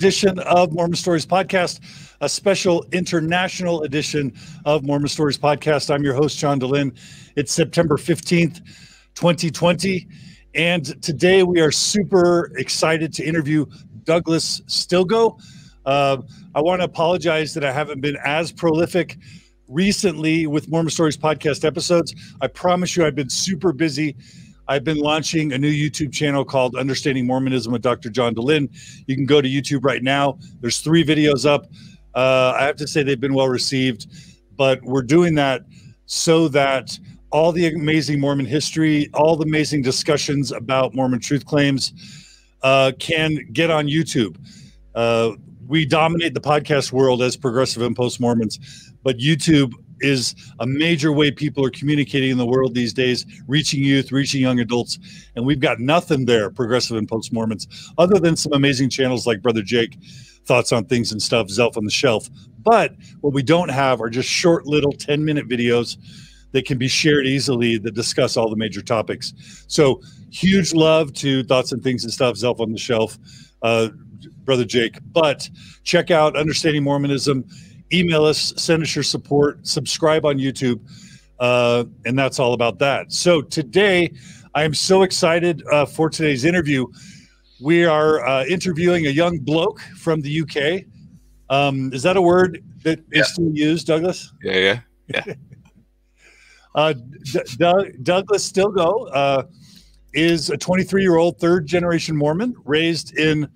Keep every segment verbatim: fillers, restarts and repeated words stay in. Edition of Mormon Stories Podcast, a special international edition of Mormon Stories Podcast. I'm your host, John Dehlin. It's September fifteenth, twenty twenty. And today we are super excited to interview Douglas Stilgoe. Uh, I want to apologize that I haven't been as prolific recently with Mormon Stories Podcast episodes. I promise you I've been super busy. I've been launching a new YouTube channel called Understanding Mormonism with Doctor John Dehlin. You can go to YouTube right now. There's three videos up. Uh, I have to say they've been well received, but we're doing that so that all the amazing Mormon history, all the amazing discussions about Mormon truth claims uh, can get on YouTube. Uh, we dominate the podcast world as progressive and post-Mormons, but YouTube is a major way people are communicating in the world these days, reaching youth, reaching young adults, and we've got nothing there, progressive and post-Mormons, other than some amazing channels like Brother Jake, Thoughts on Things and Stuff, Zelf on the Shelf. But what we don't have are just short little ten-minute videos that can be shared easily that discuss all the major topics. So huge love to Thoughts on Things and Stuff, Zelf on the Shelf, uh, Brother Jake. But check out Understanding Mormonism. Email us, send us your support, subscribe on YouTube, uh, and that's all about that. So today, I am so excited uh, for today's interview. We are uh, interviewing a young bloke from the U K. Um, is that a word that yeah. is still used, Douglas? Yeah, yeah, yeah. uh, D D Douglas Stilgoe uh, is a twenty-three-year-old third-generation Mormon raised in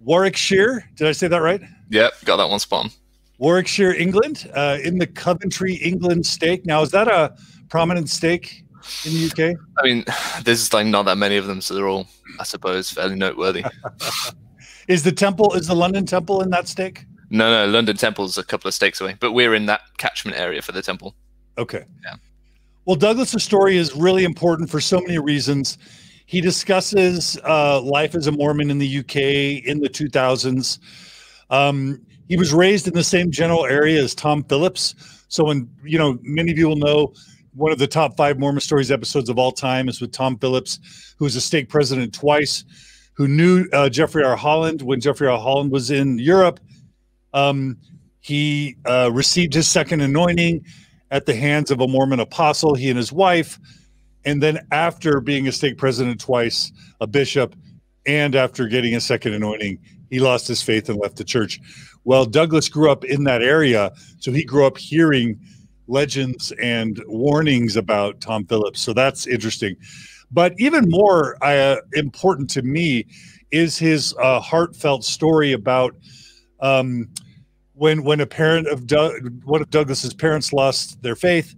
Warwickshire. Did I say that right? Yep, got that one spot on. Warwickshire, England, uh, in the Coventry, England stake. Now, is that a prominent stake in the U K? I mean, there's like not that many of them, so they're all, I suppose, fairly noteworthy. Is the temple, is the London Temple in that stake? No, no, London Temple's a couple of stakes away, but we're in that catchment area for the temple. Okay. Yeah. Well, Douglas' story is really important for so many reasons. He discusses uh, life as a Mormon in the U K in the two thousands. Um, He was raised in the same general area as Tom Phillips. So when, you know, many of you will know one of the top five Mormon Stories episodes of all time is with Tom Phillips, who was a stake president twice, who knew uh, Jeffrey R. Holland when Jeffrey R. Holland was in Europe. Um, he uh, received his second anointing at the hands of a Mormon apostle, he and his wife. And then after being a stake president twice, a bishop, and after getting a second anointing, he lost his faith and left the church. Well, Douglas grew up in that area, so he grew up hearing legends and warnings about Tom Phillips. So that's interesting. But even more uh, important to me is his uh, heartfelt story about um, when when a parent of Doug, one of Douglas's parents lost their faith,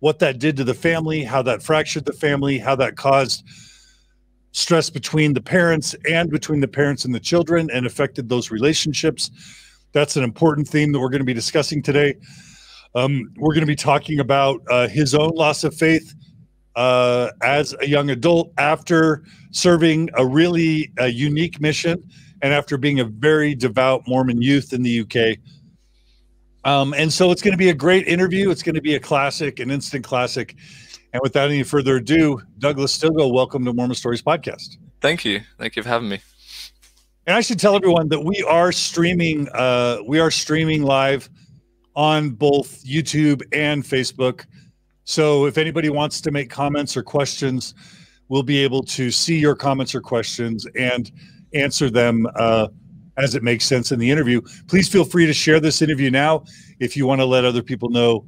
what that did to the family, how that fractured the family, how that caused stress between the parents and between the parents and the children and affected those relationships. That's an important theme that we're going to be discussing today. Um, we're going to be talking about uh, his own loss of faith uh, as a young adult after serving a really uh, unique mission and after being a very devout Mormon youth in the U K. Um, and so it's going to be a great interview. It's going to be a classic, an instant classic. And without any further ado, Douglas Stilgoe, welcome to Mormon Stories Podcast. Thank you. Thank you for having me. And I should tell everyone that we are streaming uh, we are streaming live on both YouTube and Facebook. So if anybody wants to make comments or questions, we'll be able to see your comments or questions and answer them uh, as it makes sense in the interview. Please feel free to share this interview now if you want to let other people know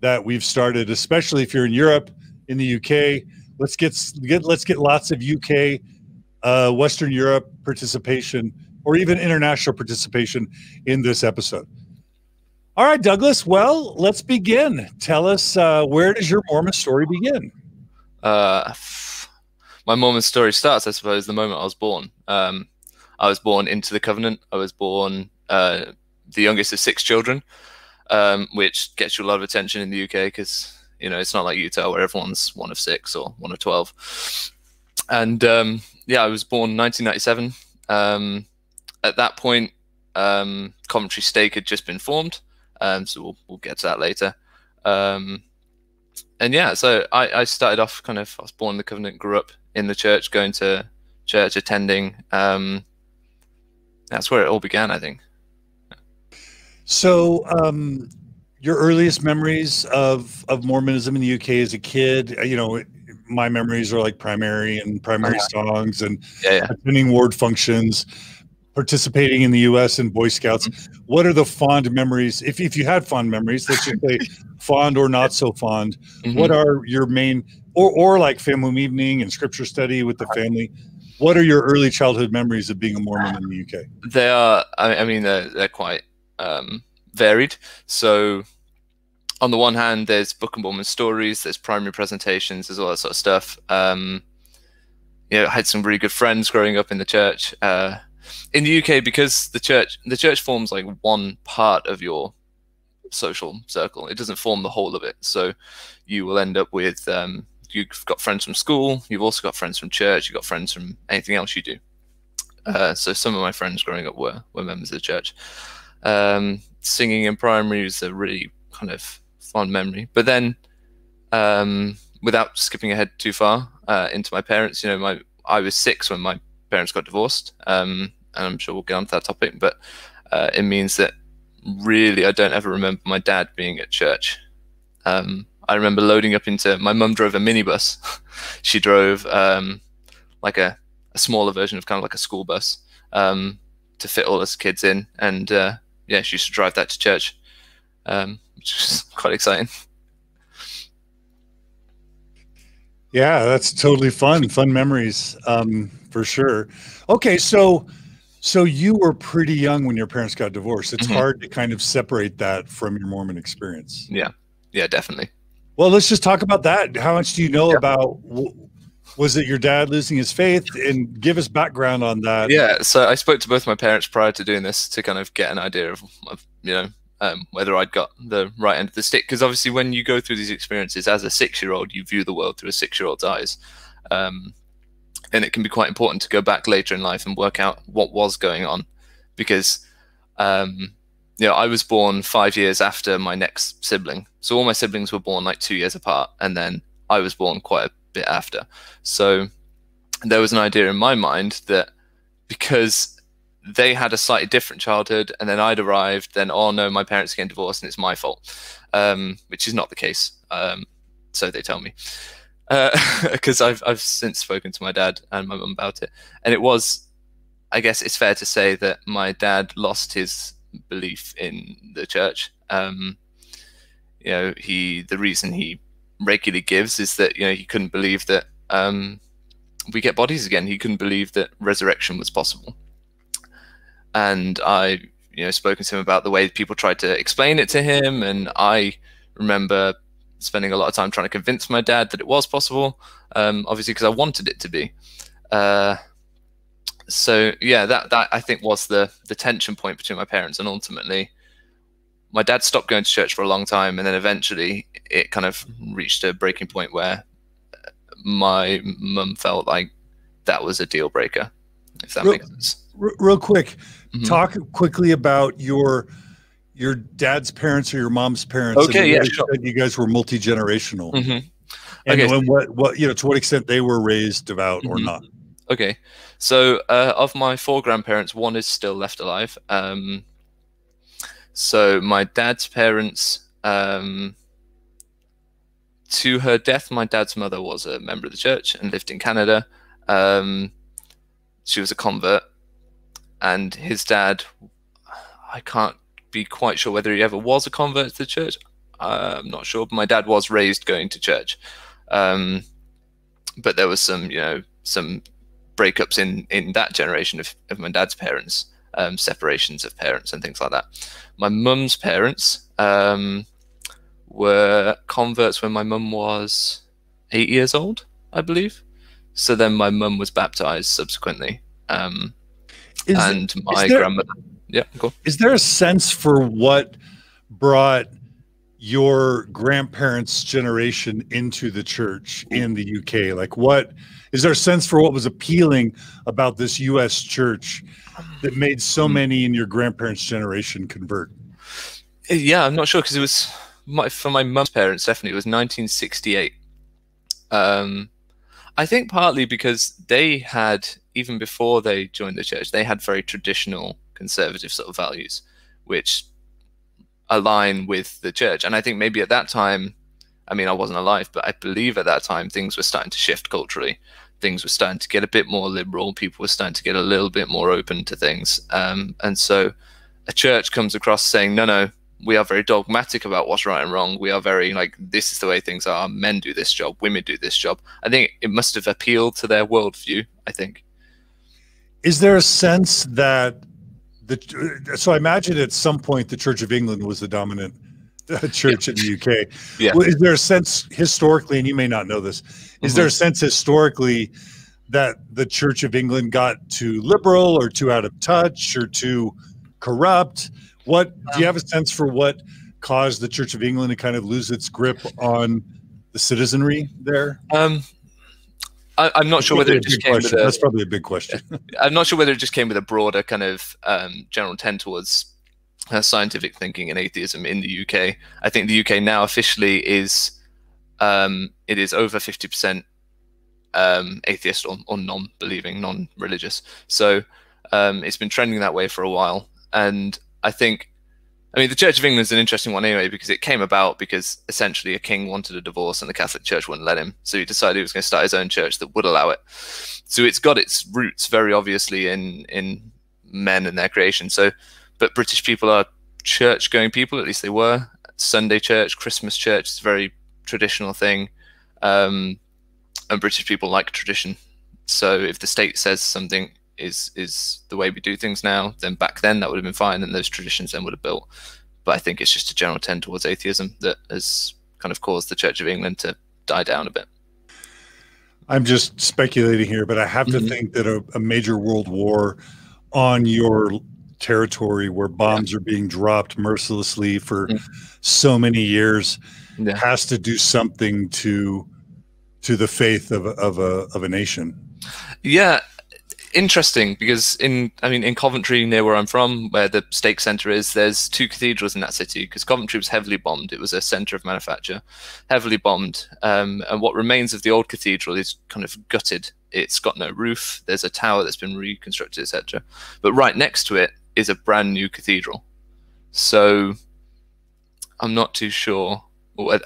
that we've started, especially if you're in Europe, in the U K. Let's get, get let's get lots of U K Uh, Western Europe participation or even international participation in this episode. All right, Douglas, well, let's begin. Tell us, uh, where does your Mormon story begin? Uh, my Mormon story starts, I suppose, the moment I was born. Um, I was born into the covenant. I was born uh, the youngest of six children, um, which gets you a lot of attention in the U K because, you know, it's not like Utah where everyone's one of six or one of twelve. And... Um, yeah, I was born in nineteen ninety-seven. Um, at that point, um, Coventry stake had just been formed, um, so we'll, we'll get to that later. Um, and yeah, so I, I started off kind of, I was born in the Covenant, grew up in the church, going to church, attending. Um, that's where it all began, I think. So um, your earliest memories of, of Mormonism in the U K as a kid, you know, it, my memories are like primary and primary uh-huh. songs and yeah, yeah. attending ward functions, participating in the U S in Boy Scouts. Mm-hmm. What are the fond memories, if, if you had fond memories, let's just say fond or not so fond, mm-hmm. what are your main, or, or like family evening and scripture study with the family? What are your early childhood memories of being a Mormon in the U K? They are, I mean, they're, they're quite um, varied. So on the one hand, there's Book of Mormon stories, there's primary presentations, there's all that sort of stuff. Um, you know, I had some really good friends growing up in the church. Uh, in the U K, because the church, the church forms like one part of your social circle. It doesn't form the whole of it. So you will end up with, um, you've got friends from school, you've also got friends from church, you've got friends from anything else you do. Uh, so some of my friends growing up were, were members of the church. Um, singing in primary is a really kind of fond memory. But then, um, without skipping ahead too far uh, into my parents, you know, my I was six when my parents got divorced, um, and I'm sure we'll get onto that topic, but uh, it means that really I don't ever remember my dad being at church. Um, I remember loading up into, my mum drove a minibus. She drove um, like a, a smaller version of kind of like a school bus um, to fit all us kids in. And uh, yeah, she used to drive that to church, um, which is quite exciting. Yeah, that's totally fun. Fun memories um, for sure. Okay, so so you were pretty young when your parents got divorced. It's mm-hmm. hard to kind of separate that from your Mormon experience. Yeah, yeah, definitely. Well, let's just talk about that. How much do you know yeah. about, was it your dad losing his faith? And give us background on that. Yeah, so I spoke to both my parents prior to doing this to kind of get an idea of, of you know, um, whether I'd got the right end of the stick. Because obviously when you go through these experiences as a six-year-old, you view the world through a six-year-old's eyes. Um, and it can be quite important to go back later in life and work out what was going on. Because, um, you know, I was born five years after my next sibling. So all my siblings were born like two years apart, and then I was born quite a bit after. So there was an idea in my mind that because they had a slightly different childhood and then I'd arrived, then, oh no, my parents are getting divorced and it's my fault, um, which is not the case. Um, so they tell me, because uh, I've, I've since spoken to my dad and my mum about it. And it was, I guess it's fair to say that my dad lost his belief in the church. Um, You know, he the reason he regularly gives is that, you know, he couldn't believe that um, we get bodies again. He couldn't believe that resurrection was possible. And I, you know, spoken to him about the way people tried to explain it to him. And I remember spending a lot of time trying to convince my dad that it was possible, um, obviously because I wanted it to be. Uh, so, yeah, that, that I think was the, the tension point between my parents. And ultimately, my dad stopped going to church for a long time, and then eventually it kind of reached a breaking point where my mum felt like that was a deal breaker, if that real, makes sense. Real quick, mm-hmm. talk quickly about your your dad's parents or your mom's parents. Okay, yeah, sure. You guys were multi-generational. Mm-hmm. And okay. what, what, you know, to what extent they were raised devout mm-hmm. or not. Okay, so uh, of my four grandparents, one is still left alive. Um, So my dad's parents, um, to her death, my dad's mother was a member of the church and lived in Canada. Um, she was a convert, and his dad, I can't be quite sure whether he ever was a convert to the church. I'm not sure, but my dad was raised going to church. Um, but there was some, you know, some breakups in, in that generation of, of my dad's parents. Um, separations of parents and things like that. My mum's parents um, were converts when my mum was eight years old, I believe. So then my mum was baptized subsequently. Um, is, and my is there, grandmother, yeah, cool. Is there a sense for what brought your grandparents' generation into the church in the U K? Like what, is there a sense for what was appealing about this U S church that made so many in your grandparents' generation convert? Yeah, I'm not sure, because it was, my, for my mum's parents, definitely, it was nineteen sixty-eight. Um, I think partly because they had, even before they joined the church, they had very traditional conservative sort of values, which align with the church. And I think maybe at that time, I mean, I wasn't alive, but I believe at that time things were starting to shift culturally. Things were starting to get a bit more liberal. People were starting to get a little bit more open to things. Um, and so a church comes across saying, no, no, we are very dogmatic about what's right and wrong. We are very like, this is the way things are. Men do this job. Women do this job. I think it must have appealed to their worldview, I think. Is there a sense that the, so I imagine at some point the Church of England was the dominant church yeah. in the U K. Yeah. Is there a sense historically, and you may not know this, is mm-hmm. there a sense historically that the Church of England got too liberal or too out of touch or too corrupt? What do you have a sense for what caused the Church of England to kind of lose its grip on the citizenry there? Um, I, I'm not sure whether it just came with a, that's probably a big question. I'm not sure whether it just came with a broader kind of um, general tend towards uh, scientific thinking and atheism in the U K. I think the U K now officially is um, it is over fifty percent um, atheist or, or non-believing, non-religious. So um, it's been trending that way for a while, and I think, I mean, the Church of England is an interesting one anyway, because it came about because essentially a king wanted a divorce and the Catholic Church wouldn't let him. So he decided he was going to start his own church that would allow it. So it's got its roots very obviously in, in men and their creation. So, but British people are church-going people, at least they were. Sunday church, Christmas church, it's a very traditional thing. Um, and British people like tradition. So if the state says something is is the way we do things now, then back then that would have been fine, and those traditions then would have built. But I think it's just a general tend towards atheism that has kind of caused the Church of England to die down a bit. I'm just speculating here, but I have mm-hmm. to think that a, a major world war on your territory where bombs yeah. are being dropped mercilessly for mm-hmm. so many years yeah. has to do something to to the faith of, of, a, of a nation. Yeah. Interesting, because in I mean in Coventry, near where I'm from, where the stake centre is, there's two cathedrals in that city, because Coventry was heavily bombed. It was a centre of manufacture, heavily bombed, um, and what remains of the old cathedral is kind of gutted. It's got no roof. There's a tower that's been reconstructed, et cetera. But right next to it is a brand new cathedral. So I'm not too sure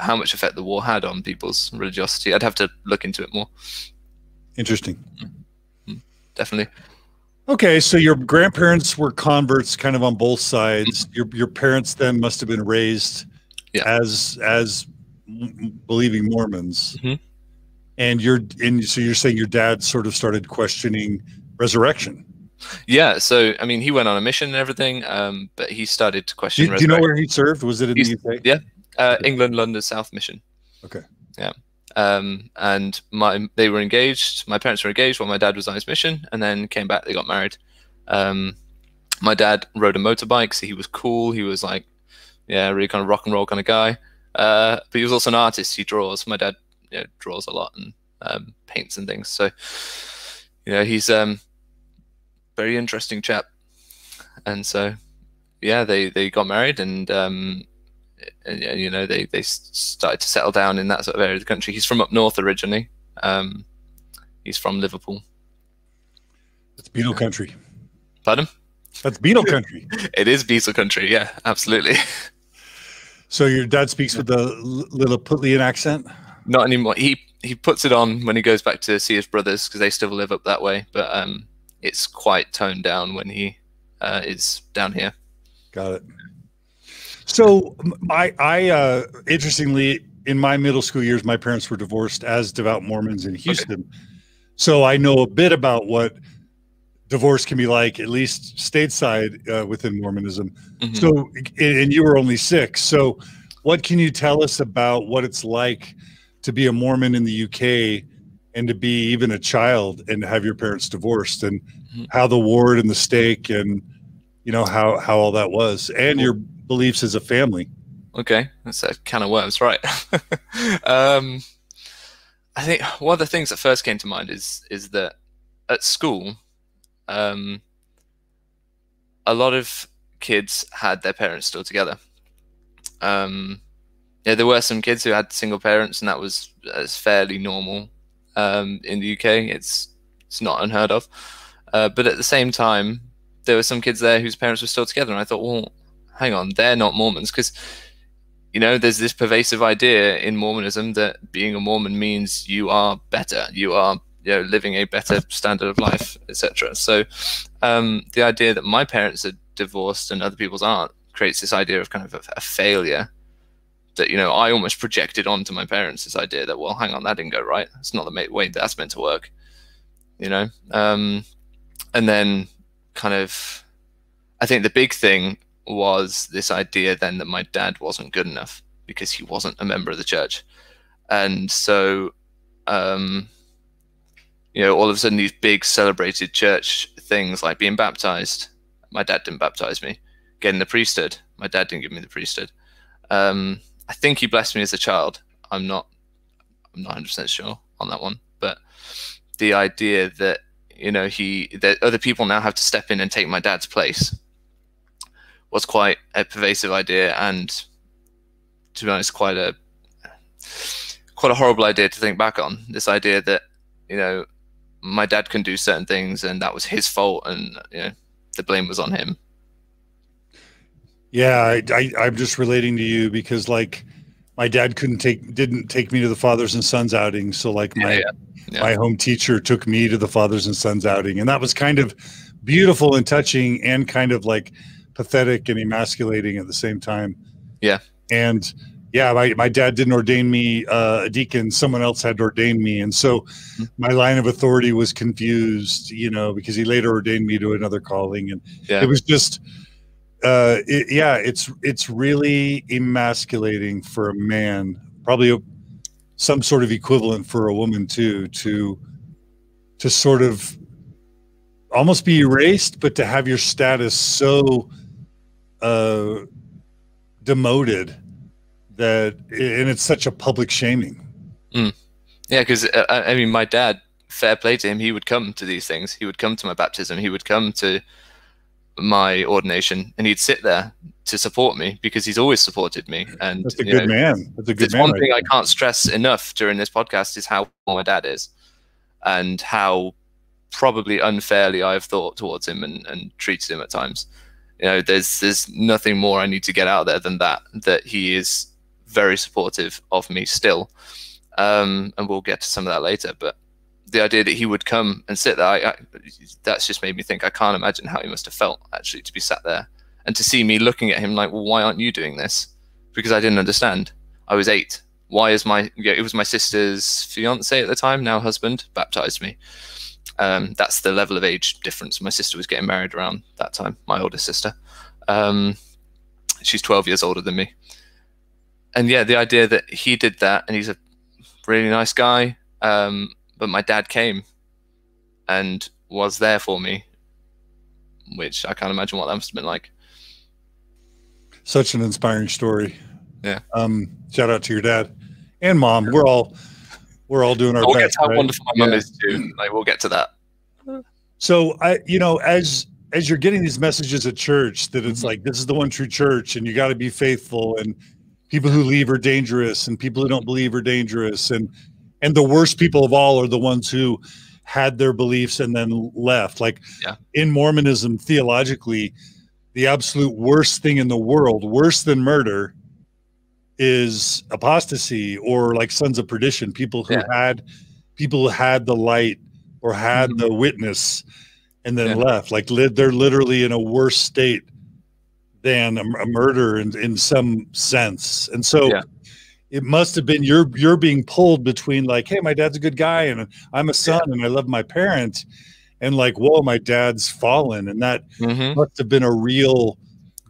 how much effect the war had on people's religiosity. I'd have to look into it more. Interesting. Definitely. Okay, so your grandparents were converts kind of on both sides. Mm-hmm. Your your parents then must have been raised yeah. as as believing Mormons. Mm-hmm. And you're in so you're saying your dad sort of started questioning resurrection. Yeah, so I mean he went on a mission and everything, um but he started to question do, resurrection. Do you know where he served? Was it in He's, the U K? Yeah. Uh okay. England London South Mission. Okay. Yeah. Um, and my, they were engaged. My parents were engaged while my dad was on his mission, and then came back. They got married. Um, my dad rode a motorbike, so he was cool. He was like, yeah, really kind of rock and roll kind of guy. Uh, but he was also an artist. He draws. My dad you know, draws a lot and um, paints and things. So, you know, he's a um, very interesting chap. And so, yeah, they, they got married and... Um, And, you know, they, they started to settle down in that sort of area of the country. He's from up north originally. Um, he's from Liverpool. That's Beetle country. Pardon? That's Beetle country. It is Beetle country, yeah, absolutely. So your dad speaks with a little Putleyan accent? Not anymore. He he puts it on when he goes back to see his brothers, because they still live up that way. But um, it's quite toned down when he uh, is down here. Got it. So I, I uh, interestingly, in my middle school years, my parents were divorced as devout Mormons in Houston. Okay. So I know a bit about what divorce can be like, at least stateside uh, within Mormonism. Mm-hmm. So, and you were only six. So what can you tell us about what it's like to be a Mormon in the U K and to be even a child and have your parents divorced, and mm-hmm. how the ward and the stake and, you know, how, how all that was, and cool. your beliefs as a family? Okay, that's a can of worms, right? um, I think one of the things that first came to mind is is that at school, um, a lot of kids had their parents still together. Um, yeah, there were some kids who had single parents, and that was, that was fairly normal. um, in the U K. It's it's not unheard of. Uh, but at the same time, there were some kids there whose parents were still together, and I thought, well, hang on, they're not Mormons, because, you know, there's this pervasive idea in Mormonism that being a Mormon means you are better, you are, you know, living a better standard of life, et cetera. So um, the idea that my parents are divorced and other people's aren't creates this idea of kind of a, a failure that, you know, I almost projected onto my parents, this idea that, well, hang on, that didn't go right. It's not the way that's meant to work, you know. Um, and then kind of, I think the big thing was this idea then that my dad wasn't good enough because he wasn't a member of the church. And so, um, you know, all of a sudden these big celebrated church things like being baptized, my dad didn't baptize me. Getting the priesthood, my dad didn't give me the priesthood. Um, I think he blessed me as a child. I'm not, I'm not one hundred percent sure on that one, but the idea that, you know, he, that other people now have to step in and take my dad's place was quite a pervasive idea, and to be honest, quite a quite a horrible idea to think back on. This idea that, you know, my dad can do certain things and that was his fault, and, you know, the blame was on him. Yeah, I, I, I'm just relating to you because, like, my dad couldn't take didn't take me to the Fathers and Sons outing, so like my yeah, yeah. my home teacher took me to the Fathers and Sons outing, and that was kind of beautiful and touching, and kind of like pathetic and emasculating at the same time. Yeah. And yeah, my, my dad didn't ordain me uh, a deacon. Someone else had ordained me. And so mm-hmm. my line of authority was confused, you know, because he later ordained me to another calling. And yeah. it was just, uh, it, yeah, it's, it's really emasculating for a man, probably a, some sort of equivalent for a woman too, to, to sort of almost be erased, but to have your status so Uh, demoted that, and it's such a public shaming. Mm. Yeah, because uh, I mean, my dad, fair play to him, he would come to these things. He would come to my baptism. He would come to my ordination, and he'd sit there to support me because he's always supported me. And that's a good know, man. That's a good man. One right thing there. I can't stress enough during this podcast is how well my dad is, and how probably unfairly I've thought towards him and, and treated him at times. You know, there's there's nothing more I need to get out there than that, that he is very supportive of me still. Um, and we'll get to some of that later. But the idea that he would come and sit there, I, I, that's just made me think, I can't imagine how he must have felt, actually, to be sat there and to see me looking at him like, well, why aren't you doing this? Because I didn't understand. I was eight. Why is my, you know, it was my sister's fiance at the time, now husband, baptized me. Um, that's the level of age difference. My sister was getting married around that time, my older sister. Um, she's twelve years older than me. And yeah, the idea that he did that, and he's a really nice guy, um, but my dad came and was there for me, which I can't imagine what that must have been like. Such an inspiring story. Yeah. Um, shout out to your dad and mom. We're all... We're all doing our we'll best. Get to how right? wonderful my mum yeah. is too. Like, we'll get to that. So I, you know, as as you're getting these messages at church that it's like, this is the one true church, and you got to be faithful, and people who leave are dangerous, and people who don't believe are dangerous, and and the worst people of all are the ones who had their beliefs and then left. Like yeah. in Mormonism, theologically, the absolute worst thing in the world, worse than murder, is apostasy, or like sons of perdition, people who yeah. had people who had the light or had mm-hmm. the witness and then yeah. left. Like li they're literally in a worse state than a, a murder in, in some sense. And so yeah. it must have been you're you're being pulled between like, hey, my dad's a good guy and I'm a son yeah. and I love my parents, and like, whoa, my dad's fallen. And that mm-hmm. must have been a real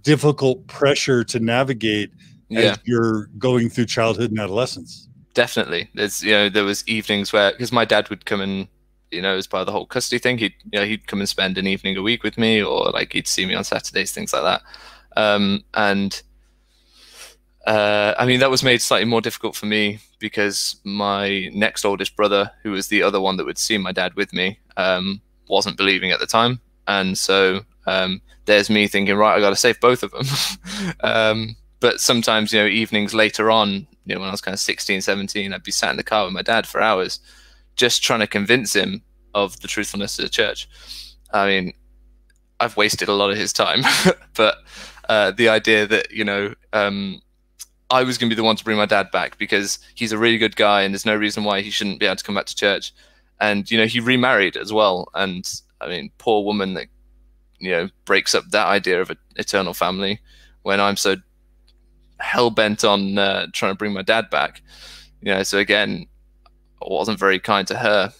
difficult pressure to navigate as yeah. you're going through childhood and adolescence. Definitely. There's, you know, there was evenings where, because my dad would come and, you know, as part of the whole custody thing, he'd, you know, he'd come and spend an evening a week with me, or like he'd see me on Saturdays, things like that. Um, and uh, I mean, that was made slightly more difficult for me because my next oldest brother, who was the other one that would see my dad with me, um, wasn't believing at the time. And so um, there's me thinking, right, I got to save both of them. um, But sometimes, you know, evenings later on, you know, when I was kind of sixteen, seventeen, I'd be sat in the car with my dad for hours just trying to convince him of the truthfulness of the church. I mean, I've wasted a lot of his time, but uh, the idea that, you know, um, I was going to be the one to bring my dad back because he's a really good guy and there's no reason why he shouldn't be able to come back to church. And, you know, he remarried as well. And I mean, poor woman that, you know, breaks up that idea of an eternal family when I'm so hell bent on uh, trying to bring my dad back. You know, so again, I wasn't very kind to her.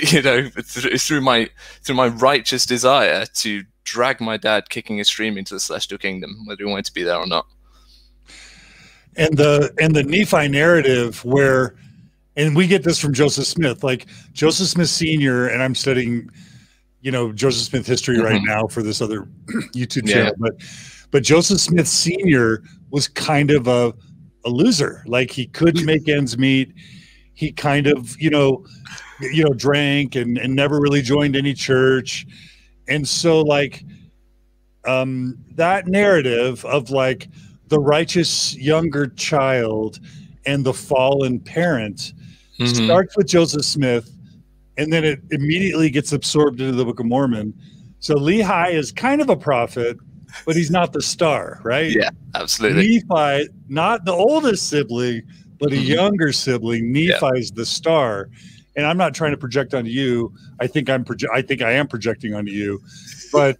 You know, it's through my through my righteous desire to drag my dad kicking and screaming to the celestial kingdom, whether he wanted to be there or not. And the and the Nephi narrative where, and we get this from Joseph Smith, like Joseph Smith Senior, and I'm studying, you know, Joseph Smith history mm-hmm. right now for this other YouTube channel, yeah. but but Joseph Smith Senior was kind of a a loser. Like he couldn't make ends meet. He kind of, you know, you know, drank and, and never really joined any church. And so like um, that narrative of like the righteous younger child and the fallen parent mm-hmm. starts with Joseph Smith, and then it immediately gets absorbed into the Book of Mormon. So Lehi is kind of a prophet, but he's not the star, right? Yeah, absolutely. Nephi, not the oldest sibling, but a mm-hmm. younger sibling. Nephi is yeah. the star. And I'm not trying to project onto you. I think I'm proje- I think I am projecting onto you, but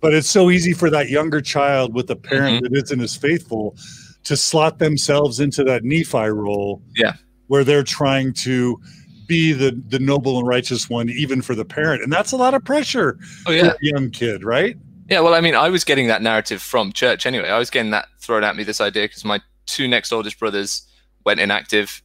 but it's so easy for that younger child with a parent mm-hmm. that isn't as faithful to slot themselves into that Nephi role, yeah, where they're trying to be the the noble and righteous one, even for the parent, and that's a lot of pressure oh, yeah. for a young kid, right? Yeah. Well, I mean, I was getting that narrative from church anyway. I was getting that thrown at me, this idea, because my two next oldest brothers went inactive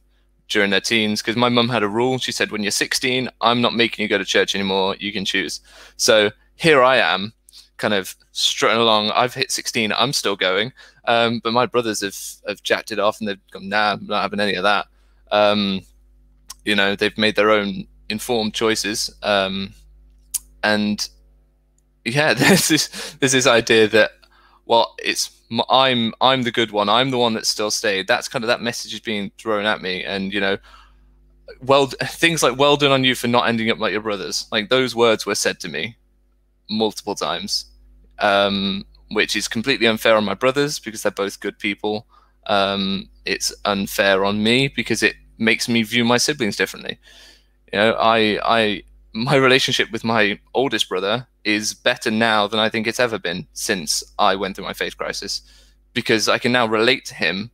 during their teens because my mum had a rule. She said, when you're sixteen, I'm not making you go to church anymore. You can choose. So here I am kind of strutting along. I've hit sixteen. I'm still going. Um, but my brothers have, have jacked it off and they've gone, nah, I'm not having any of that. Um, you know, they've made their own informed choices. Um, and yeah, there's this, there's this idea that, well, it's I'm I'm the good one. I'm the one that still stayed. That's kind of that message is being thrown at me, and you know, well, things like "well done on you for not ending up like your brothers." Like those words were said to me multiple times, um, which is completely unfair on my brothers because they're both good people. Um, it's unfair on me because it makes me view my siblings differently. You know, I I my relationship with my oldest brother is better now than I think it's ever been since I went through my faith crisis, because I can now relate to him,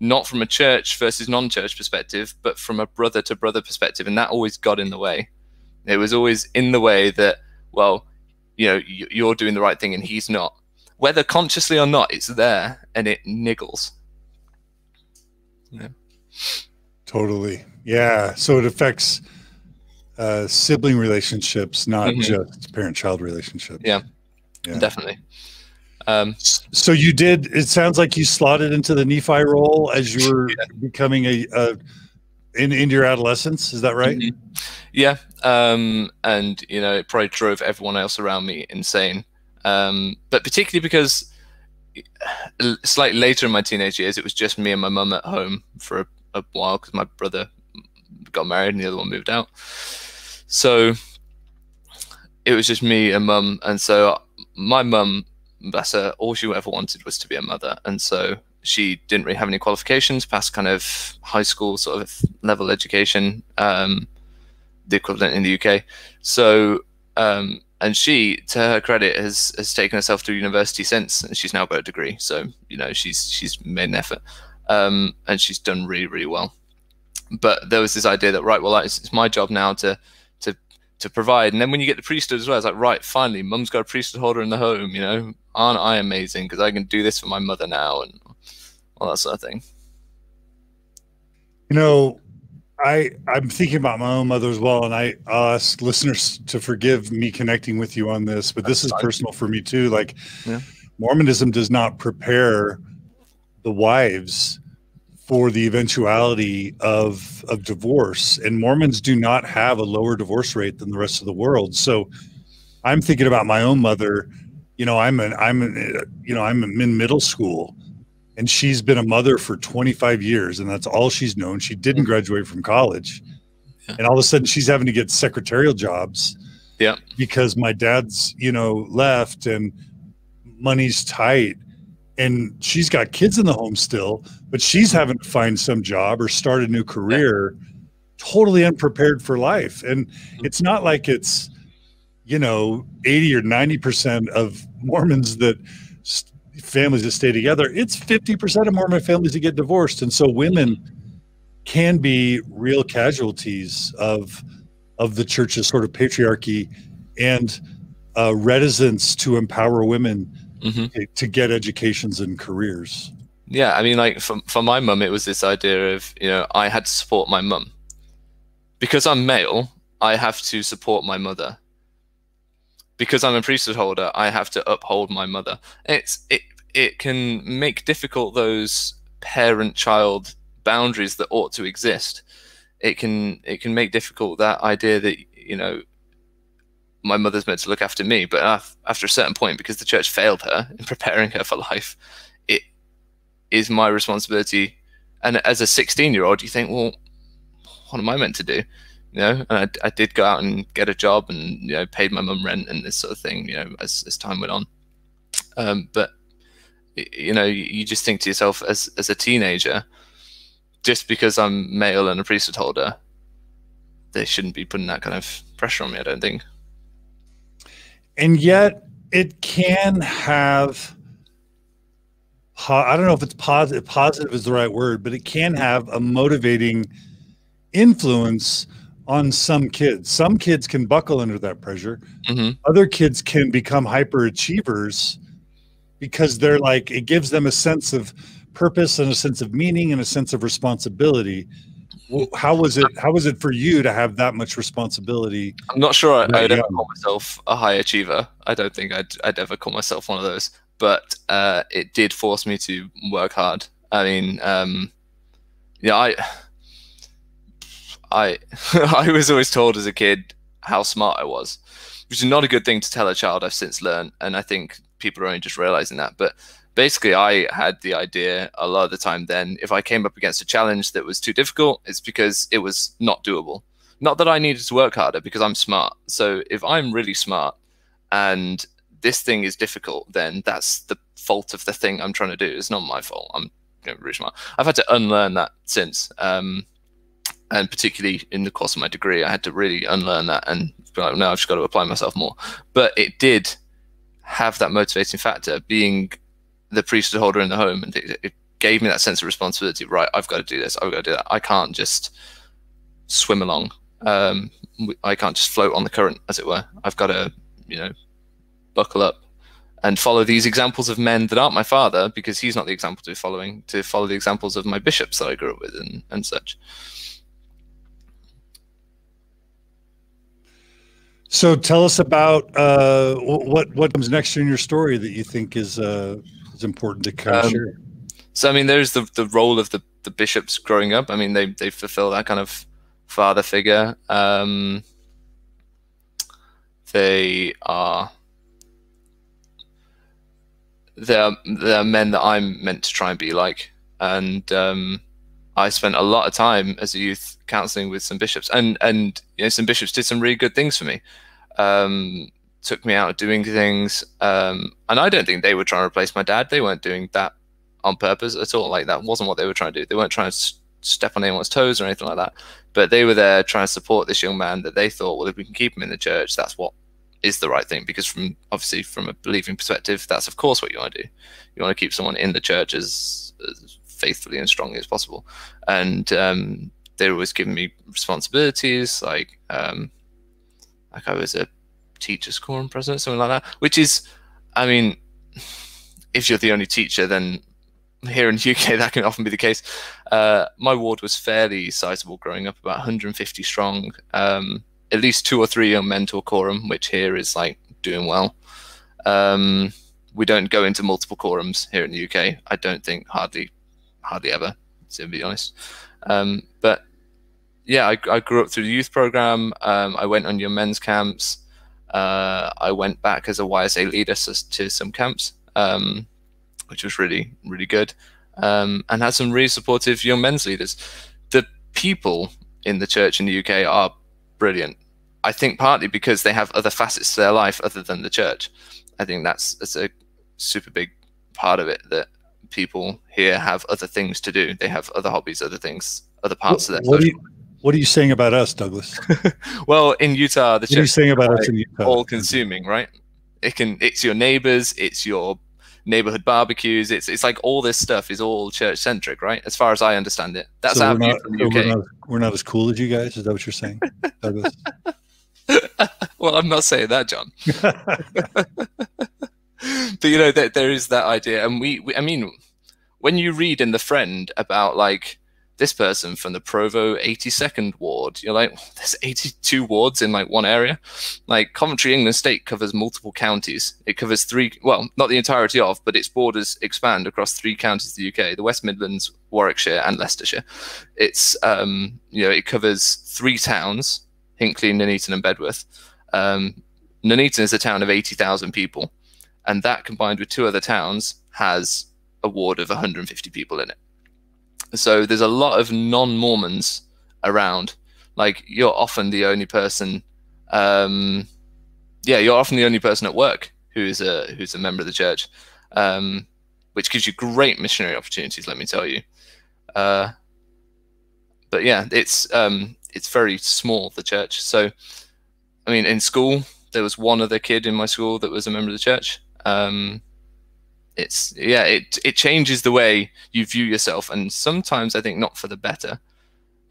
not from a church versus non-church perspective, but from a brother to brother perspective. And that always got in the way. It was always in the way that, well, you know, you're doing the right thing and he's not, whether consciously or not, it's there and it niggles. Yeah. Totally. Yeah. So it affects Uh, sibling relationships, not mm-hmm. just parent-child relationships. Yeah, yeah. Definitely. Um, so you did, it sounds like you slotted into the Nephi role as you were yeah. becoming a, a in, into your adolescence. Is that right? Mm-hmm. Yeah. Um, and, you know, it probably drove everyone else around me insane. Um, but particularly because slightly later in my teenage years, it was just me and my mum at home for a, a while because my brother got married and the other one moved out. So it was just me and mum. And so my mum, bless her, all she ever wanted was to be a mother. And so she didn't really have any qualifications past kind of high school sort of level education, um, the equivalent in the U K. So, um, and she, to her credit, has, has taken herself to university since, and she's now got a degree. So, you know, she's, she's made an effort, um, and she's done really, really well. But there was this idea that, right, well, it's, it's my job now to, to, to provide. And then when you get the priesthood as well, it's like, right, finally, mum's got a priesthood holder in the home, you know, aren't I amazing? Because I can do this for my mother now and all that sort of thing. You know, I, I'm thinking about my own mother as well. And I ask listeners to forgive me connecting with you on this, but That's this is fine. Personal for me too. Like yeah. Mormonism does not prepare the wives for the eventuality of, of divorce, and Mormons do not have a lower divorce rate than the rest of the world. So I'm thinking about my own mother, you know, I'm an, I'm, an, you know, I'm in middle school and she's been a mother for twenty-five years and that's all she's known. She didn't graduate from college. Yeah. And all of a sudden she's having to get secretarial jobs. Yeah. Because my dad's, you know, left and money's tight, and she's got kids in the home still, but she's having to find some job or start a new career, yeah. totally unprepared for life. And it's not like it's, you know, eighty or ninety percent of Mormons that families that stay together. It's fifty percent of Mormon families that get divorced. And so women can be real casualties of, of the church's sort of patriarchy and uh, reticence to empower women mm-hmm. to, to get educations and careers. Yeah, I mean, like for, for my mum, it was this idea of, you know, I had to support my mum. Because I'm male, I have to support my mother. Because I'm a priesthood holder, I have to uphold my mother. It's, it, it can make difficult those parent-child boundaries that ought to exist. It can, it can make difficult that idea that, you know, my mother's meant to look after me, but after a certain point, because the church failed her in preparing her for life, it is my responsibility. And as a sixteen-year-old, you think, well, what am I meant to do? You know, and I, I did go out and get a job, and you know, paid my mum rent and this sort of thing. You know, as as time went on, um, but you know, you, you just think to yourself, as as a teenager, just because I'm male and a priesthood holder, they shouldn't be putting that kind of pressure on me, I don't think. And yet, it can have. I don't know if it's positive. Positive is the right word, but it can have a motivating influence on some kids. Some kids can buckle under that pressure. Mm-hmm. Other kids can become hyperachievers because they're like, it gives them a sense of purpose and a sense of meaning and a sense of responsibility. Well, how was it? How was it for you to have that much responsibility? I'm not sure I, I'd ever call myself a high achiever. I don't think I'd, I'd ever call myself one of those, but uh, it did force me to work hard. I mean, um, yeah, I... I I was always told as a kid how smart I was, which is not a good thing to tell a child. I've since learned, and I think people are only just realizing that. But basically, I had the idea a lot of the time then, if I came up against a challenge that was too difficult, it's because it was not doable. Not that I needed to work harder, because I'm smart. So if I'm really smart and this thing is difficult, then that's the fault of the thing I'm trying to do. It's not my fault. I'm you know, really smart. I've had to unlearn that since. Um, And particularly in the course of my degree, I had to really unlearn that and be like, no, I've just got to apply myself more. But it did have that motivating factor, being the priesthood holder in the home, and it, it gave me that sense of responsibility. Right, I've got to do this. I've got to do that. I can't just swim along. Um, I can't just float on the current, as it were. I've got to, you know, buckle up and follow these examples of men that aren't my father, because he's not the example to be following. To follow the examples of my bishops that I grew up with and and such. So tell us about uh, what what comes next in your story that you think is uh, is important to capture. Um, so I mean, there's the the role of the the bishops growing up. I mean, they they fulfill that kind of father figure. Um, they are they're they're men that I'm meant to try and be like, and um, I spent a lot of time as a youth counseling with some bishops, and and you know, some bishops did some really good things for me, um took me out doing things, um and I don't think they were trying to replace my dad. They weren't doing that on purpose at all. Like, that wasn't what they were trying to do. They weren't trying to step on anyone's toes or anything like that, but they were there trying to support this young man that they thought, well, if we can keep him in the church, that's what is the right thing, because from obviously from a believing perspective, that's of course what you want to do. You want to keep someone in the church as, as faithfully and strongly as possible. And um they were always giving me responsibilities, like um, like I was a teacher's quorum president, something like that, which is, I mean, if you're the only teacher, then here in the U K, that can often be the case. Uh, my ward was fairly sizable growing up, about one hundred fifty strong, um, at least two or three young men to a quorum, which here is like doing well. Um, we don't go into multiple quorums here in the U K. I don't think hardly, hardly ever, to be honest. Um, but yeah, I, I grew up through the youth program. Um, I went on young men's camps. Uh, I went back as a Y S A leader to some camps, um, which was really, really good, um, and had some really supportive young men's leaders. The people in the church in the U K are brilliant. I think partly because they have other facets to their life other than the church. I think that's, that's a super big part of it, that people here have other things to do. They have other hobbies, other things, other parts what, of their what, are you, what are you saying about us, Douglas? Well, in Utah, the church is like all-consuming, right? It can, it's your neighbors, it's your neighborhood barbecues, it's it's like all this stuff is all church-centric, right? As far as I understand it. That's so our view from the U K. We're not, we're not as cool as you guys? Is that what you're saying, Douglas? Well, I'm not saying that, John. But, you know, there, there is that idea. And we, we, I mean, when you read in The Friend about, like, this person from the Provo eighty-second ward, you're like, there's eighty-two wards in, like, one area. Like, Coventry, England State covers multiple counties. It covers three, well, not the entirety of, but its borders expand across three counties of the U K, the West Midlands, Warwickshire, and Leicestershire. It's, um, you know, it covers three towns, Hinckley, Nuneaton, and Bedworth. Um, Nuneaton is a town of eighty thousand people. And that, combined with two other towns, has a ward of one hundred fifty people in it. So there's a lot of non-Mormons around. Like, you're often the only person, um, yeah, you're often the only person at work who is a who's a member of the church, um, which gives you great missionary opportunities, let me tell you. Uh, but yeah, it's um, it's very small, the church. So, I mean, in school, there was one other kid in my school that was a member of the church. Um, it's yeah, it it changes the way you view yourself, and sometimes I think not for the better.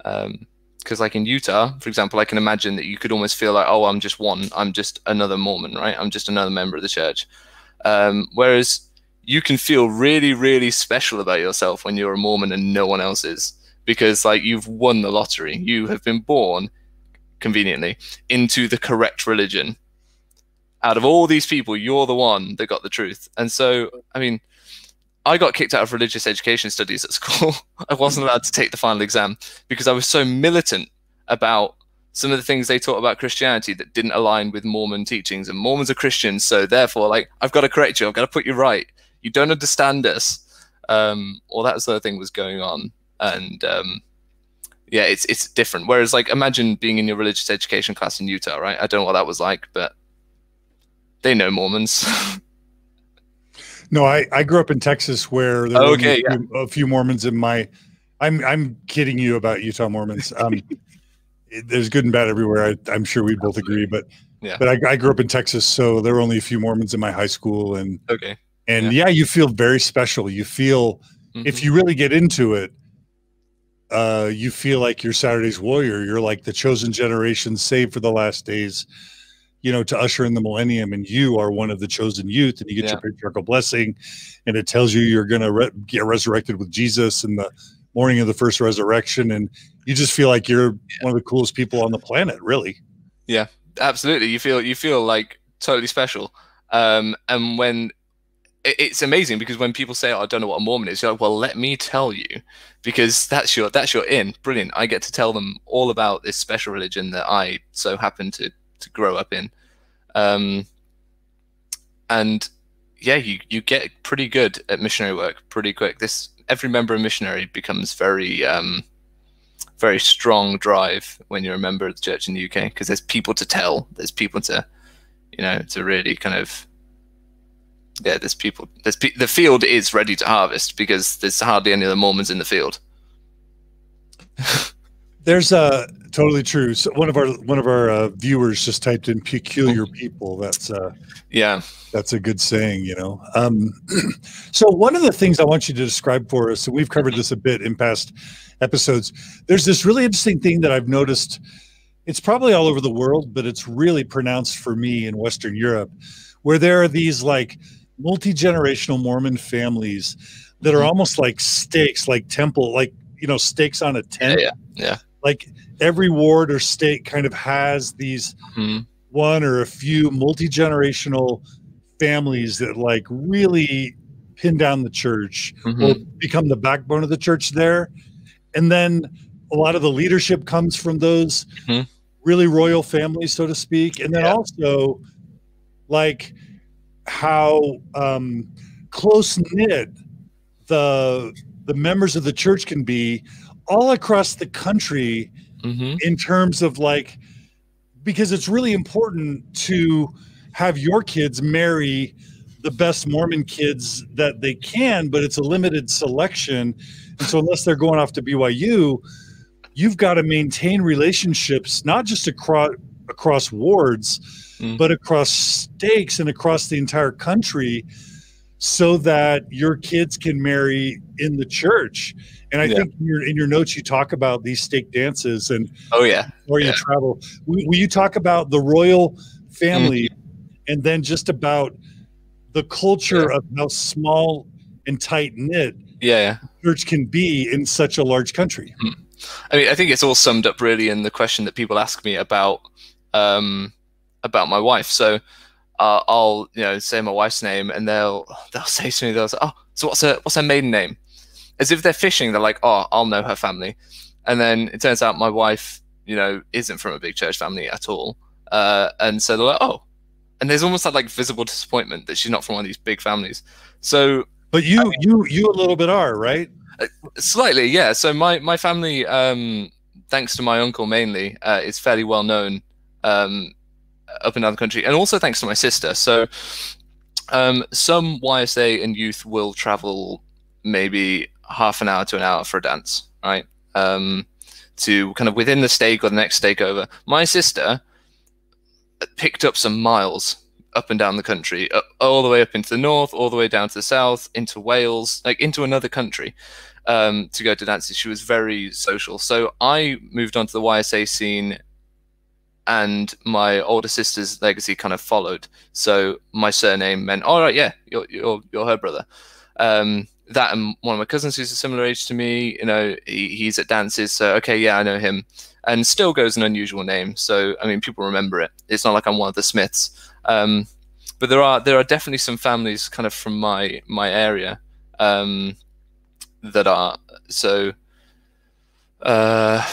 Um, because like in Utah, for example, I can imagine that you could almost feel like, oh, I'm just one, I'm just another Mormon, right? I'm just another member of the church. Um, whereas you can feel really, really special about yourself when you're a Mormon and no one else is, because like you've won the lottery, you have been born conveniently into the correct religion. Out of all these people, you're the one that got the truth. And so, I mean, I got kicked out of religious education studies at school. I wasn't allowed to take the final exam because I was so militant about some of the things they taught about Christianity that didn't align with Mormon teachings. And Mormons are Christians, so therefore, like, I've got to correct you. I've got to put you right. You don't understand us. Um, all that sort of thing was going on. And um, yeah, it's, it's different. Whereas, like, imagine being in your religious education class in Utah, right? I don't know what that was like, but... they know Mormons. No, I, I grew up in Texas where there oh, were okay, a, few, yeah. a few Mormons in my, I'm, I'm kidding you about Utah Mormons. Um, it, there's good and bad everywhere. I, I'm sure we both agree, but, yeah. but I, I grew up in Texas. So there were only a few Mormons in my high school, and, okay. and yeah. yeah, you feel very special. You feel, mm-hmm. if you really get into it, uh, you feel like you're Saturday's warrior. You're like the chosen generation saved for the last days, you know, to usher in the millennium, and you are one of the chosen youth, and you get yeah. your patriarchal blessing, and it tells you you're going to re get resurrected with Jesus in the morning of the first resurrection. And you just feel like you're yeah. one of the coolest people on the planet, really. Yeah, absolutely. You feel, you feel like totally special. Um, and when it, it's amazing, because when people say, oh, I don't know what a Mormon is, you're like, well, let me tell you, because that's your, that's your in. Brilliant. I get to tell them all about this special religion that I so happen to, to grow up in. Um, and yeah, you, you get pretty good at missionary work pretty quick. This, every member of missionary becomes very, um, very strong drive when you're a member of the church in the U K, because there's people to tell, there's people to, you know, to really kind of, yeah, there's people, there's pe the field is ready to harvest, because there's hardly any other Mormons in the field. There's a totally true. So one of our one of our uh, viewers just typed in "peculiar people." That's uh, yeah, that's a good saying, you know. Um, so one of the things I want you to describe for us, and we've covered this a bit in past episodes. There's this really interesting thing that I've noticed. It's probably all over the world, but it's really pronounced for me in Western Europe, where there are these like multi-generational Mormon families that are almost like stakes, like temple, like you know, stakes on a tent. Yeah, yeah. yeah. Like every ward or state kind of has these mm-hmm. one or a few multi-generational families that like really pin down the church mm-hmm. or become the backbone of the church there. And then a lot of the leadership comes from those mm-hmm. really royal families, so to speak. And then yeah. also like how um, close-knit the, the members of the church can be all across the country mm-hmm. in terms of like, because it's really important to have your kids marry the best Mormon kids that they can, but it's a limited selection. And so unless they're going off to B Y U, you've got to maintain relationships, not just across, across wards, mm. but across stakes and across the entire country so that your kids can marry in the church. And I yeah. think in your, in your notes, you talk about these stake dances and oh yeah, or you yeah. travel. Will, will you talk about the royal family mm. and then just about the culture yeah. of how small and tight knit yeah, yeah. the church can be in such a large country? Mm. I mean, I think it's all summed up really in the question that people ask me about um, about my wife. So uh, I'll you know say my wife's name, and they'll they'll say to me, they'll say, "Oh, so what's her what's her maiden name?" As if they're fishing. They're like, "Oh, I'll know her family," and then it turns out my wife, you know, isn't from a big church family at all, uh, and so they're like, "Oh," and there's almost that like visible disappointment that she's not from one of these big families. So, but you I mean, you you a little bit are, right? Slightly, yeah. So my my family, um, thanks to my uncle mainly, uh, is fairly well known um, up and down the country, and also thanks to my sister. So um, some Y S A and youth will travel maybe half an hour to an hour for a dance, right? Um, to kind of within the stake or the next stake over. My sister picked up some miles up and down the country, up, all the way up into the north, all the way down to the south, into Wales, like into another country, um, to go to dances. She was very social. So I moved on to the Y S A scene, and my older sister's legacy kind of followed. So my surname meant, all right, yeah, you're you're, you're her brother. Um, that and one of my cousins who's a similar age to me, you know, he, he's at dances. So, okay, yeah, I know him. And Stilgoe's an unusual name. So, I mean, people remember it. It's not like I'm one of the Smiths. Um, but there are there are definitely some families kind of from my my area um, that are so. Uh,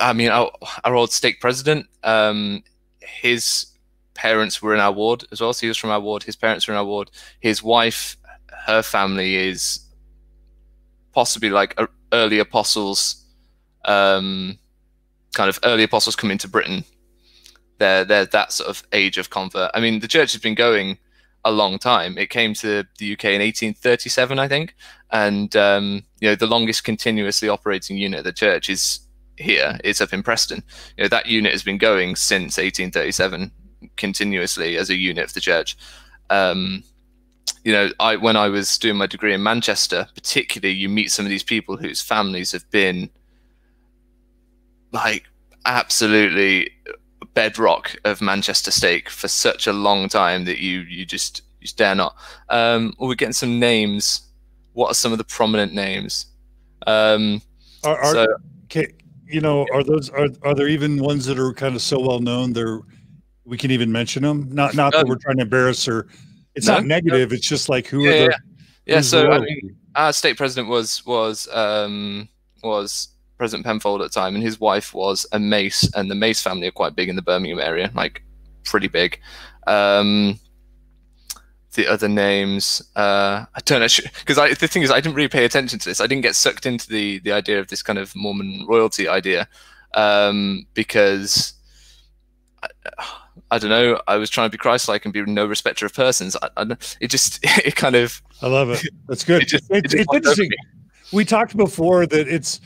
I mean, our, our old stake president, um, his parents were in our ward as well. So he was from our ward. His parents were in our ward. His wife, her family is possibly like a, early apostles, um, kind of early apostles coming to Britain. They're, they're that sort of age of convert. I mean, the church has been going a long time. It came to the U K in eighteen thirty-seven, I think, and um, you know, the longest continuously operating unit of the church is here. It's up in Preston. You know, that unit has been going since eighteen thirty-seven continuously as a unit of the church. Um, you know, I when I was doing my degree in Manchester, particularly, you meet some of these people whose families have been like absolutely bedrock of Manchester stake for such a long time that you you just you just dare not. Um, we're getting some names. What are some of the prominent names? Um, are, are so, can, you know are those are are there even ones that are kind of so well known there we can even mention them? Not not um, that we're trying to embarrass her. It's no, not negative. No. It's just like who yeah, are the yeah. yeah so I mean, our state president was was um, was. President Penfold at the time, and his wife was a Mace, and the Mace family are quite big in the Birmingham area, like pretty big. Um, the other names, uh, I don't know, because I, the thing is, I didn't really pay attention to this. I didn't get sucked into the the idea of this kind of Mormon royalty idea, um, because I, I don't know. I was trying to be Christ-like and be no respecter of persons. I, I, it just, it kind of. I love it. That's good. It just, it, it just it's interesting. We talked before that it's.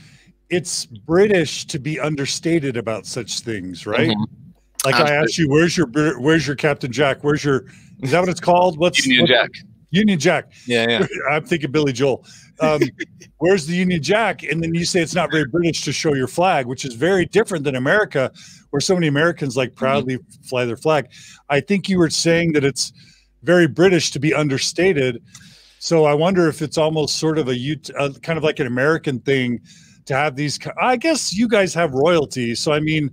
It's British to be understated about such things, right? Mm-hmm. Like Absolutely. I asked you, where's your where's your Captain Jack? Where's your is that what it's called? What's Union what's, Jack? Union Jack. Yeah, yeah. I'm thinking Billy Joel. Um, where's the Union Jack? And then you say it's not very British to show your flag, which is very different than America, where so many Americans like proudly mm-hmm. fly their flag. I think you were saying that it's very British to be understated. So I wonder if it's almost sort of a uh, kind of like an American thing. To have these, I guess you guys have royalty, so I mean,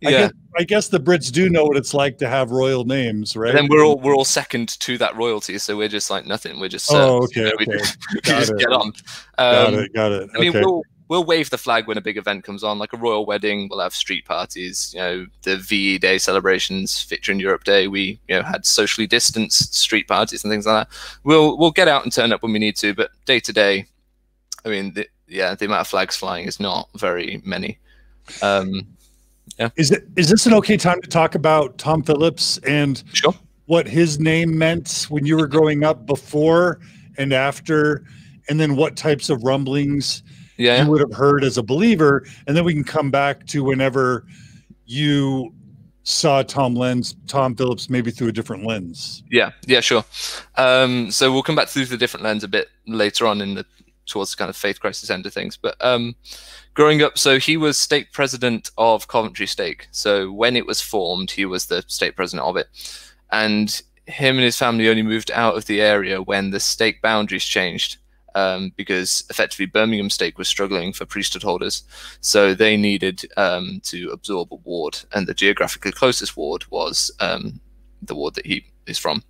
yeah. I, guess, I guess the Brits do know what it's like to have royal names, right? And then we're all we're all second to that royalty, so we're just like nothing. We're just oh, okay, you know, okay. We just, we just get on. Um, got it, got it. I mean, okay. we'll we'll wave the flag when a big event comes on, like a royal wedding. We'll have street parties, you know, the V E Day celebrations, Victory in Europe Day. We you know had socially distanced street parties and things like that. We'll we'll get out and turn up when we need to, but day to day, I mean. The, Yeah, the amount of flags flying is not very many. Um, yeah. Is it is this an okay time to talk about Tom Phillips and sure. what his name meant when you were growing up, before and after, and then what types of rumblings yeah, yeah. you would have heard as a believer, and then we can come back to whenever you saw Tom lens, Tom Phillips, maybe through a different lens. Yeah, yeah, sure. Um, so we'll come back to the different lens a bit later on in the towards the kind of faith crisis end of things. But um, growing up, so he was state president of Coventry stake. So when it was formed, he was the state president of it. And him and his family only moved out of the area when the stake boundaries changed, um, because effectively Birmingham stake was struggling for priesthood holders. So they needed um, to absorb a ward, and the geographically closest ward was um, the ward that he is from.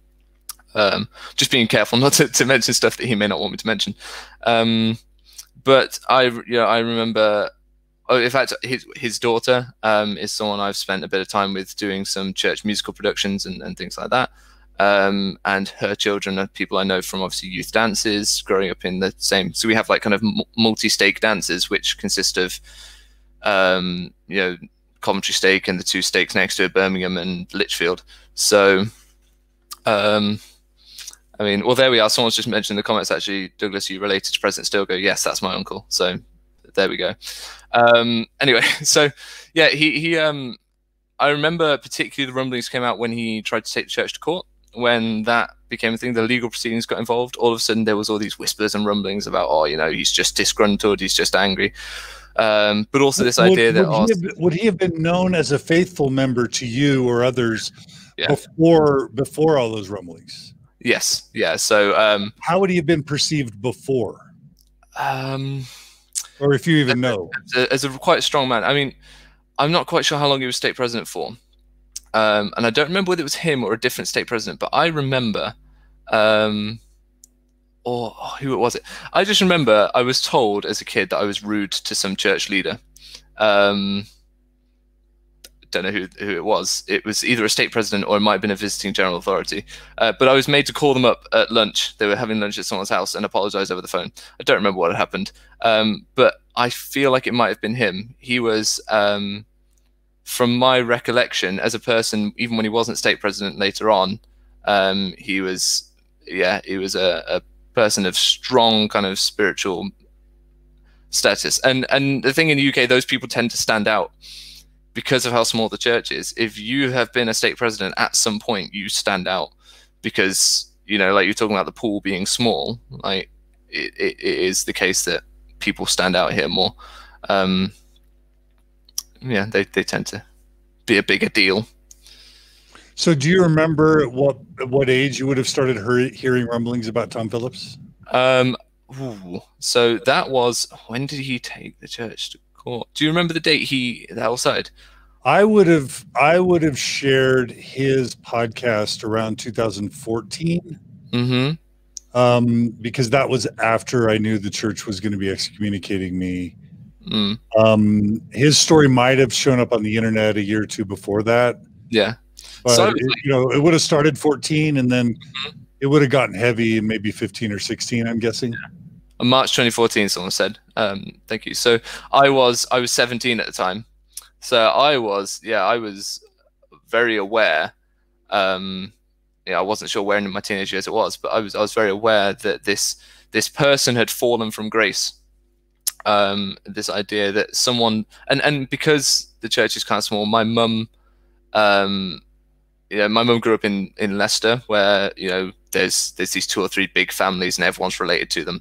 Um, just being careful not to, to mention stuff that he may not want me to mention. Um, but I, you know, I remember, oh, in fact, his, his daughter um, is someone I've spent a bit of time with doing some church musical productions and, and things like that. Um, and her children are people I know from obviously youth dances, growing up in the same. So we have like kind of multi-stake dances, which consist of, um, you know, Coventry stake and the two stakes next to it, Birmingham and Lichfield. So, um, I mean, well, there we are. Someone's just mentioned in the comments, actually, Douglas, you related to President Stilgoe? Yes, that's my uncle. So there we go. Um, anyway, so yeah, he, he um, I remember particularly the rumblings came out when he tried to take the church to court. When that became a thing, the legal proceedings got involved. All of a sudden, there was all these whispers and rumblings about, oh, you know, he's just disgruntled, he's just angry. Um, but also this would, idea that... Would he, have, would he have been known as a faithful member to you or others yeah. before before all those rumblings? Yes. Yeah. So, um, how would he have been perceived before? Um, or if you even as, know, as a, as a quite strong man. I mean, I'm not quite sure how long he was state president for. Um, and I don't remember whether it was him or a different state president, but I remember, um, or oh, who was it? I just remember I was told as a kid that I was rude to some church leader. Um, don't know who, who it was. It was either a state president or it might have been a visiting general authority. Uh, but I was made to call them up at lunch. They were having lunch at someone's house and apologise over the phone. I don't remember what had happened, um, but I feel like it might have been him. He was, um, from my recollection, as a person, even when he wasn't state president later on, um, he was, yeah, he was a, a person of strong kind of spiritual status. And and the thing in the U K, those people tend to stand out because of how small the church is. If you have been a state president at some point, you stand out because, you know, like you're talking about the pool being small, like it, it, it is the case that people stand out here more. Um, yeah, they, they tend to be a bigger deal. So do you remember at what, at what age you would have started heard, hearing rumblings about Tom Phillips? Um, ooh, so that was, when did he take the church to? Do you remember the date he that outside? I would have I would have shared his podcast around two thousand fourteen, mm-hmm. um, because that was after I knew the church was going to be excommunicating me. Mm. Um, his story might have shown up on the internet a year or two before that. Yeah, but so it, like, you know, it would have started fourteen, and then mm-hmm. it would have gotten heavy, maybe fifteen or sixteen. I'm guessing. Yeah. March twenty fourteen, someone said. Um, thank you. So I was I was seventeen at the time. So I was yeah I was very aware. Um, yeah, I wasn't sure where in my teenage years it was, but I was I was very aware that this this person had fallen from grace. Um, this idea that someone and and because the church is kind of small, my mum, um, you know, my mum grew up in in Leicester, where you know there's there's these two or three big families and everyone's related to them.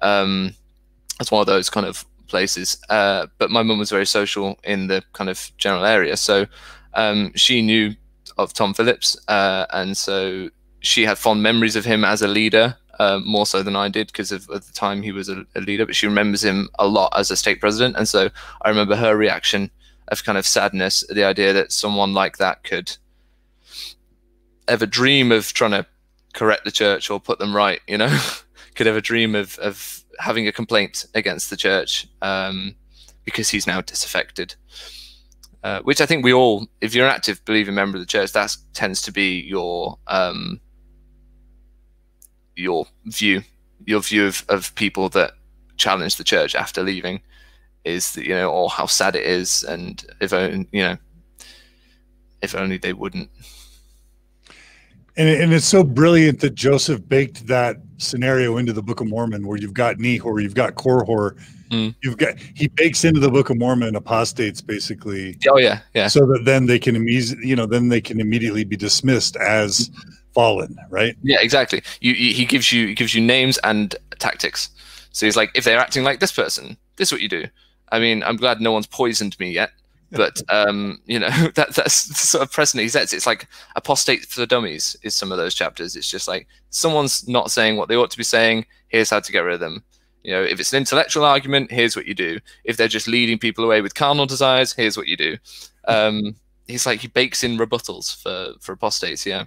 Um, that's one of those kind of places. Uh, but my mum was very social in the kind of general area. So um, she knew of Tom Phillips. Uh, and so she had fond memories of him as a leader, uh, more so than I did because of at the time he was a, a leader. But she remembers him a lot as a state president. And so I remember her reaction of kind of sadness, the idea that someone like that could ever dream of trying to correct the church or put them right, you know, could ever dream of, of having a complaint against the church, um, because he's now disaffected, uh, which I think we all, if you're an active believing member of the church, that tends to be your, um, your view, your view of, of people that challenge the church after leaving is, you know, or how sad it is, and if only, you know, if only they wouldn't. And, and it's so brilliant that Joseph baked that scenario into the Book of Mormon, where you've got Nehor, you've got Korhor, mm. you've got, he bakes into the Book of Mormon apostates, basically. Oh yeah, yeah. So that then they can, you know, then they can immediately be dismissed as fallen, right? Yeah, exactly. You, you, he gives you, he gives you names and tactics. So he's like, if they're acting like this person, this is what you do. I mean, I'm glad no one's poisoned me yet. But, um, you know, that, that's the sort of precedent he sets. It's like apostate for dummies is some of those chapters. It's just like someone's not saying what they ought to be saying. Here's how to get rid of them. You know, if it's an intellectual argument, here's what you do. If they're just leading people away with carnal desires, here's what you do. Um, he's like, he bakes in rebuttals for, for apostates, yeah.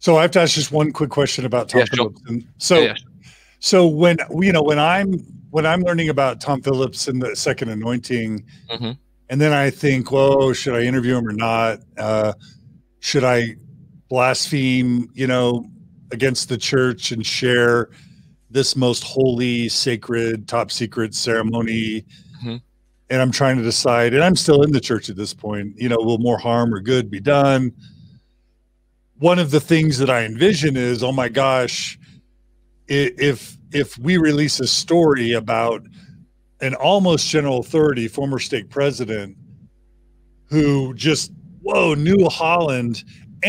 So I have to ask just one quick question about Tom yeah, Phillips. Sure. So, yeah, yeah. so when, you know, when I'm, when I'm learning about Tom Phillips and the Second Anointing, mm-hmm. and then I think, well, should I interview him or not? Uh, should I blaspheme, you know, against the church and share this most holy, sacred, top secret ceremony? Mm-hmm. And I'm trying to decide, and I'm still in the church at this point, you know, will more harm or good be done? One of the things that I envision is, oh my gosh, if, if we release a story about an almost general authority, former stake president, who just, whoa, knew Holland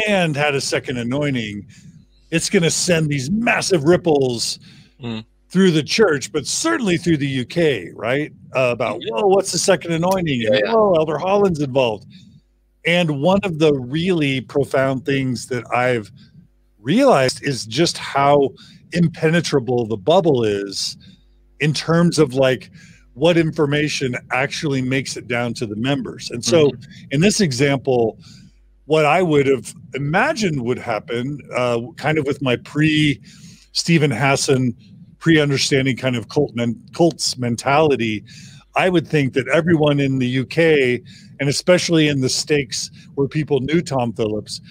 and had a second anointing, it's going to send these massive ripples mm. through the church, but certainly through the U K, right? Uh, about, whoa, what's the second anointing? Yeah, yeah. Oh, Elder Holland's involved. And one of the really profound things that I've realized is just how impenetrable the bubble is in terms of like, what information actually makes it down to the members. And so mm-hmm. in this example, what I would have imagined would happen, uh, kind of with my pre-Stephen Hassan, pre-understanding kind of cult men cults mentality, I would think that everyone in the U K, and especially in the stakes where people knew Tom Phillips,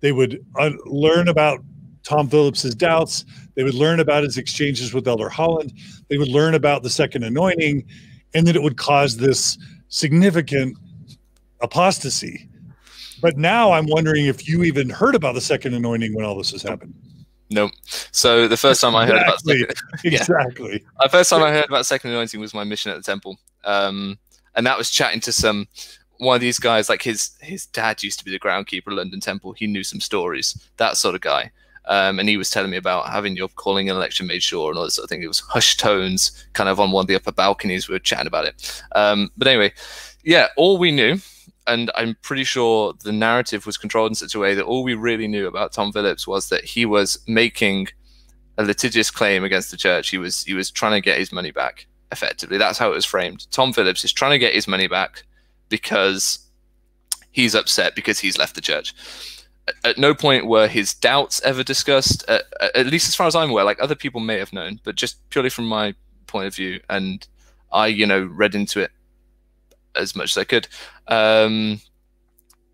they would uh, learn about Tom Phillips's doubts. They would learn about his exchanges with Elder Holland. They would learn about the second anointing, and that it would cause this significant apostasy. But now I'm wondering if you even heard about the second anointing when all this has happened. Nope. So the first time I heard about second, yeah. exactly the first time I heard about second anointing was my mission at the temple, um, and that was chatting to some one of these guys. Like his his dad used to be the groundkeeper at London Temple. He knew some stories. That sort of guy. Um, and he was telling me about having your calling an election made sure and all that sort of thing. It was hushed tones, kind of on one of the upper balconies. We were chatting about it. Um, but anyway, yeah, all we knew, and I'm pretty sure the narrative was controlled in such a way that all we really knew about Tom Phillips was that he was making a litigious claim against the church. He was, he was trying to get his money back, effectively. That's how it was framed. Tom Phillips is trying to get his money back because he's upset because he's left the church. At no point were his doubts ever discussed, uh, at least as far as I'm aware. Like, other people may have known, but just purely from my point of view, and I, you know, read into it as much as I could. Um,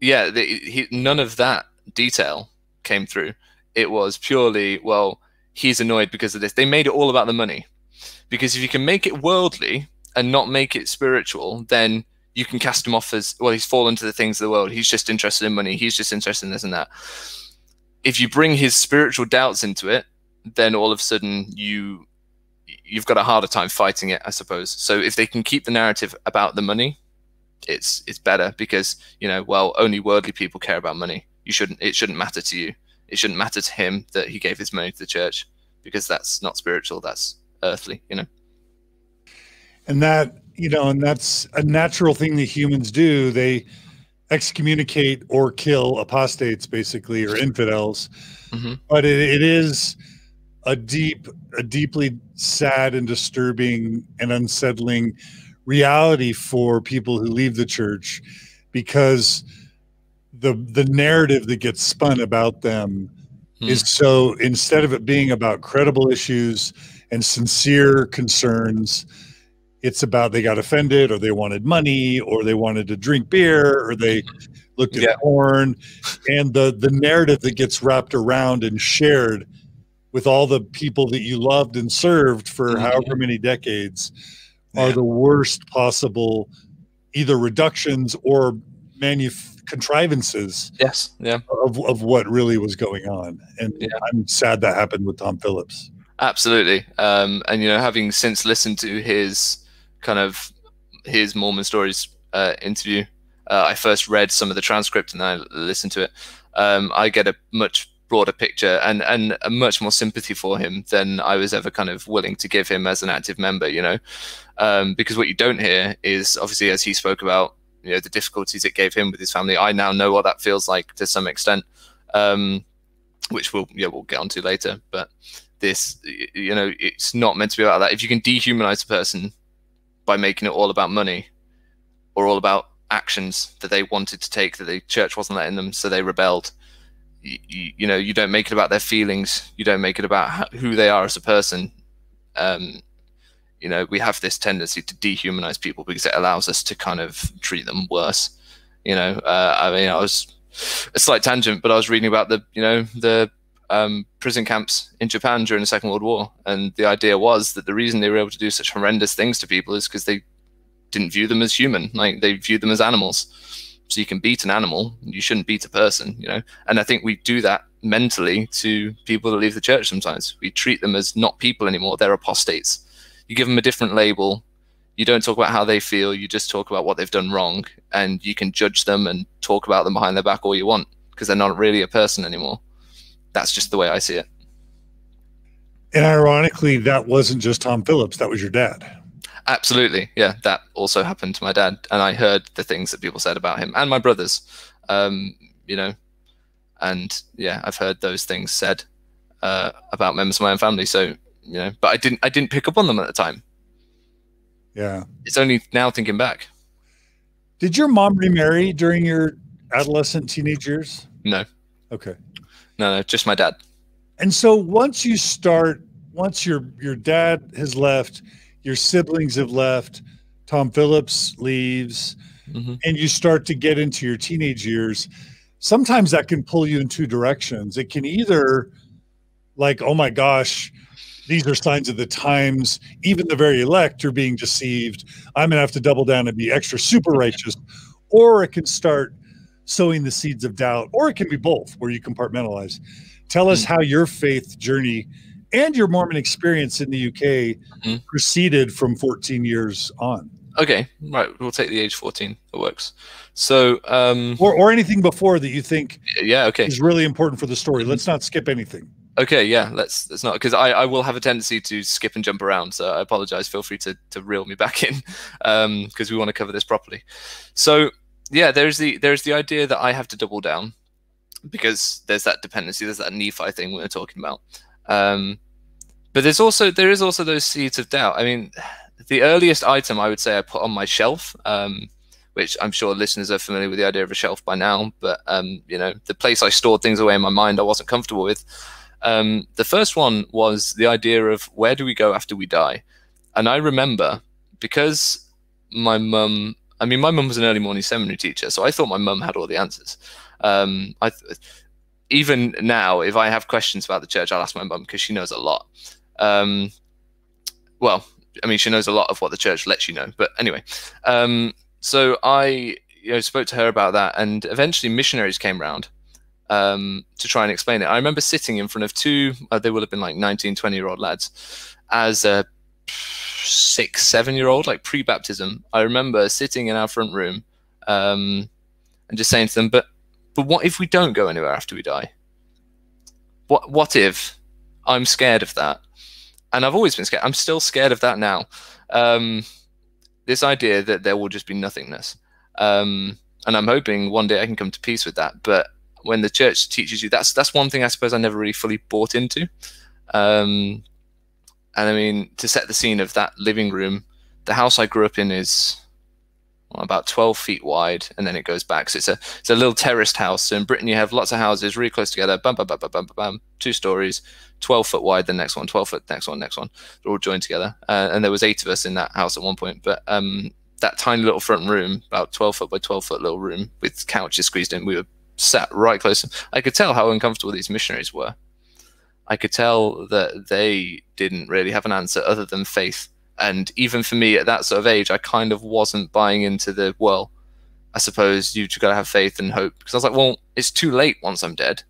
yeah, the, he, none of that detail came through. It was purely, well, he's annoyed because of this. They made it all about the money, because if you can make it worldly and not make it spiritual, then you can cast him off as, well, he's fallen to the things of the world. He's just interested in money. He's just interested in this and that. If you bring his spiritual doubts into it, then all of a sudden you, you've got a harder time fighting it, I suppose. So if they can keep the narrative about the money, it's, it's better, because, you know, well, only worldly people care about money. You shouldn't, it shouldn't matter to you. It shouldn't matter to him that he gave his money to the church, because that's not spiritual. That's earthly, you know? And that, you know, and that's a natural thing that humans do. They excommunicate or kill apostates, basically, or infidels. Mm-hmm. But it, it is a deep, a deeply sad and disturbing and unsettling reality for people who leave the church, because the the narrative that gets spun about them mm. is so, instead of it being about credible issues and sincere concerns, it's about they got offended, or they wanted money, or they wanted to drink beer, or they looked at yeah. porn. And the, the narrative that gets wrapped around and shared with all the people that you loved and served for mm-hmm. however many decades are the worst possible either reductions or manuf contrivances yes, yeah. of, of what really was going on. And yeah. I'm sad that happened with Tom Phillips. Absolutely. Um, and, you know, having since listened to his kind of his Mormon Stories uh, interview, uh, I first read some of the transcript and I listened to it. Um, I get a much broader picture and, and a much more sympathy for him than I was ever kind of willing to give him as an active member, you know, um, because what you don't hear is obviously, as he spoke about, you know, the difficulties it gave him with his family. I now know what that feels like to some extent, um, which we'll, yeah, we'll get onto later, but this, you know, it's not meant to be about that. If you can dehumanize a person by making it all about money or all about actions that they wanted to take that the church wasn't letting them, so they rebelled, you, you, you know, you don't make it about their feelings, you don't make it about how, who they are as a person. Um, you know, we have this tendency to dehumanize people because it allows us to kind of treat them worse. You know, uh, I mean, I was a slight tangent, but I was reading about the, you know, the um, prison camps in Japan during the Second World War. And the idea was that the reason they were able to do such horrendous things to people is because they didn't view them as human. Like, they viewed them as animals. So you can beat an animal, you shouldn't beat a person, you know? And I think we do that mentally to people that leave the church sometimes. We treat them as not people anymore. They're apostates. You give them a different label. You don't talk about how they feel. You just talk about what they've done wrong. And you can judge them and talk about them behind their back all you want because they're not really a person anymore. That's just the way I see it. And ironically, that wasn't just Tom Phillips. That was your dad. Absolutely. Yeah, that also happened to my dad. And I heard the things that people said about him and my brothers, um, you know. And, yeah, I've heard those things said uh, about members of my own family. So, you know, but I didn't, I didn't pick up on them at the time. Yeah. It's only now thinking back. Did your mom remarry during your adolescent teenage years? No. Okay. No, no, just my dad. And so once you start, once your, your dad has left, your siblings have left, Tom Phillips leaves, mm-hmm. and you start to get into your teenage years, sometimes that can pull you in two directions. It can either like, oh my gosh, these are signs of the times. Even the very elect are being deceived. I'm going to have to double down and be extra super righteous. Or it can start sowing the seeds of doubt. Or it can be both, where you compartmentalize. Tell us mm-hmm. how your faith journey and your Mormon experience in the U K mm-hmm. proceeded from fourteen years on. Okay, right. We'll take the age fourteen. It works. So, um, or, or anything before that you think yeah, okay. is really important for the story. Mm-hmm. Let's not skip anything. Okay, yeah, let's, let's not, because I, I will have a tendency to skip and jump around, so I apologize. Feel free to, to reel me back in, because um, we want to cover this properly. So, yeah, there's the, there's the idea that I have to double down, because there's that dependency, there's that Nephi thing we were talking about. Um, but there's also, there is also those seeds of doubt. I mean, the earliest item I would say I put on my shelf, um, which I'm sure listeners are familiar with the idea of a shelf by now, but, um, you know, the place I stored things away in my mind I wasn't comfortable with. Um, the first one was the idea of where do we go after we die? And I remember because my mum, I mean, my mum was an early morning seminary teacher, so I thought my mum had all the answers. Um, I th even now, if I have questions about the church, I'll ask my mum because she knows a lot. Um, well, I mean, she knows a lot of what the church lets you know, but anyway. Um, so I you know, spoke to her about that, and eventually missionaries came around. Um, to try and explain it. I remember sitting in front of two, uh, they would have been like nineteen, twenty year old lads as a six, seven year old, like pre-baptism. I remember sitting in our front room um, and just saying to them, but, but what if we don't go anywhere after we die? What, what if I'm scared of that? And I've always been scared. I'm still scared of that now. Um, this idea that there will just be nothingness. Um, and I'm hoping one day I can come to peace with that. But when the church teaches you, that's that's one thing I suppose I never really fully bought into. Um, and I mean, to set the scene of that living room, the house I grew up in is well, about twelve feet wide, and then it goes back. So it's a, it's a little terraced house. So in Britain, you have lots of houses really close together, bam, bam, bam, bam, bam, bam, two stories, twelve foot wide, the next one, twelve foot, next one, next one. They're all joined together. Uh, and there was eight of us in that house at one point. But um, that tiny little front room, about twelve foot by twelve foot little room with couches squeezed in, we were sat right close. I could tell how uncomfortable these missionaries were. I could tell that they didn't really have an answer other than faith And even for me at that sort of age, I kind of wasn't buying into the, well, I suppose you've got to have faith and hope. Because I was like, well, it's too late once I'm dead.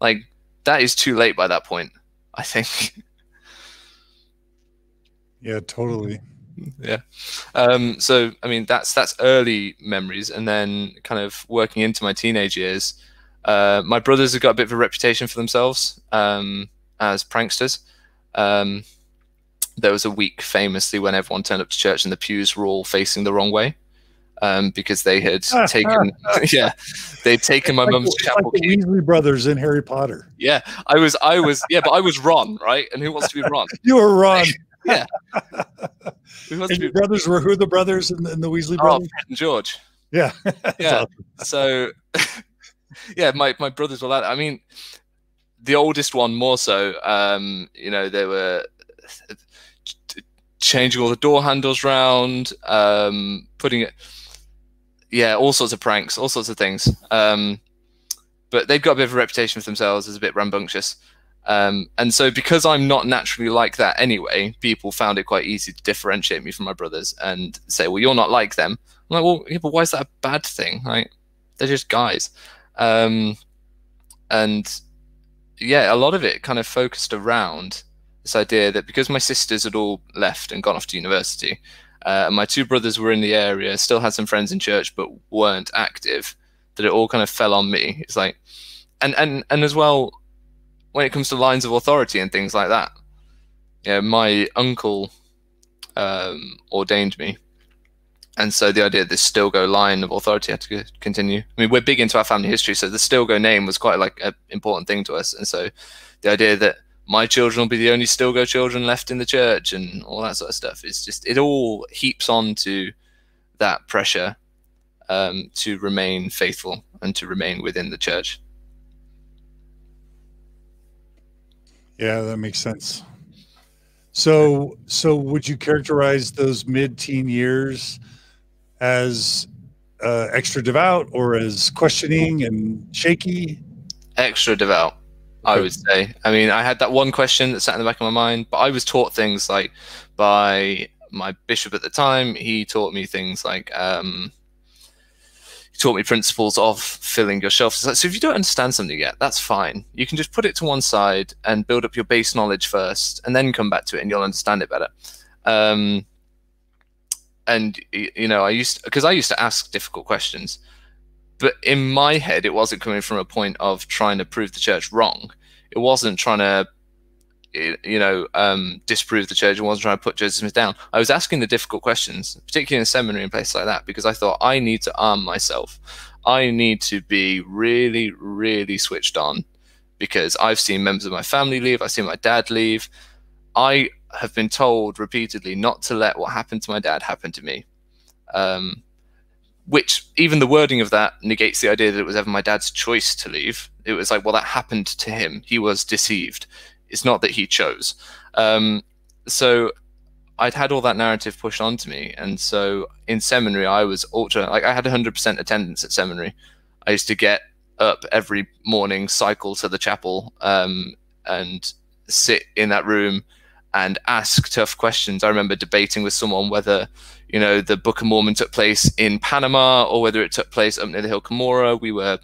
Like, that is too late by that point, I think. Yeah, totally. Yeah. Um, so, I mean, that's that's early memories. And then kind of working into my teenage years, uh, my brothers have got a bit of a reputation for themselves um, as pranksters. Um, there was a week, famously, when everyone turned up to church and the pews were all facing the wrong way um, because they had taken, yeah, they'd taken my mum's chapel key. Like the Weasley brothers in Harry Potter. Yeah, I was, I was, yeah, but I was Ron, right? And who wants to be Ron? You were Ron. Yeah. And your brothers were who the brothers and the, the Weasley brothers? Oh, Fred and George. Yeah. Yeah. So, yeah, my, my brothers were like that. I mean, the oldest one more so, um, you know, they were changing all the door handles round, um, putting it, yeah, all sorts of pranks, all sorts of things. Um, but they've got a bit of a reputation for themselves as a bit rambunctious. Um, and so because I'm not naturally like that anyway, people found it quite easy to differentiate me from my brothers and say, well, you're not like them. I'm like, well, yeah, but why is that a bad thing? Like, they're just guys. Um, and yeah, a lot of it kind of focused around this idea that because my sisters had all left and gone off to university, uh, and my two brothers were in the area, still had some friends in church, but weren't active, that it all kind of fell on me. It's like, and, and, and as well, when it comes to lines of authority and things like that, yeah, you know, my uncle um, ordained me, and so the idea of this Stilgoe line of authority had to continue. I mean, we're big into our family history, so the Stilgoe name was quite like an important thing to us, and so the idea that my children will be the only Stilgoe children left in the church and all that sort of stuff, it's just, it all heaps on to that pressure um, to remain faithful and to remain within the church. Yeah, that makes sense. So, so would you characterize those mid-teen years as uh, extra devout or as questioning and shaky? Extra devout, I would say. I mean, I had that one question that sat in the back of my mind, but I was taught things like by my bishop at the time. He taught me things like um, he taught me principles of filling your shelf. So if you don't understand something yet, that's fine. You can just put it to one side and build up your base knowledge first and then come back to it and you'll understand it better. Um, and, you know, I used, because I used to ask difficult questions, but in my head, it wasn't coming from a point of trying to prove the church wrong. It wasn't trying to, you know, um, disprove the church. I wasn't trying to put Joseph Smith down. I was asking the difficult questions, particularly in a seminary and places like that, because I thought I need to arm myself. I need to be really, really switched on because I've seen members of my family leave. I've seen my dad leave. I have been told repeatedly not to let what happened to my dad happen to me, um, which even the wording of that negates the idea that it was ever my dad's choice to leave. It was like, well, that happened to him. He was deceived. It's not that he chose. Um, so I'd had all that narrative pushed onto me. And so in seminary, I was ultra, like I had one hundred percent attendance at seminary. I used to get up every morning, cycle to the chapel um, and sit in that room and ask tough questions. I remember debating with someone whether, you know, the Book of Mormon took place in Panama or whether it took place up near the hill Cumorah. We were,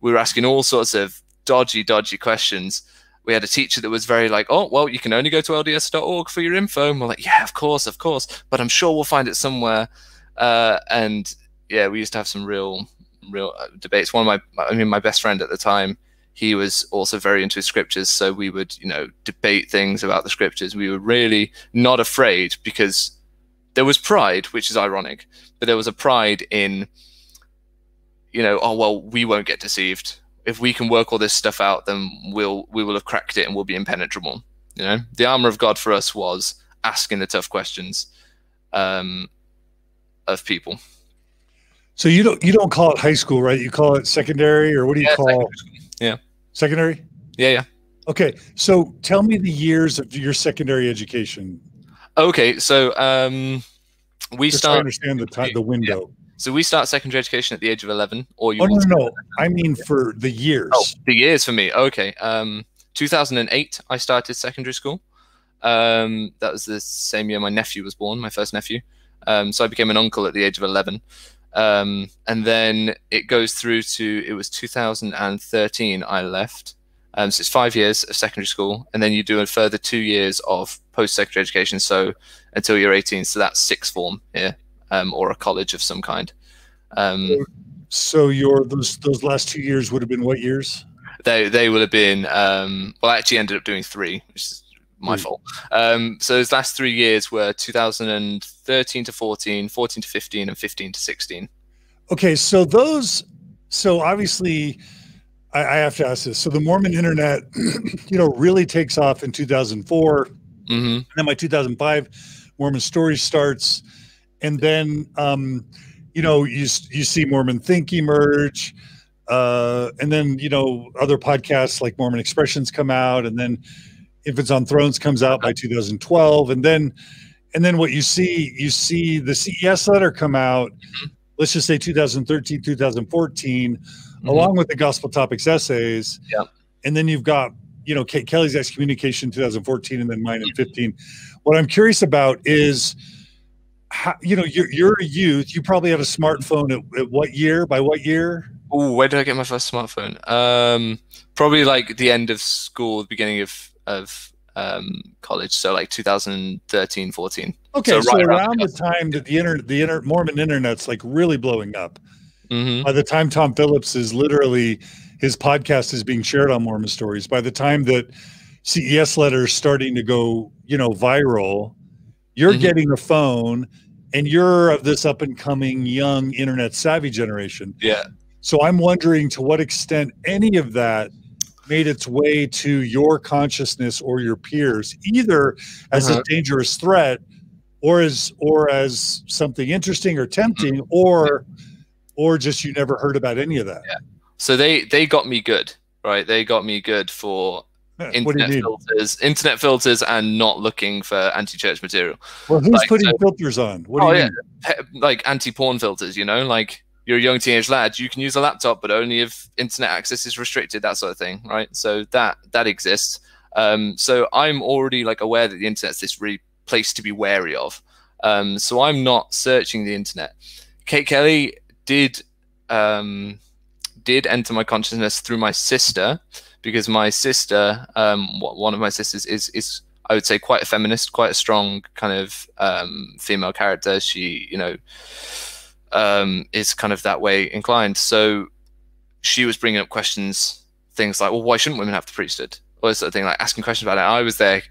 we were asking all sorts of dodgy, dodgy questions. We had a teacher that was very like, oh, well, you can only go to L D S dot org for your info. And we're like, yeah, of course, of course. But I'm sure we'll find it somewhere. Uh, and, yeah, we used to have some real real debates. One of my, I mean, my best friend at the time, he was also very into scriptures. So we would, you know, debate things about the scriptures. We were really not afraid because there was pride, which is ironic. But there was a pride in, you know, oh, well, we won't get deceived. If we can work all this stuff out, then we'll we will have cracked it and we'll be impenetrable. You know, the armor of God for us was asking the tough questions um, of people. So you don't you don't call it high school, right? You call it secondary, or what do you yeah, call? Secondary. Yeah, secondary. Yeah, yeah. Okay, so tell me the years of your secondary education. Okay, so um, we Just start. To understand the time, the window. Yeah. So we start secondary education at the age of eleven, or you? Oh no, no, I mean for the years. Oh, the years for me. Okay, um, two thousand and eight, I started secondary school. Um, that was the same year my nephew was born, my first nephew. Um, so I became an uncle at the age of eleven. Um, and then it goes through to, it was two thousand thirteen I left. Um, so it's five years of secondary school, and then you do a further two years of post-secondary education, so until you're eighteen. So that's sixth form here, um, or a college of some kind. Um, so your those those last two years would have been what years? They they would have been. Um, well, I actually ended up doing three, which is my mm. fault. Um, so those last three years were two thousand thirteen to fourteen, fourteen to fifteen, and fifteen to sixteen. Okay, so those. So obviously. I have to ask this. So the Mormon internet, you know, really takes off in two thousand four. Mm-hmm. And then by two thousand five, Mormon Stories starts. And then, um, you know, you, you see Mormon Think emerge. Uh, and then, you know, other podcasts like Mormon Expressions come out. And then Infants on Thrones comes out by two thousand twelve. And then, and then what you see, you see the C E S letter come out. Mm-hmm. Let's just say two thousand thirteen, two thousand fourteen, mm-hmm. along with the Gospel Topics essays. Yeah. And then you've got, you know, Kate Kelly's excommunication in two thousand fourteen, and then mine in fifteen. What I'm curious about is, how, you know, you're, you're a youth. You probably had a smartphone at, at what year? By what year? Oh, where did I get my first smartphone? Um, probably like the end of school, the beginning of, of um, college. So like two thousand thirteen, fourteen. Okay, so, right so around, around the time that the internet, the inter Mormon internet's like really blowing up. Mm-hmm. By the time Tom Phillips is literally, his podcast is being shared on Mormon Stories. By the time that C E S letters starting to go, you know, viral, you're mm-hmm. getting a phone, and you're of this up and coming young internet savvy generation. Yeah. So I'm wondering to what extent any of that made its way to your consciousness or your peers, either as uh-huh. a dangerous threat, or as or as something interesting or tempting, or or just you never heard about any of that. Yeah. So they they got me good, right? They got me good for internet filters, internet filters, and not looking for anti-church material. Well, who's like, putting so, filters on? What oh, do you yeah. mean? Like anti-porn filters, you know, like you're a young teenage lad, you can use a laptop, but only if internet access is restricted, that sort of thing, right? So that that exists. Um, so I'm already like aware that the internet's this really place to be wary of. Um, so I'm not searching the internet. Kate Kelly did um, did enter my consciousness through my sister, because my sister, um, one of my sisters is, is I would say quite a feminist, quite a strong kind of um, female character. She, you know, um, is kind of that way inclined. So she was bringing up questions, things like, well, why shouldn't women have the priesthood? Or this sort of thing, like asking questions about it. I was there,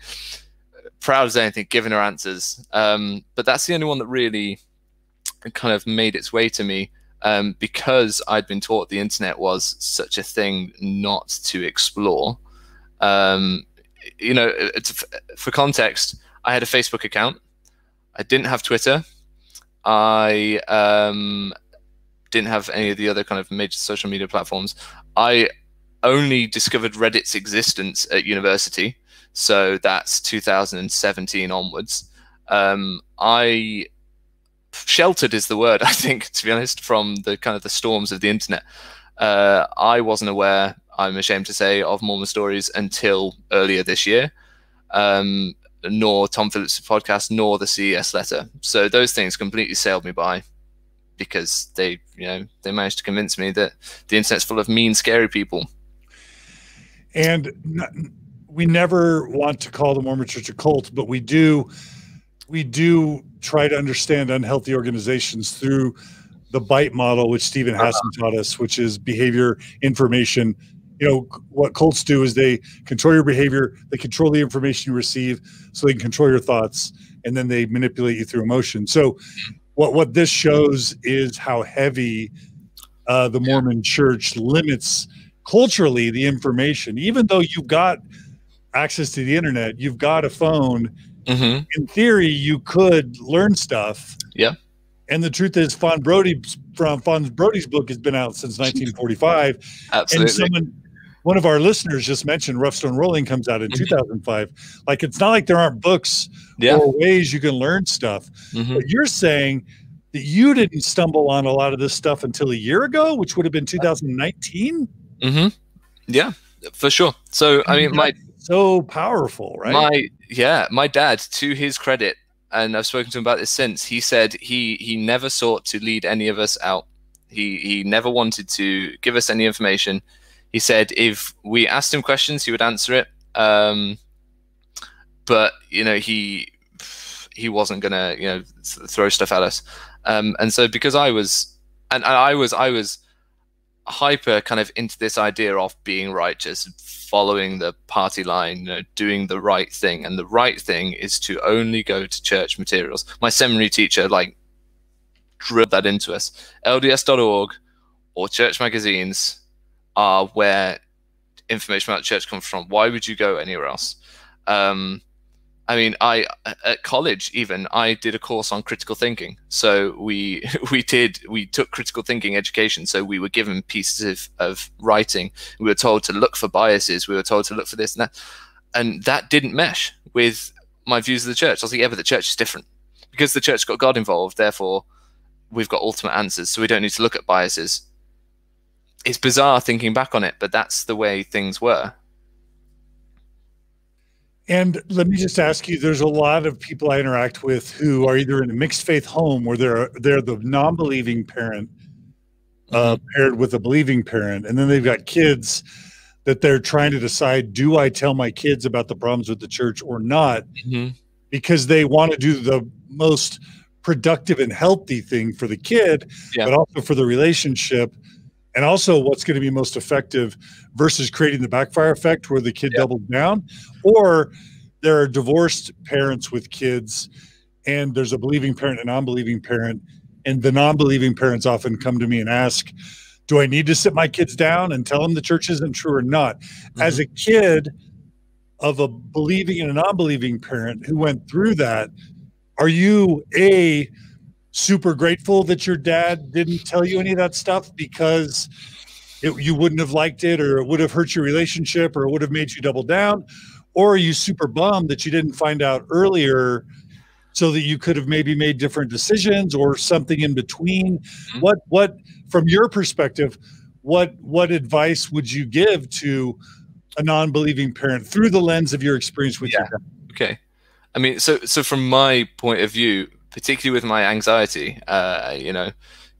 proud as anything, giving her answers, um, but that's the only one that really kind of made its way to me, um, because I'd been taught the internet was such a thing not to explore. Um, you know, it's, for context, I had a Facebook account. I didn't have Twitter. I um, didn't have any of the other kind of major social media platforms. I only discovered Reddit's existence at university. So that's two thousand seventeen onwards. Um, I sheltered is the word, I think, to be honest, from the kind of the storms of the internet. Uh, I wasn't aware, I'm ashamed to say, of Mormon Stories until earlier this year, um, nor Tom Phillips' podcast, nor the C E S letter. So those things completely sailed me by, because they, you know, they managed to convince me that the internet's full of mean, scary people. And we never want to call the Mormon Church a cult, but we do we do try to understand unhealthy organizations through the BITE model, which Stephen Hassan taught us, which is behavior, information. You know, what cults do is they control your behavior, they control the information you receive, so they can control your thoughts, and then they manipulate you through emotion. So what, what this shows is how heavy uh, the Mormon Church limits culturally the information. Even though you've got access to the internet, you've got a phone, mm-hmm. in theory you could learn stuff. Yeah. And the truth is, Fon Brody's from Fon Brody's book has been out since nineteen forty-five. Absolutely. And someone, one of our listeners just mentioned Roughstone Rolling comes out in mm-hmm. two thousand five. Like, it's not like there aren't books yeah. or ways you can learn stuff. Mm-hmm. But you're saying that you didn't stumble on a lot of this stuff until a year ago, which would have been two thousand nineteen? Mm-hmm. Yeah, for sure. So I mean, my so powerful, right? My yeah, my dad, to his credit, and I've spoken to him about this since, he said he he never sought to lead any of us out. He he never wanted to give us any information. He said if we asked him questions, he would answer it. Um, but you know, he he wasn't gonna you know throw stuff at us. Um, and so because I was and I was I was hyper kind of into this idea of being righteous, following the party line, you know, doing the right thing, and the right thing is to only go to church materials. My seminary teacher like drilled that into us. L D S dot org or church magazines are where information about church comes from. Why would you go anywhere else? Um, I mean, I at college even I did a course on critical thinking. So we we did we took critical thinking education. So we were given pieces of, of writing. We were told to look for biases. We were told to look for this and that, and that didn't mesh with my views of the church. I was like, yeah, but the church is different because the church got God involved. Therefore, we've got ultimate answers. So we don't need to look at biases. It's bizarre thinking back on it, but that's the way things were. And let me just ask you, there's a lot of people I interact with who are either in a mixed faith home where they're, they're the non-believing parent uh, paired with a believing parent. And then they've got kids that they're trying to decide, do I tell my kids about the problems with the church or not? Mm-hmm. Because they want to do the most productive and healthy thing for the kid, yeah. but also for the relationship. And also what's going to be most effective versus creating the backfire effect where the kid yep. doubled down, or there are divorced parents with kids and there's a believing parent and non-believing parent. And the non-believing parents often come to me and ask, do I need to sit my kids down and tell them the church isn't true or not? Mm-hmm. As a kid of a believing and a non-believing parent who went through that, are you a super grateful that your dad didn't tell you any of that stuff because it, you wouldn't have liked it, or it would have hurt your relationship, or it would have made you double down? Or are you super bummed that you didn't find out earlier so that you could have maybe made different decisions, or something in between? Mm-hmm. What, what, from your perspective, what, what advice would you give to a non-believing parent through the lens of your experience with yeah. your dad? Okay. I mean, so, so from my point of view, particularly with my anxiety, uh, you know,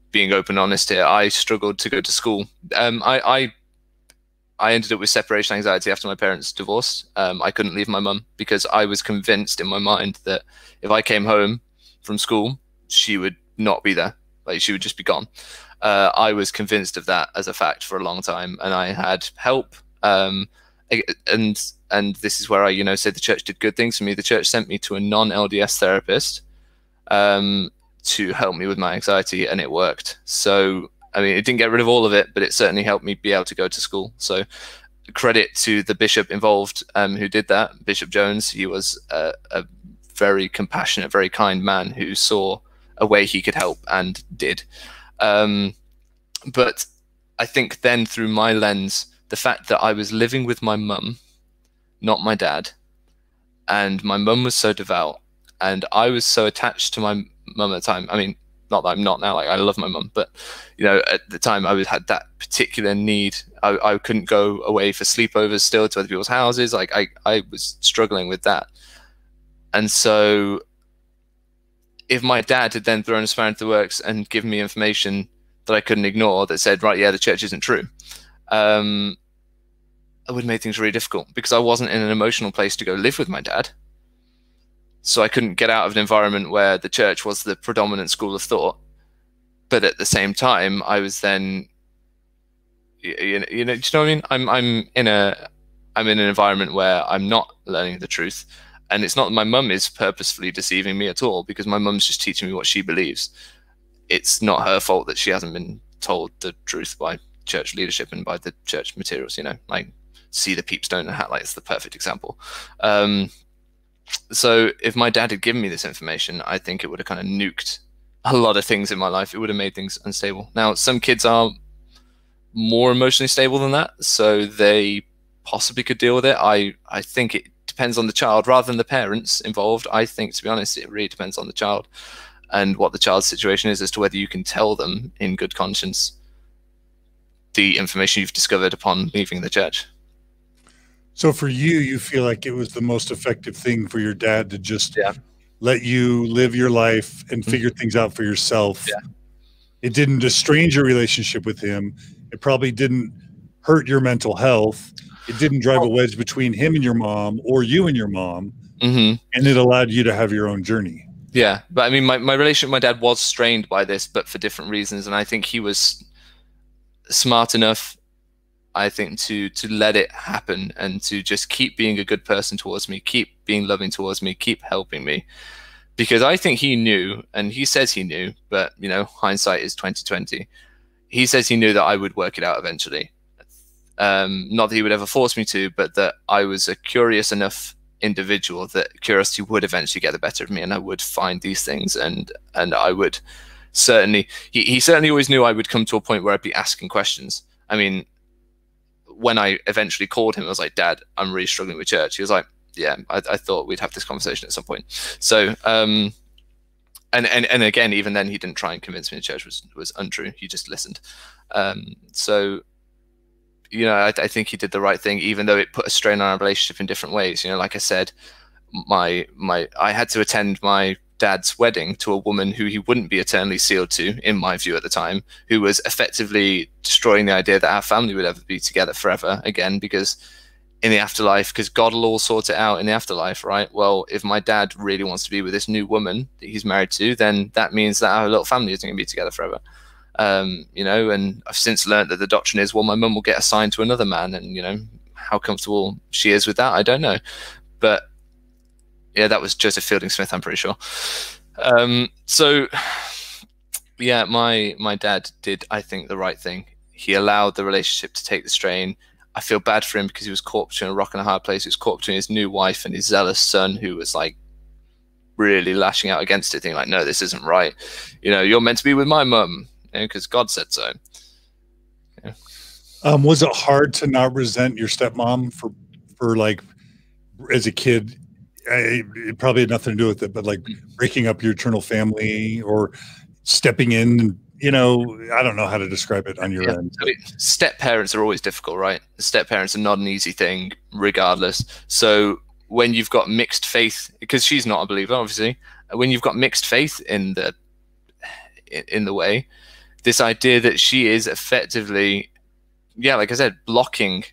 being open and honest here, I struggled to go to school. Um, I, I I ended up with separation anxiety after my parents divorced. Um, I couldn't leave my mum because I was convinced in my mind that if I came home from school, she would not be there. Like, she would just be gone. Uh, I was convinced of that as a fact for a long time, and I had help. Um, and and this is where I, you know, said the church did good things for me. The church sent me to a non L D S therapist um to help me with my anxiety, and it worked. So I mean, it didn't get rid of all of it, but it certainly helped me be able to go to school. So credit to the bishop involved, um who did that, Bishop Jones. He was a, a very compassionate, very kind man who saw a way he could help and did. Um but I think then, through my lens, the fact that I was living with my mum, not my dad, and my mum was so devout, and I was so attached to my mum at the time. I mean, not that I'm not now, like, I love my mum, but, you know, at the time I was, had that particular need. I, I couldn't go away for sleepovers still to other people's houses. Like, I, I was struggling with that. And so if my dad had then thrown a spanner into the works and given me information that I couldn't ignore that said, right, yeah, the church isn't true, um, it would have made things really difficult, because I wasn't in an emotional place to go live with my dad. So I couldn't get out of an environment where the church was the predominant school of thought. But at the same time, I was then, you know, you know, do you know what I mean? I'm, I'm in a, I'm in an environment where I'm not learning the truth. And it's not that my mum is purposefully deceiving me at all, because my mum's just teaching me what she believes. It's not her fault that she hasn't been told the truth by church leadership and by the church materials, you know, like See the Peepstone and Hat, like, it's the perfect example. Um, So if my dad had given me this information, I think it would have kind of nuked a lot of things in my life. It would have made things unstable. Now, some kids are more emotionally stable than that, so they possibly could deal with it. I, I think it depends on the child rather than the parents involved. I think, to be honest, it really depends on the child and what the child's situation is as to whether you can tell them in good conscience the information you've discovered upon leaving the church. So for you, you feel like it was the most effective thing for your dad to just yeah. let you live your life and figure mm-hmm. things out for yourself. Yeah. It didn't estrange your relationship with him. It probably didn't hurt your mental health. It didn't drive oh. a wedge between him and your mom or you and your mom. Mm-hmm. And it allowed you to have your own journey. Yeah. But I mean, my, my relationship with my dad was strained by this, but for different reasons. And I think he was smart enough, I think, to to let it happen and to just keep being a good person towards me, keep being loving towards me, keep helping me. Because I think he knew, and he says he knew, but, you know, hindsight is twenty twenty. He says he knew that I would work it out eventually. Um, not that he would ever force me to, but that I was a curious enough individual that curiosity would eventually get the better of me, and I would find these things, and and I would certainly... He, he certainly always knew I would come to a point where I'd be asking questions. I mean... when I eventually called him, I was like, Dad, I'm really struggling with church. He was like, yeah, I, I thought we'd have this conversation at some point. So, um, and, and, and again, even then he didn't try and convince me the church was, was untrue. He just listened. Um, so, you know, I, I think he did the right thing, even though it put a strain on our relationship in different ways. You know, like I said, my, my, I had to attend my dad's wedding to a woman who he wouldn't be eternally sealed to, in my view at the time, who was effectively destroying the idea that our family would ever be together forever again, because in the afterlife, because God will all sort it out in the afterlife, right? Well, if my dad really wants to be with this new woman that he's married to, then that means that our little family isn't going to be together forever. Um, you know, and I've since learned that the doctrine is, well, my mum will get assigned to another man, and, you know, how comfortable she is with that, I don't know. But yeah, that was Joseph Fielding Smith, I'm pretty sure. Um, so, yeah, my my dad did, I think, the right thing. He allowed the relationship to take the strain. I feel bad for him because he was caught between a rock and a hard place. He was caught between his new wife and his zealous son, who was, like, really lashing out against it, thinking, like, no, this isn't right. You know, you're meant to be with my mum, you know, because God said so. Yeah. Um, was it hard to not resent your stepmom for, for like, as a kid? I, it probably had nothing to do with it, but like breaking up your eternal family or stepping in, you know, I don't know how to describe it on your yeah. end. I mean, step parents are always difficult, right? Step parents are not an easy thing regardless. So when you've got mixed faith, because she's not a believer, obviously, when you've got mixed faith in the, in the way, this idea that she is effectively, yeah, like I said, blocking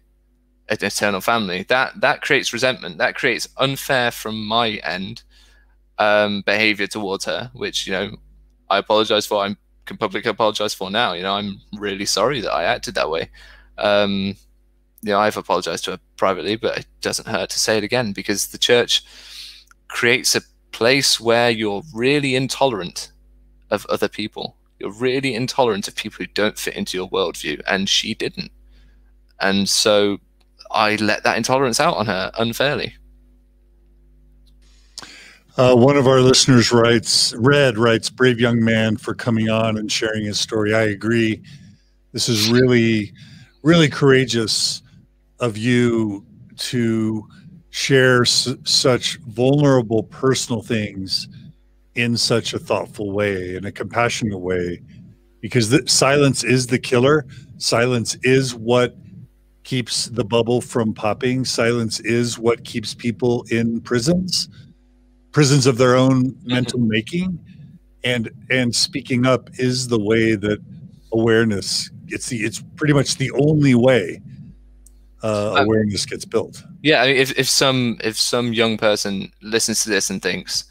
an eternal family, that that creates resentment, that creates unfair, from my end, um behavior towards her, which, you know, I apologize for. I can publicly apologize for now. You know, I'm really sorry that I acted that way. Um you know, I've apologized to her privately, but it doesn't hurt to say it again, because the church creates a place where you're really intolerant of other people, you're really intolerant of people who don't fit into your worldview, and she didn't, and so I let that intolerance out on her unfairly. Uh, one of our listeners writes, Red writes, brave young man for coming on and sharing his story. I agree. This is really, really courageous of you to share su such vulnerable personal things in such a thoughtful way, in a compassionate way, because the silence is the killer. Silence is what keeps the bubble from popping. Silence is what keeps people in prisons, prisons of their own mental making. And, and speaking up is the way that awareness, it's the, it's pretty much the only way uh, awareness gets built. Yeah. I mean, if, if some, if some young person listens to this and thinks,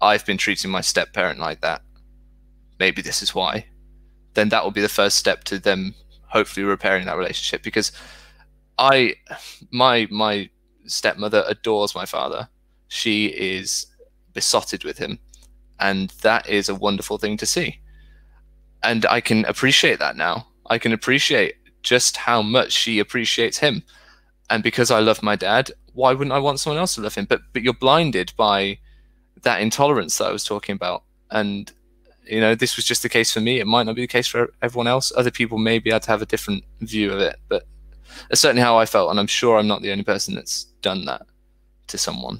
I've been treating my step parent like that, maybe this is why, then that will be the first step to them hopefully repairing that relationship. Because I, my my stepmother adores my father. She is besotted with him, and that is a wonderful thing to see. And I can appreciate that now. I can appreciate just how much she appreciates him. And because I love my dad, why wouldn't I want someone else to love him? But but you're blinded by that intolerance that I was talking about. And you know, this was just the case for me. It might not be the case for everyone else. Other people may be able to have a different view of it, but that's certainly how I felt, and I'm sure I'm not the only person that's done that to someone.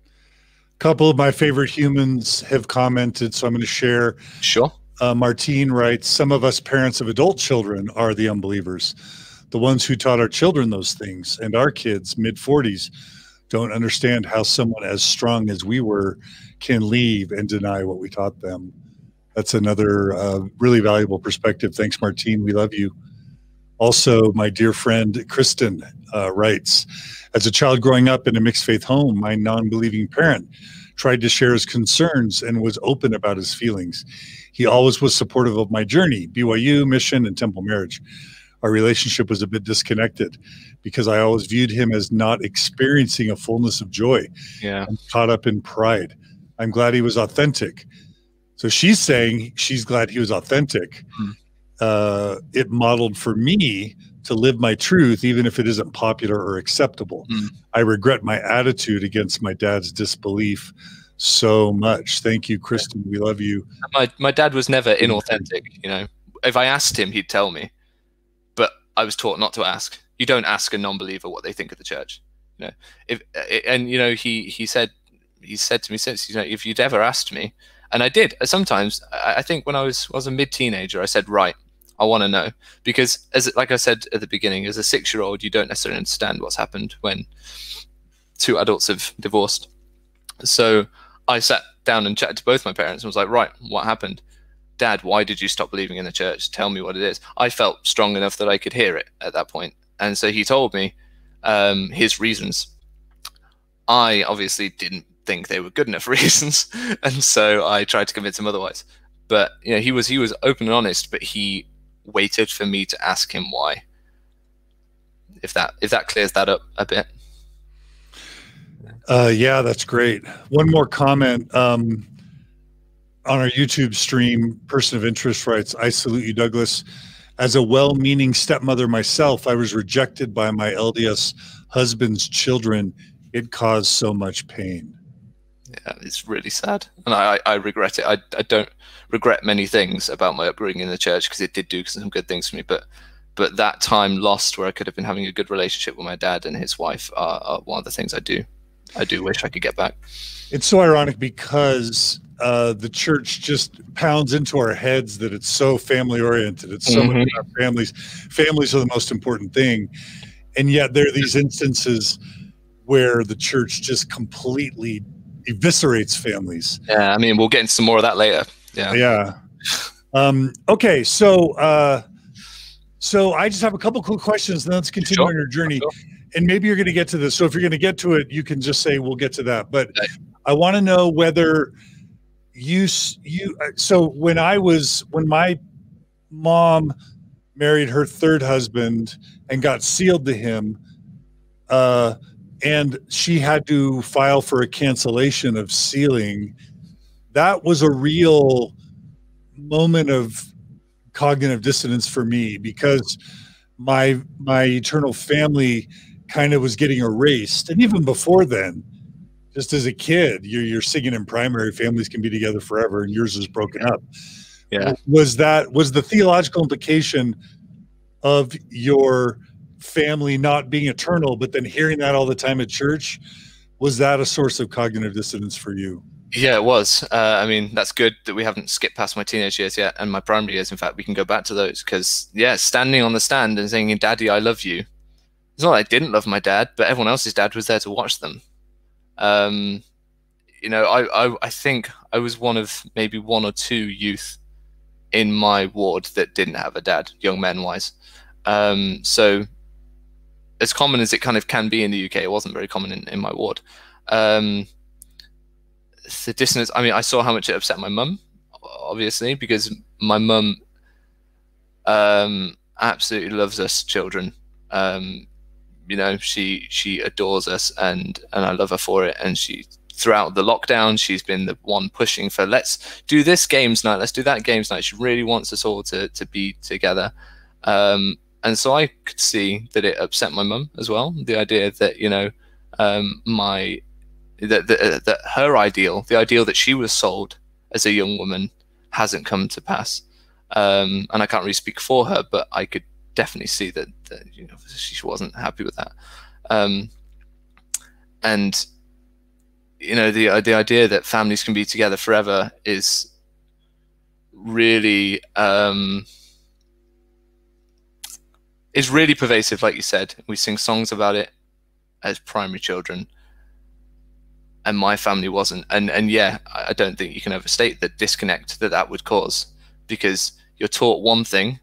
A couple of my favorite humans have commented, so I'm going to share. Sure. Uh, Martine writes, some of us parents of adult children are the unbelievers. the ones who taught our children those things and our kids mid forties don't understand how someone as strong as we were can leave and deny what we taught them. That's another uh, really valuable perspective. Thanks, Martine. We love you. Also, my dear friend Kristen uh, writes, as a child growing up in a mixed faith home, my non-believing parent tried to share his concerns and was open about his feelings. He always was supportive of my journey, B Y U, mission, and temple marriage. Our relationship was a bit disconnected because I always viewed him as not experiencing a fullness of joy. Yeah. I'm caught up in pride. I'm glad he was authentic. So she's saying she's glad he was authentic. Hmm. Uh, it modeled for me to live my truth, even if it isn't popular or acceptable. Mm. I regret my attitude against my dad's disbelief so much. Thank you, Kristen. We love you. My, my dad was never inauthentic. You know, if I asked him, he'd tell me, but I was taught not to ask. You don't ask a non-believer what they think of the church. You know, if, and you know, he, he said, he said to me since, you know, if you'd ever asked me, and I did sometimes, I think when I was, I was a mid teenager, I said, right, I want to know, because as like I said at the beginning, as a six-year-old, you don't necessarily understand what's happened when two adults have divorced. So I sat down and chatted to both my parents and was like, right, what happened? Dad, why did you stop believing in the church? Tell me what it is. I felt strong enough that I could hear it at that point. And so he told me um, his reasons. I obviously didn't think they were good enough reasons. And so I tried to convince him otherwise. But you know, he was, he was open and honest, but he waited for me to ask him why. If that if that clears that up a bit. Uh, yeah, that's great. One more comment um, on our YouTube stream. Person of Interest writes, I salute you, Douglas. As a well-meaning stepmother myself, I was rejected by my L D S husband's children. It caused so much pain. Yeah, it's really sad, and I, I regret it. I, I don't regret many things about my upbringing in the church, because it did do some good things for me, but but that time lost where I could have been having a good relationship with my dad and his wife are, are one of the things I do I do wish I could get back. It's so ironic because uh, the church just pounds into our heads that it's so family oriented. It's so mm-hmm. much about families. Families are the most important thing, and yet there are these instances where the church just completely eviscerates families. Yeah, I mean, we'll get into some more of that later. Yeah. Yeah. Um, okay, so uh, so I just have a couple cool questions, and let's continue sure. on your journey. Sure. And maybe you're going to get to this. So if you're going to get to it, you can just say we'll get to that. But okay. I want to know whether you you. So when I was when my mom married her third husband and got sealed to him. Uh, And she had to file for a cancellation of sealing. That was a real moment of cognitive dissonance for me, because my my eternal family kind of was getting erased. And even before then, just as a kid, you're, you're singing in primary, families can be together forever, and yours is broken up. Yeah. Was that was the theological implication of your family not being eternal, but then hearing that all the time at church, was that a source of cognitive dissonance for you? Yeah, it was. Uh, I mean, that's good that we haven't skipped past my teenage years yet and my primary years. In fact, we can go back to those because, yeah, standing on the stand and saying, Daddy, I love you. It's not that I didn't love my dad, but everyone else's dad was there to watch them. Um, you know, I, I, I think I was one of maybe one or two youth in my ward that didn't have a dad, young men-wise. Um, so... as common as it kind of can be in the U K, it wasn't very common in, in my ward. Um, the dissonance, I mean, I saw how much it upset my mum, obviously, because my mum um, absolutely loves us children. Um, you know, she she adores us, and, and I love her for it. And she, throughout the lockdown, she's been the one pushing for, let's do this games night, let's do that games night. She really wants us all to, to be together. Um, And so I could see that it upset my mum as well. The idea that, you know, um, my that, that that her ideal, the ideal that she was sold as a young woman, hasn't come to pass. Um, and I can't really speak for her, but I could definitely see that, that you know, she wasn't happy with that. Um, and you know, the the idea that families can be together forever is really. Um, is really pervasive, like you said. We sing songs about it as primary children, and my family wasn't. And and yeah, I don't think you can overstate the disconnect that that would cause, because you're taught one thing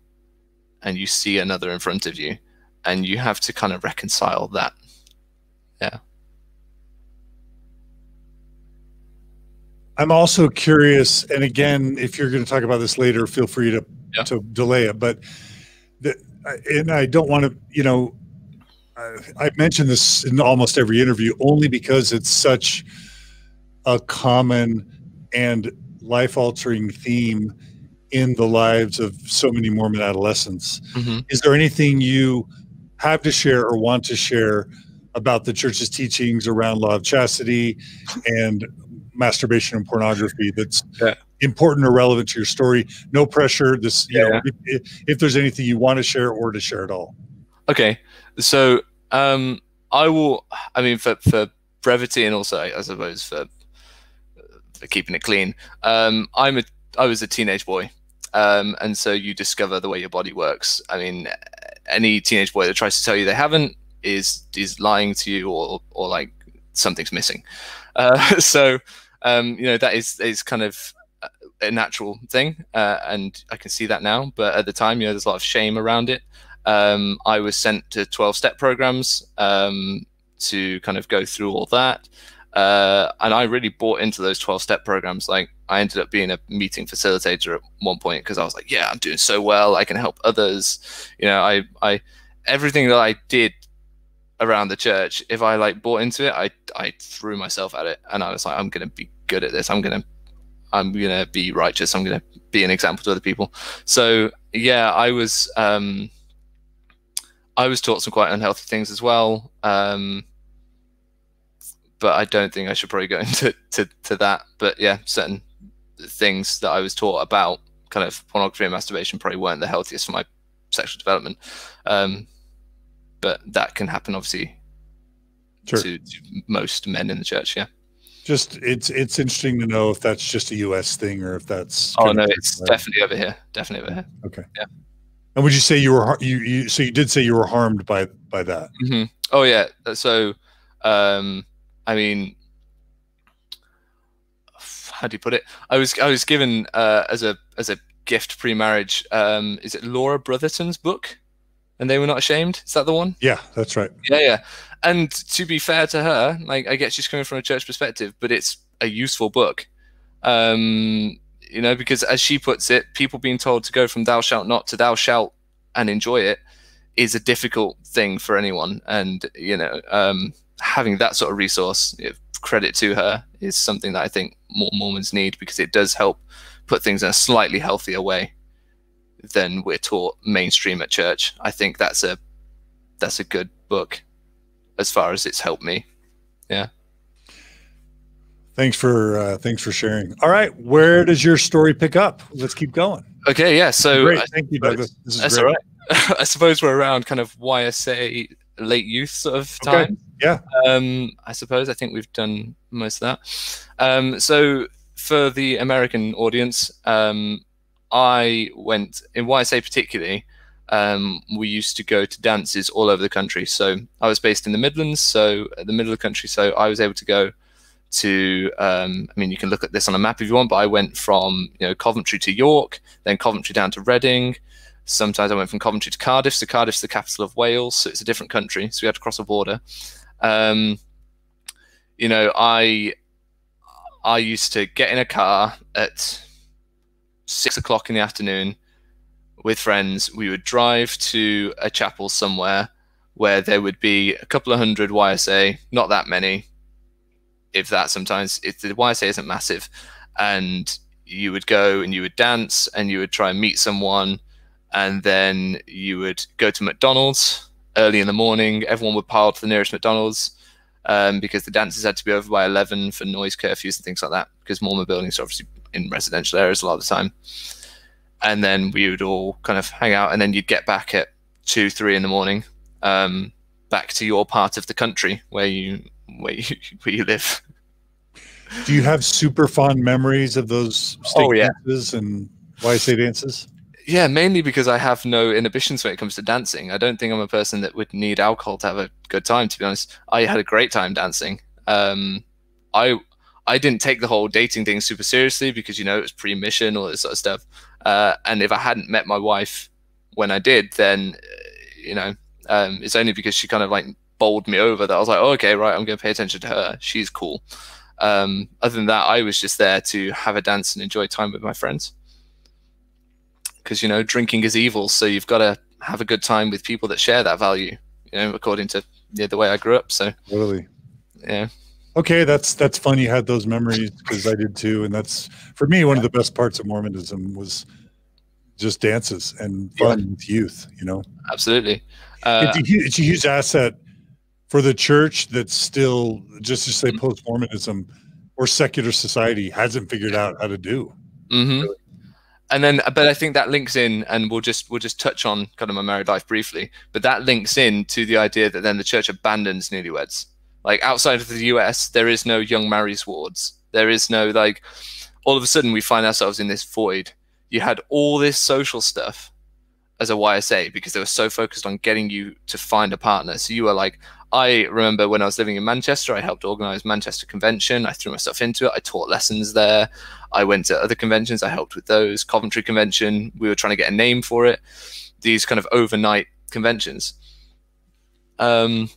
and you see another in front of you, and you have to kind of reconcile that. Yeah. I'm also curious, and again, if you're going to talk about this later, feel free to, yeah. to delay it. But the, and I don't want to, you know, I've mentioned this in almost every interview only because it's such a common and life-altering theme in the lives of so many Mormon adolescents. Mm-hmm. Is there anything you have to share or want to share about the church's teachings around law of chastity and masturbation and pornography that's yeah. important or relevant to your story? No pressure. This, you yeah. know, if, if there's anything you want to share or to share at all. Okay. So um, I will, I mean, for, for brevity and also I suppose for, for keeping it clean, um, I'm a, I was a teenage boy. Um, and so you discover the way your body works. I mean, any teenage boy that tries to tell you they haven't is, is lying to you, or, or like something's missing. Uh, so, um, you know, that is, is kind of a natural thing. Uh, and I can see that now, but at the time, you know, there's a lot of shame around it. Um, I was sent to twelve step programs, um, to kind of go through all that. Uh, and I really bought into those twelve step programs. Like, I ended up being a meeting facilitator at one point, cause I was like, yeah, I'm doing so well, I can help others. You know, I, I, everything that I did around the church, if I like bought into it, I, I threw myself at it, and I was like, I'm going to be good at this. I'm going to, I'm going to be righteous. I'm going to be an example to other people. So yeah, I was, um, I was taught some quite unhealthy things as well. Um, but I don't think I should probably go into to, to that. But yeah, certain things that I was taught about kind of pornography and masturbation probably weren't the healthiest for my sexual development. Um, but that can happen obviously sure. to, to most men in the church. Yeah. Just it's, it's interesting to know if that's just a U S thing or if that's. Oh no, it's right. definitely over here. Definitely over here. Okay. Yeah. And would you say you were, you, you, so you did say you were harmed by, by that? Mm-hmm. Oh yeah. So, um, I mean, how do you put it? I was, I was given, uh, as a, as a gift pre-marriage, um, is it Laura Brotherton's book? And They Were Not Ashamed. Is that the one? Yeah, that's right. Yeah. Yeah. And to be fair to her, like, I guess she's coming from a church perspective, but it's a useful book. Um, You know, because as she puts it, people being told to go from thou shalt not to thou shalt and enjoy it is a difficult thing for anyone. And, you know, um, having that sort of resource, you know, credit to her, is something that I think more Mormons need, because it does help put things in a slightly healthier way than we're taught mainstream at church. I think that's a, that's a good book as far as it's helped me. Yeah. Thanks for uh, thanks for sharing. All right, where does your story pick up? Let's keep going. Okay, yeah. So great. Thank you, Douglas. This is that's great. All right. I suppose we're around kind of Y S A late youth sort of time. Okay. Yeah. Um, I suppose I think we've done most of that. Um, so for the American audience, um, I went in Y S A particularly. Um, we used to go to dances all over the country. So I was based in the Midlands, so at the middle of the country. So I was able to go to, um, I mean, you can look at this on a map if you want, but I went from, you know, Coventry to York, then Coventry down to Reading. Sometimes I went from Coventry to Cardiff, so Cardiff's the capital of Wales, so it's a different country, so we had to cross a border. Um, you know, I I used to get in a car at six o'clock in the afternoon with friends. We would drive to a chapel somewhere where there would be a couple of hundred Y S A, not that many, if that sometimes, if the Y S A isn't massive, and you would go and you would dance and you would try and meet someone, and then you would go to McDonald's early in the morning. Everyone would pile to the nearest McDonald's um, because the dances had to be over by eleven for noise curfews and things like that, because Mormon buildings are obviously in residential areas a lot of the time. And then we would all kind of hang out, and then you'd get back at two, three in the morning, um, back to your part of the country where you Where you, where you live. Do you have super fond memories of those state oh, yeah. dances and Y S A dances? Yeah, mainly because I have no inhibitions when it comes to dancing. I don't think I'm a person that would need alcohol to have a good time, to be honest. I had a great time dancing. Um, I I didn't take the whole dating thing super seriously because, you know, it was pre-mission, all this sort of stuff. Uh, and if I hadn't met my wife when I did, then, you know, um, it's only because she kind of like bowled me over that I was like, oh, okay, right, I'm going to pay attention to her. She's cool. Um, other than that, I was just there to have a dance and enjoy time with my friends. Because, you know, drinking is evil, so you've got to have a good time with people that share that value, you know, according to yeah, the way I grew up. So really, yeah. Okay, that's that's funny you had those memories, because I did too. And that's, for me, one yeah. of the best parts of Mormonism was just dances and fun yeah. with youth, you know? Absolutely. Uh, it's, a huge, it's a huge asset for the church that's still, just to say, mm-hmm. post-Mormonism or secular society hasn't figured out how to do. Mm-hmm. Really. And then, but I think that links in, and we'll just we'll just touch on kind of my married life briefly. But that links in to the idea that then the church abandons newlyweds. Like outside of the U S, there is no young marries wards. There is no like. All of a sudden, we find ourselves in this void. You had all this social stuff as a Y S A because they were so focused on getting you to find a partner. So you were like, I remember when I was living in Manchester, I helped organize Manchester Convention. I threw myself into it. I taught lessons there. I went to other conventions. I helped with those. Coventry Convention, we were trying to get a name for it. These kind of overnight conventions. Um,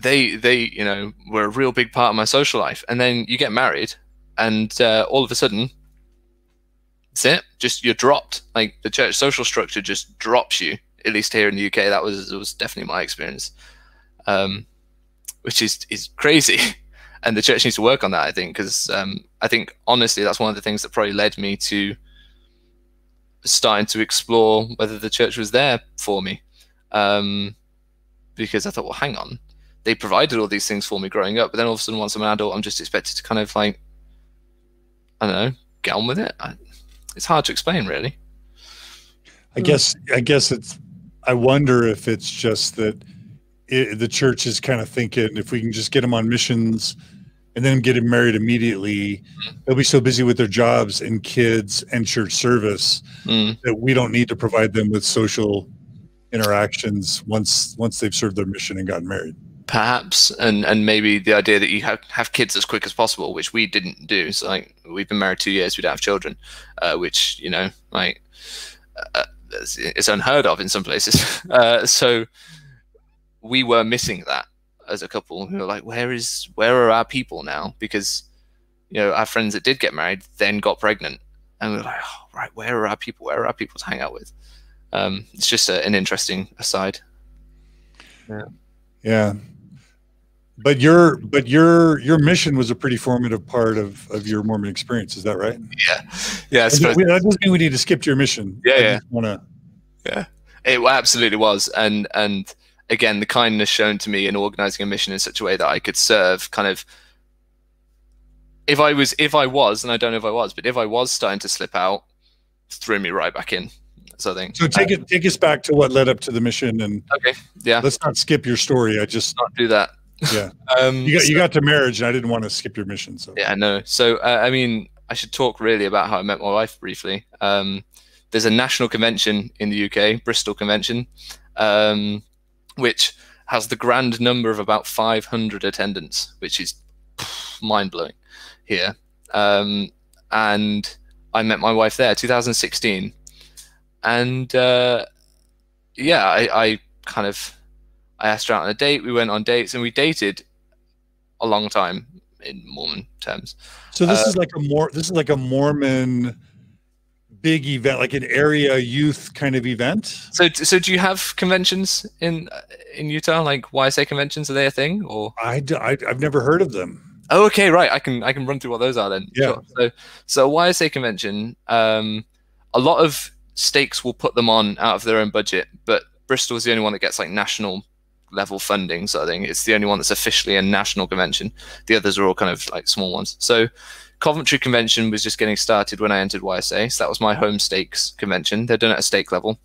they, they, you know, were a real big part of my social life. And then you get married and uh, all of a sudden, that's it. Just you're dropped. Like the church social structure just drops you, at least here in the U K. That was, it was definitely my experience. Um, which is, is crazy. And the church needs to work on that, I think, because um, I think, honestly, that's one of the things that probably led me to starting to explore whether the church was there for me. Um, because I thought, well, hang on. They provided all these things for me growing up, but then all of a sudden, once I'm an adult, I'm just expected to kind of like, I don't know, get on with it. I, it's hard to explain, really. I guess, I guess it's, I wonder if it's just that It, the church is kind of thinking, if we can just get them on missions and then get them married immediately, mm. they'll be so busy with their jobs and kids and church service mm. that we don't need to provide them with social interactions once once they've served their mission and gotten married. Perhaps, and and maybe the idea that you have, have kids as quick as possible, which we didn't do. So like, we've been married two years, we don't have children, uh, which, you know, like uh, it's unheard of in some places. Uh, so. We were missing that as a couple who were like, where is, where are our people now? Because, you know, our friends that did get married then got pregnant and we were like, oh, right, where are our people? Where are our people to hang out with? Um, it's just a, an interesting aside. Yeah. Yeah. But your, but your, your mission was a pretty formative part of, of your Mormon experience. Is that right? Yeah. Yeah. I suppose. That doesn't mean we need to skip to your mission. Yeah. I yeah. Wanna... yeah. It absolutely was. And, and, again, the kindness shown to me in organizing a mission in such a way that I could serve kind of, if I was, if I was, and I don't know if I was, but if I was starting to slip out, threw me right back in. So I think. So take it, take us back to what led up to the mission, and okay, yeah, let's not skip your story. I just not do that. Yeah, um, you got you got to marriage, and I didn't want to skip your mission. So yeah, no. So uh, I mean, I should talk really about how I met my wife briefly. Um, there's a national convention in the U K, Bristol Convention. Um, which has the grand number of about five hundred attendants, which is mind-blowing here. Um, and I met my wife there, two thousand sixteen. And uh, yeah, I, I kind of, I asked her out on a date. We went on dates and we dated a long time in Mormon terms. So this uh, is like a more, this is like a Mormon big event, like an area youth kind of event. So, so do you have conventions in in Utah? Like Y S A conventions, are they a thing? Or I, I I've never heard of them. Oh, okay, right. I can I can run through what those are then. Yeah. Sure. So, so Y S A convention. Um, a lot of stakes will put them on out of their own budget, but Bristol is the only one that gets like national level funding. So I think it's the only one that's officially a national convention. The others are all kind of like small ones. So. Coventry Convention was just getting started when I entered Y S A, so that was my home stakes convention. They're done at a stake level.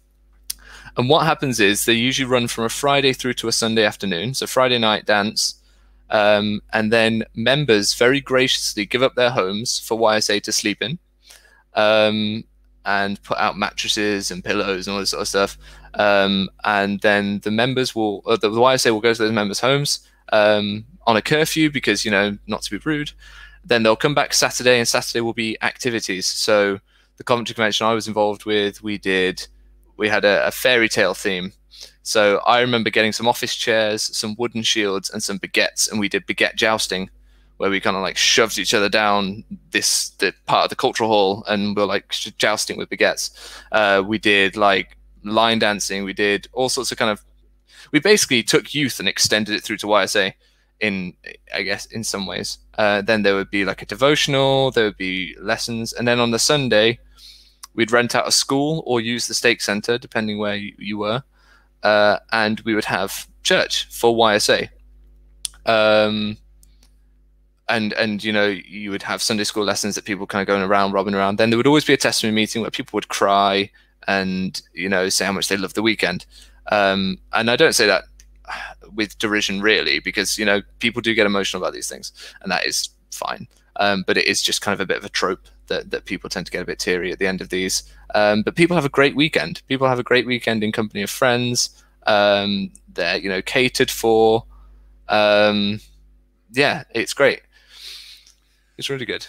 And what happens is they usually run from a Friday through to a Sunday afternoon, so Friday night dance, um, and then members very graciously give up their homes for Y S A to sleep in. Um, and put out mattresses and pillows and all this sort of stuff. Um, and then the members will, or the, the Y S A will go to those members' homes um, on a curfew because, you know, not to be rude. Then they'll come back Saturday, and Saturday will be activities. So the Coventry Convention I was involved with, we did, we had a, a fairy tale theme. So I remember getting some office chairs, some wooden shields, and some baguettes, and we did baguette jousting, where we kind of like shoved each other down this the part of the cultural hall, and we were like jousting with baguettes. Uh, we did like line dancing. We did all sorts of kind of. We basically took youth and extended it through to Y S A, in I guess in some ways. Uh, then there would be like a devotional. There would be lessons, and then on the Sunday, we'd rent out a school or use the stake center, depending where you, you were, uh, and we would have church for Y S A. Um, And, and you know, you would have Sunday school lessons that people kind of going around, robbing around. Then there would always be a testimony meeting where people would cry and, you know, say how much they love the weekend. Um, and I don't say that with derision, really, because, you know, people do get emotional about these things, and that is fine. Um, but it is just kind of a bit of a trope that, that people tend to get a bit teary at the end of these. Um, but people have a great weekend. People have a great weekend in company of friends. Um, they're, you know, catered for. Um, yeah, it's great. It's really good.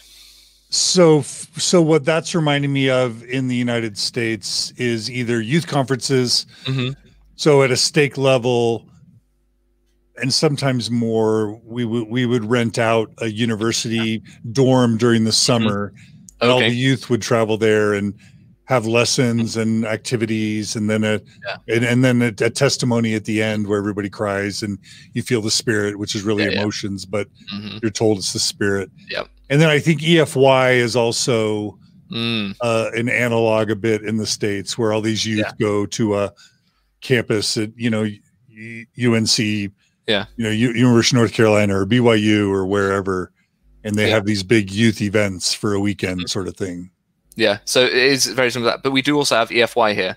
So, so what that's reminding me of in the United States is either youth conferences. Mm-hmm. So at a stake level, and sometimes more, we would we would rent out a university dorm during the summer. Mm-hmm. Okay. And all the youth would travel there and have lessons and activities, and then a yeah. and, and then a, a testimony at the end where everybody cries and you feel the spirit, which is really yeah, yeah. emotions, but mm-hmm. you're told it's the spirit. Yep. And then I think E F Y is also mm. uh, an analog a bit in the States, where all these youth yeah. go to a campus at, you know, U N C, yeah, you know, U University of North Carolina or B Y U or wherever, and they yeah. have these big youth events for a weekend mm-hmm. sort of thing. Yeah, so it is very similar to that. But we do also have E F Y here.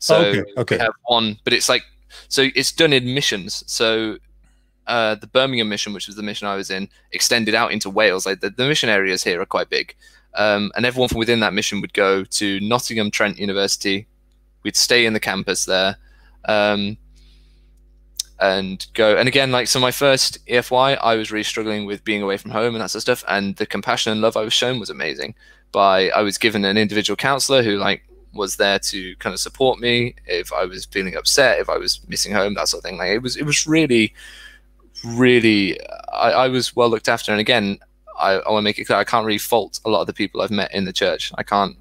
So oh, okay, okay. we have one, but it's like, so it's done in missions. So uh, the Birmingham mission, which was the mission I was in, extended out into Wales. Like the, the mission areas here are quite big. Um, and everyone from within that mission would go to Nottingham Trent University. We'd stay in the campus there um, and go. And again, like, so my first E F Y, I was really struggling with being away from home and that sort of stuff. And the compassion and love I was shown was amazing. By I was given an individual counselor who like was there to kind of support me if I was feeling upset, if I was missing home, that sort of thing. Like it was, it was really, really, I, I was well looked after. And again, I, I want to make it clear, I can't really fault a lot of the people I've met in the church. I can't,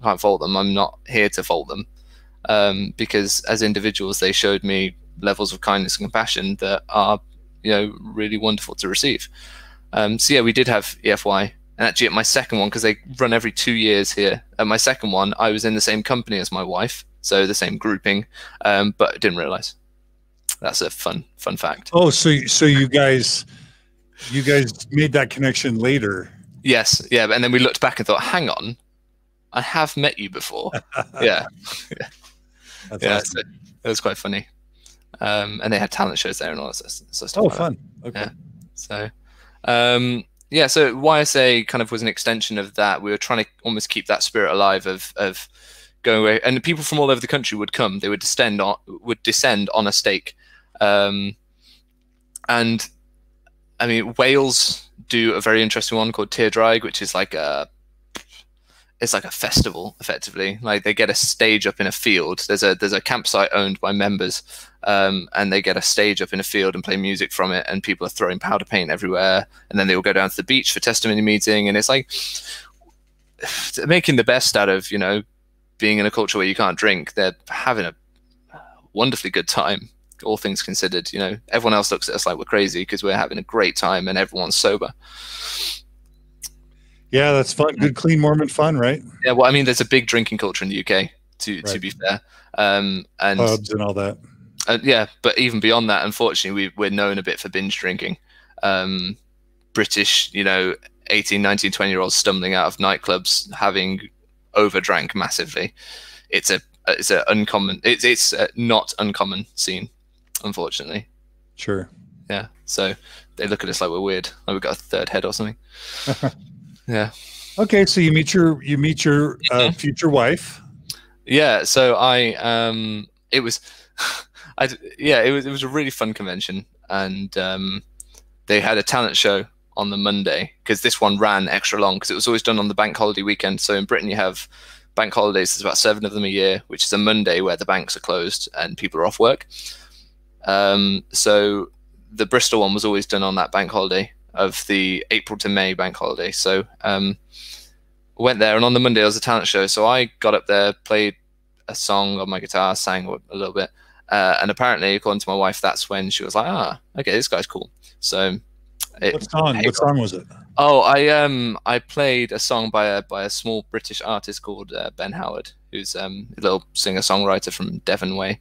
can't fault them. I'm not here to fault them um, because as individuals, they showed me levels of kindness and compassion that are, you know, really wonderful to receive. Um, so yeah, we did have E F Y. And actually at my second one, because they run every two years here, at my second one, I was in the same company as my wife, so the same grouping, um, but I didn't realize. That's a fun, fun fact. Oh, so so you guys, you guys made that connection later. Yes, yeah, and then we looked back and thought, hang on, I have met you before. yeah, yeah, That's yeah awesome. so it was quite funny. Um, and they had talent shows there and all that sort of stuff. Oh, like fun. That. Okay. Yeah. So. Um, Yeah, so Y S A kind of was an extension of that. We were trying to almost keep that spirit alive of of going away, and people from all over the country would come. They would descend on would descend on a stake, um, and I mean Wales do a very interesting one called Teardraig, which is like a it's like a festival effectively. Like they get a stage up in a field. There's a there's a campsite owned by members, Um, and they get a stage up in a field and play music from it, and people are throwing powder paint everywhere, and then they will go down to the beach for testimony meeting, and it's like making the best out of, you know, being in a culture where you can't drink. They're having a wonderfully good time, all things considered. You know, everyone else looks at us like we're crazy because we're having a great time and everyone's sober. Yeah, that's fun. Good, clean Mormon fun, right? Yeah, well, I mean, there's a big drinking culture in the U K, to, right. to be fair. Um, and pubs and all that. Uh, yeah, but even beyond that, unfortunately, we, we're known a bit for binge drinking. Um, British, you know, eighteen, nineteen, twenty-year-olds stumbling out of nightclubs, having overdrank massively. It's a it's a uncommon. It's it's a not uncommon scene, unfortunately. Sure. Yeah. So they look at us like we're weird, like we've got a third head or something. Yeah. Okay, so you meet your you meet your uh, future wife. Yeah, so I um it was I yeah, it was it was a really fun convention, and um they had a talent show on the Monday, because this one ran extra long because it was always done on the bank holiday weekend. So in Britain you have bank holidays, there's about seven of them a year, which is a Monday where the banks are closed and people are off work. Um so the Bristol one was always done on that bank holiday of the April to May bank holiday. So um went there, and on the Monday there was a talent show. So I got up there, played a song on my guitar, sang a little bit, uh, and apparently, according to my wife, that's when she was like, "Ah, okay, this guy's cool." So, it, what song? What song was it? Oh, I um I played a song by a by a small British artist called uh, Ben Howard, who's um a little singer songwriter from Devon way.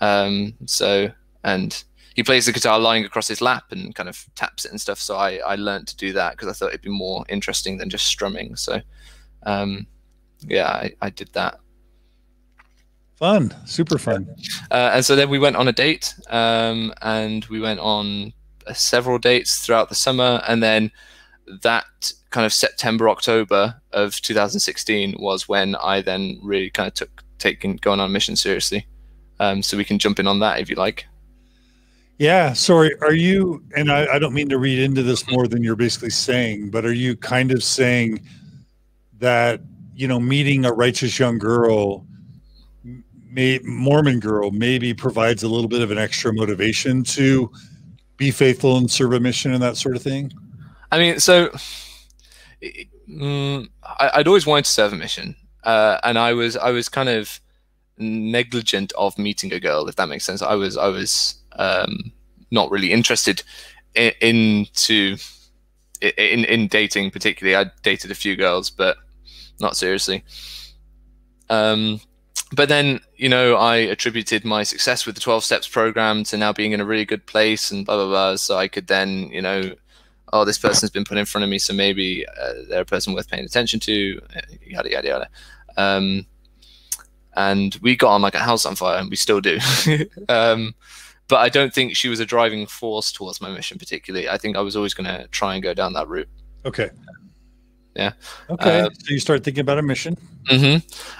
Um, so and he plays the guitar lying across his lap and kind of taps it and stuff. So I I learned to do that because I thought it'd be more interesting than just strumming. So. Um, yeah, I, I did that. Fun, super fun. Uh, and so then we went on a date, um, and we went on uh, several dates throughout the summer. And then that kind of September, October of two thousand sixteen was when I then really kind of took taking going on a mission seriously. Um, so we can jump in on that if you like. Yeah. Sorry. Are you, and I, I don't mean to read into this more than you're basically saying, but are you kind of saying that, you know, meeting a righteous young girl, may, Mormon girl, maybe provides a little bit of an extra motivation to be faithful and serve a mission and that sort of thing? I mean, so um, I, I'd always wanted to serve a mission, uh, and I was I was kind of negligent of meeting a girl, if that makes sense. I was I was um, not really interested in, into in in dating particularly. I dated a few girls, but not seriously. Um, but then, you know, I attributed my success with the twelve steps program to now being in a really good place and blah, blah, blah. So I could then, you know, oh, this person's been put in front of me, so maybe uh, they're a person worth paying attention to, yada, yada, yada. Um, and we got on like a house on fire, and we still do. um, but I don't think she was a driving force towards my mission particularly. I think I was always going to try and go down that route. Okay. Yeah. Okay. Uh, so you start thinking about a mission. Mm-hmm.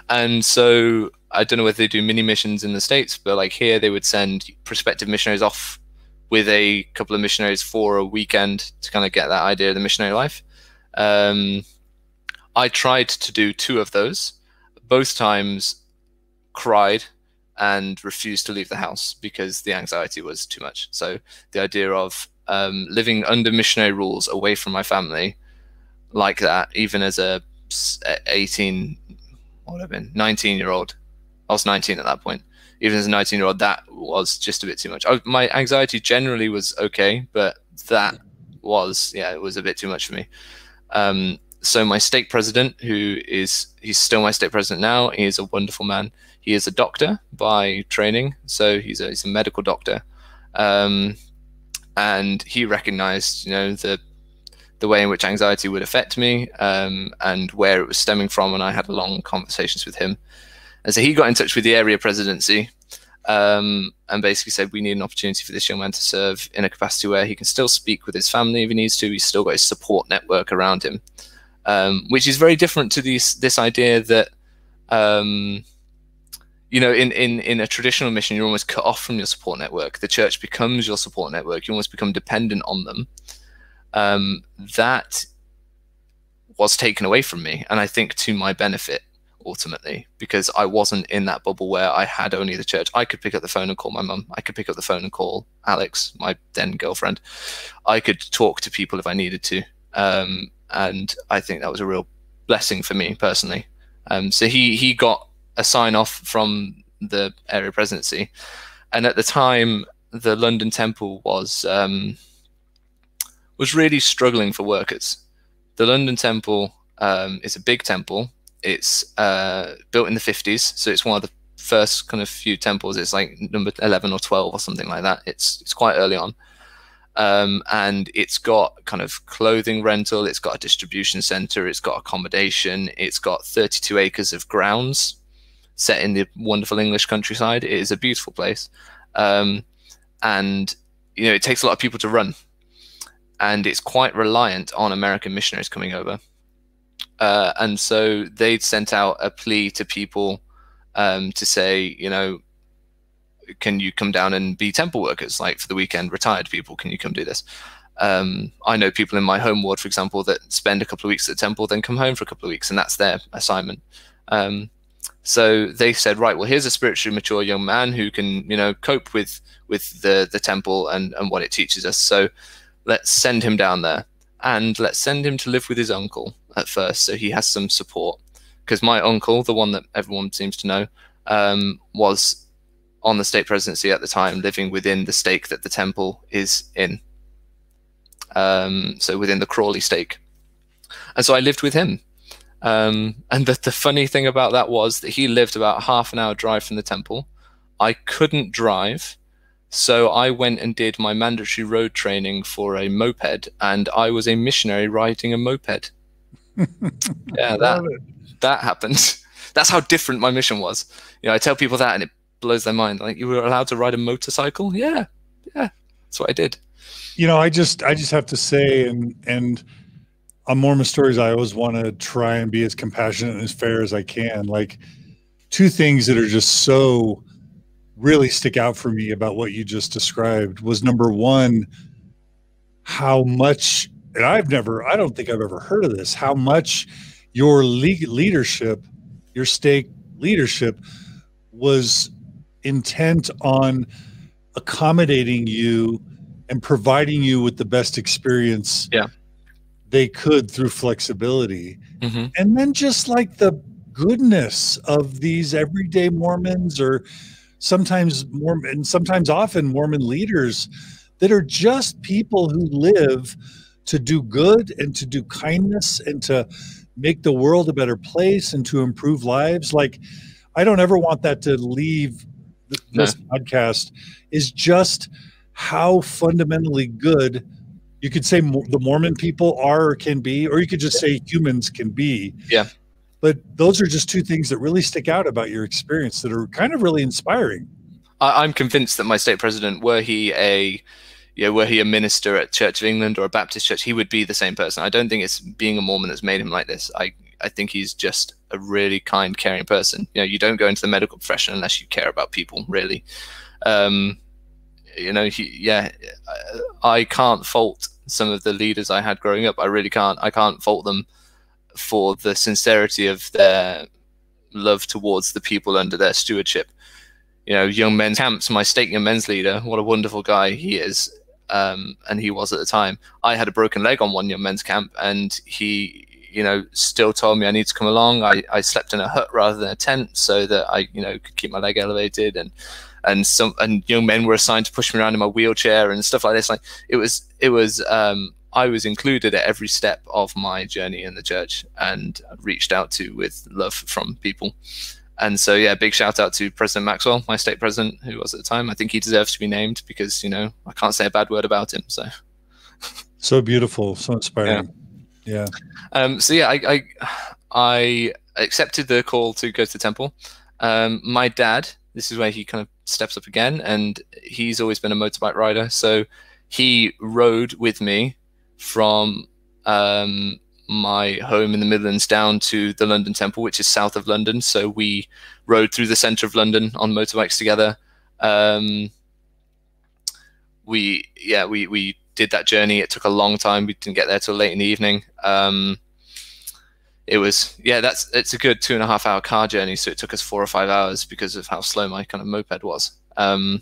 And so I don't know whether they do mini missions in the States, but like here they would send prospective missionaries off with a couple of missionaries for a weekend to kind of get that idea of the missionary life. Um, I tried to do two of those, both times cried and refused to leave the house because the anxiety was too much. So the idea of um, living under missionary rules away from my family like that, even as a eighteen, what have I been, nineteen year old, I was nineteen at that point. Even as a nineteen year old, that was just a bit too much. I, my anxiety generally was okay, but that was, yeah, it was a bit too much for me. Um, so my stake president, who is, he's still my stake president now, he is a wonderful man. He is a doctor by training, so he's a, he's a medical doctor, um, and he recognised, you know, the the way in which anxiety would affect me, um, and where it was stemming from, and I had long conversations with him. And so he got in touch with the area presidency, um, and basically said, we need an opportunity for this young man to serve in a capacity where he can still speak with his family if he needs to. He's still got his support network around him, um, which is very different to these, this idea that, um, you know, in, in, in a traditional mission, you're almost cut off from your support network. The church becomes your support network. You almost become dependent on them. Um, that was taken away from me, and I think to my benefit ultimately, because I wasn't in that bubble where I had only the church. I could pick up the phone and call my mum. I could pick up the phone and call Alex, my then girlfriend. I could talk to people if I needed to, um, and I think that was a real blessing for me personally. Um, so he he got a sign off from the area presidency, and at the time the London Temple was um, was really struggling for workers. The London Temple um, is a big temple. It's uh, built in the fifties, so it's one of the first kind of few temples. It's like number eleven or twelve or something like that. It's it's quite early on, um, and it's got kind of clothing rental. It's got a distribution center. It's got accommodation. It's got thirty-two acres of grounds set in the wonderful English countryside. It is a beautiful place, um, and you know it takes a lot of people to run. And it's quite reliant on American missionaries coming over. Uh, and so they'd sent out a plea to people um, to say, you know, can you come down and be temple workers, like for the weekend, retired people, can you come do this? Um, I know people in my home ward, for example, that spend a couple of weeks at the temple, then come home for a couple of weeks, and that's their assignment. Um, so they said, right, well, here's a spiritually mature young man who can, you know, cope with with the the temple and and what it teaches us. So let's send him down there, and let's send him to live with his uncle at first, so he has some support. Because my uncle, the one that everyone seems to know, um, was on the stake presidency at the time, living within the stake that the temple is in. Um, so within the Crawley stake. And so I lived with him. Um, and the, the funny thing about that was that he lived about half an hour drive from the temple. I couldn't drive, so I went and did my mandatory road training for a moped, and I was a missionary riding a moped. Yeah, that, that happened. That's how different my mission was. You know, I tell people that and it blows their mind. Like, you were allowed to ride a motorcycle? Yeah, yeah, that's what I did. You know, I just I just have to say, and and on Mormon Stories, I always want to try and be as compassionate and as fair as I can. Like, two things that are just so really stick out for me about what you just described was, number one, how much, and I've never, I don't think I've ever heard of this, how much your le- leadership, your stake leadership, was intent on accommodating you and providing you with the best experience yeah. they could through flexibility. Mm-hmm. And then just like the goodness of these everyday Mormons, or sometimes Mormon, sometimes often Mormon leaders that are just people who live to do good and to do kindness and to make the world a better place and to improve lives. Like, I don't ever want that to leave th no. this podcast, is just how fundamentally good you could say the Mormon people are or can be, or you could just say humans can be. Yeah. But those are just two things that really stick out about your experience that are kind of really inspiring. I, I'm convinced that my state president, were he a, you know, were he a minister at Church of England or a Baptist church, he would be the same person. I don't think it's being a Mormon that's made him like this. I, I think he's just a really kind, caring person. You know, you don't go into the medical profession unless you care about people, really. Um, You know, he, yeah, I can't fault some of the leaders I had growing up. I really can't. I can't fault them for the sincerity of their love towards the people under their stewardship. You know, young men's camps, my stake young men's leader, what a wonderful guy he is. Um, and he was at the time. I had a broken leg on one young men's camp, and he, you know, still told me I need to come along. I, I slept in a hut rather than a tent so that I, you know, could keep my leg elevated. And And some and young men were assigned to push me around in my wheelchair and stuff like this. Like, it was, it was. Um, I was included at every step of my journey in the church, and reached out to with love from people. And so, yeah, big shout out to President Maxwell, my state president, who was at the time. I think he deserves to be named because, you know, I can't say a bad word about him. So, so beautiful, so inspiring. Yeah. yeah. Um, so yeah, I, I I accepted the call to go to the temple. Um, my dad. This is where he kind of steps up again, and he's always been a motorbike rider. So he rode with me from um, my home in the Midlands down to the London Temple, which is south of London. So we rode through the centre of London on motorbikes together. Um, we, yeah, we, we did that journey. It took a long time. We didn't get there till late in the evening. Um, It was, yeah, that's, it's a good two and a half hour car journey. So it took us four or five hours because of how slow my kind of moped was. Um,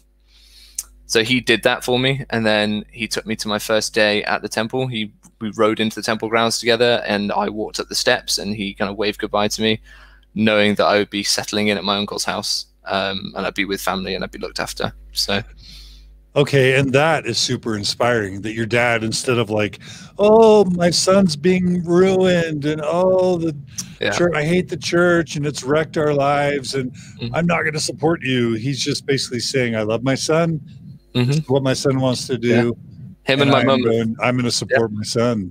so he did that for me. And then he took me to my first day at the temple. He, we rode into the temple grounds together, and I walked up the steps, and he kind of waved goodbye to me, knowing that I would be settling in at my uncle's house. Um, and I'd be with family, and I'd be looked after. So. Okay, and that is super inspiring, that your dad, instead of like, oh, my son's being ruined, and oh, the yeah. church, I hate the church, and it's wrecked our lives, and mm-hmm. I'm not going to support you. He's just basically saying, I love my son, mm-hmm. it's what my son wants to do. Yeah. Him and, and my I'm mom. Going, I'm going to support yeah. my son.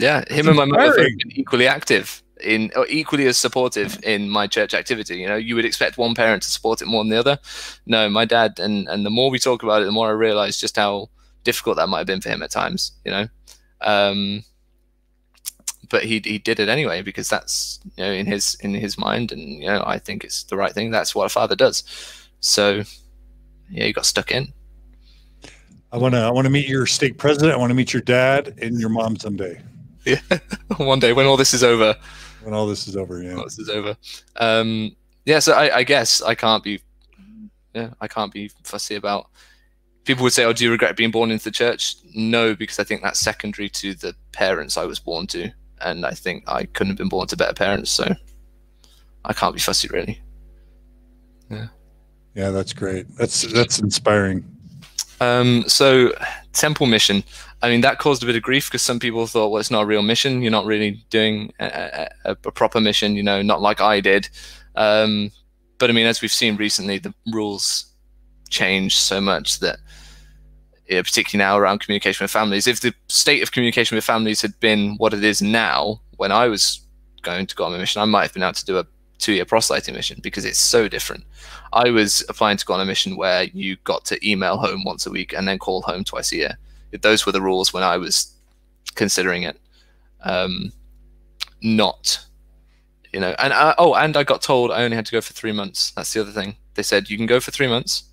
Yeah, him it's and inspiring. My mom are equally active, in, or equally as supportive in my church activity. You know, you would expect one parent to support it more than the other. No, my dad, and and the more we talk about it, the more I realize just how difficult that might have been for him at times, you know. Um, but he he did it anyway, because that's, you know, in his in his mind, and, you know, I think it's the right thing. That's what a father does. So yeah, he got stuck in. I want to I want to meet your state president. I want to meet your dad and your mom someday. Yeah, one day when all this is over. When all this is over, yeah. All this is over. Um, yeah, so I, I guess I can't be, yeah, I can't be fussy about. People would say, "Oh, do you regret being born into the church?" No, because I think that's secondary to the parents I was born to, and I think I couldn't have been born to better parents, so I can't be fussy, really. Yeah. Yeah, that's great. That's that's inspiring. Um, so, temple mission. I mean, that caused a bit of grief because some people thought, well, it's not a real mission. You're not really doing a, a, a proper mission, you know, not like I did. Um, but I mean, as we've seen recently, the rules change so much that, you know, particularly now around communication with families, if the state of communication with families had been what it is now, when I was going to go on a mission, I might have been able to do a two-year proselyting mission because it's so different. I was applying to go on a mission where you got to email home once a week and then call home twice a year. Those were the rules when I was considering it. Um, not, you know, and I, oh, and I got told I only had to go for three months. That's the other thing. They said you can go for three months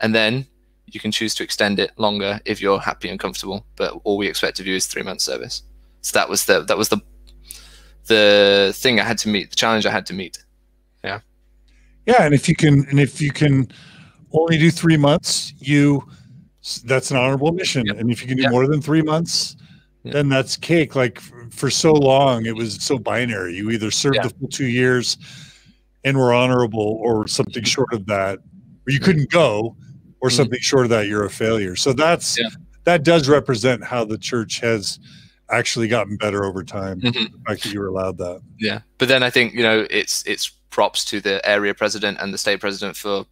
and then you can choose to extend it longer if you're happy and comfortable. But all we expect of you is three months service. So that was the, that was the, the thing I had to meet, the challenge I had to meet. Yeah. Yeah. And if you can, and if you can only do three months, you, that's an honorable mission. Yep. And if you can do yep. more than three months, yep. then that's cake. Like for so long, it was so binary. You either served yeah. the full two years and were honorable, or something short of that, or you couldn't go, or mm-hmm. something short of that, you're a failure. So that's, yeah. that does represent how the church has actually gotten better over time. Mm-hmm. The fact that you were allowed that. Yeah. But then I think, you know, it's, it's props to the area president and the state president for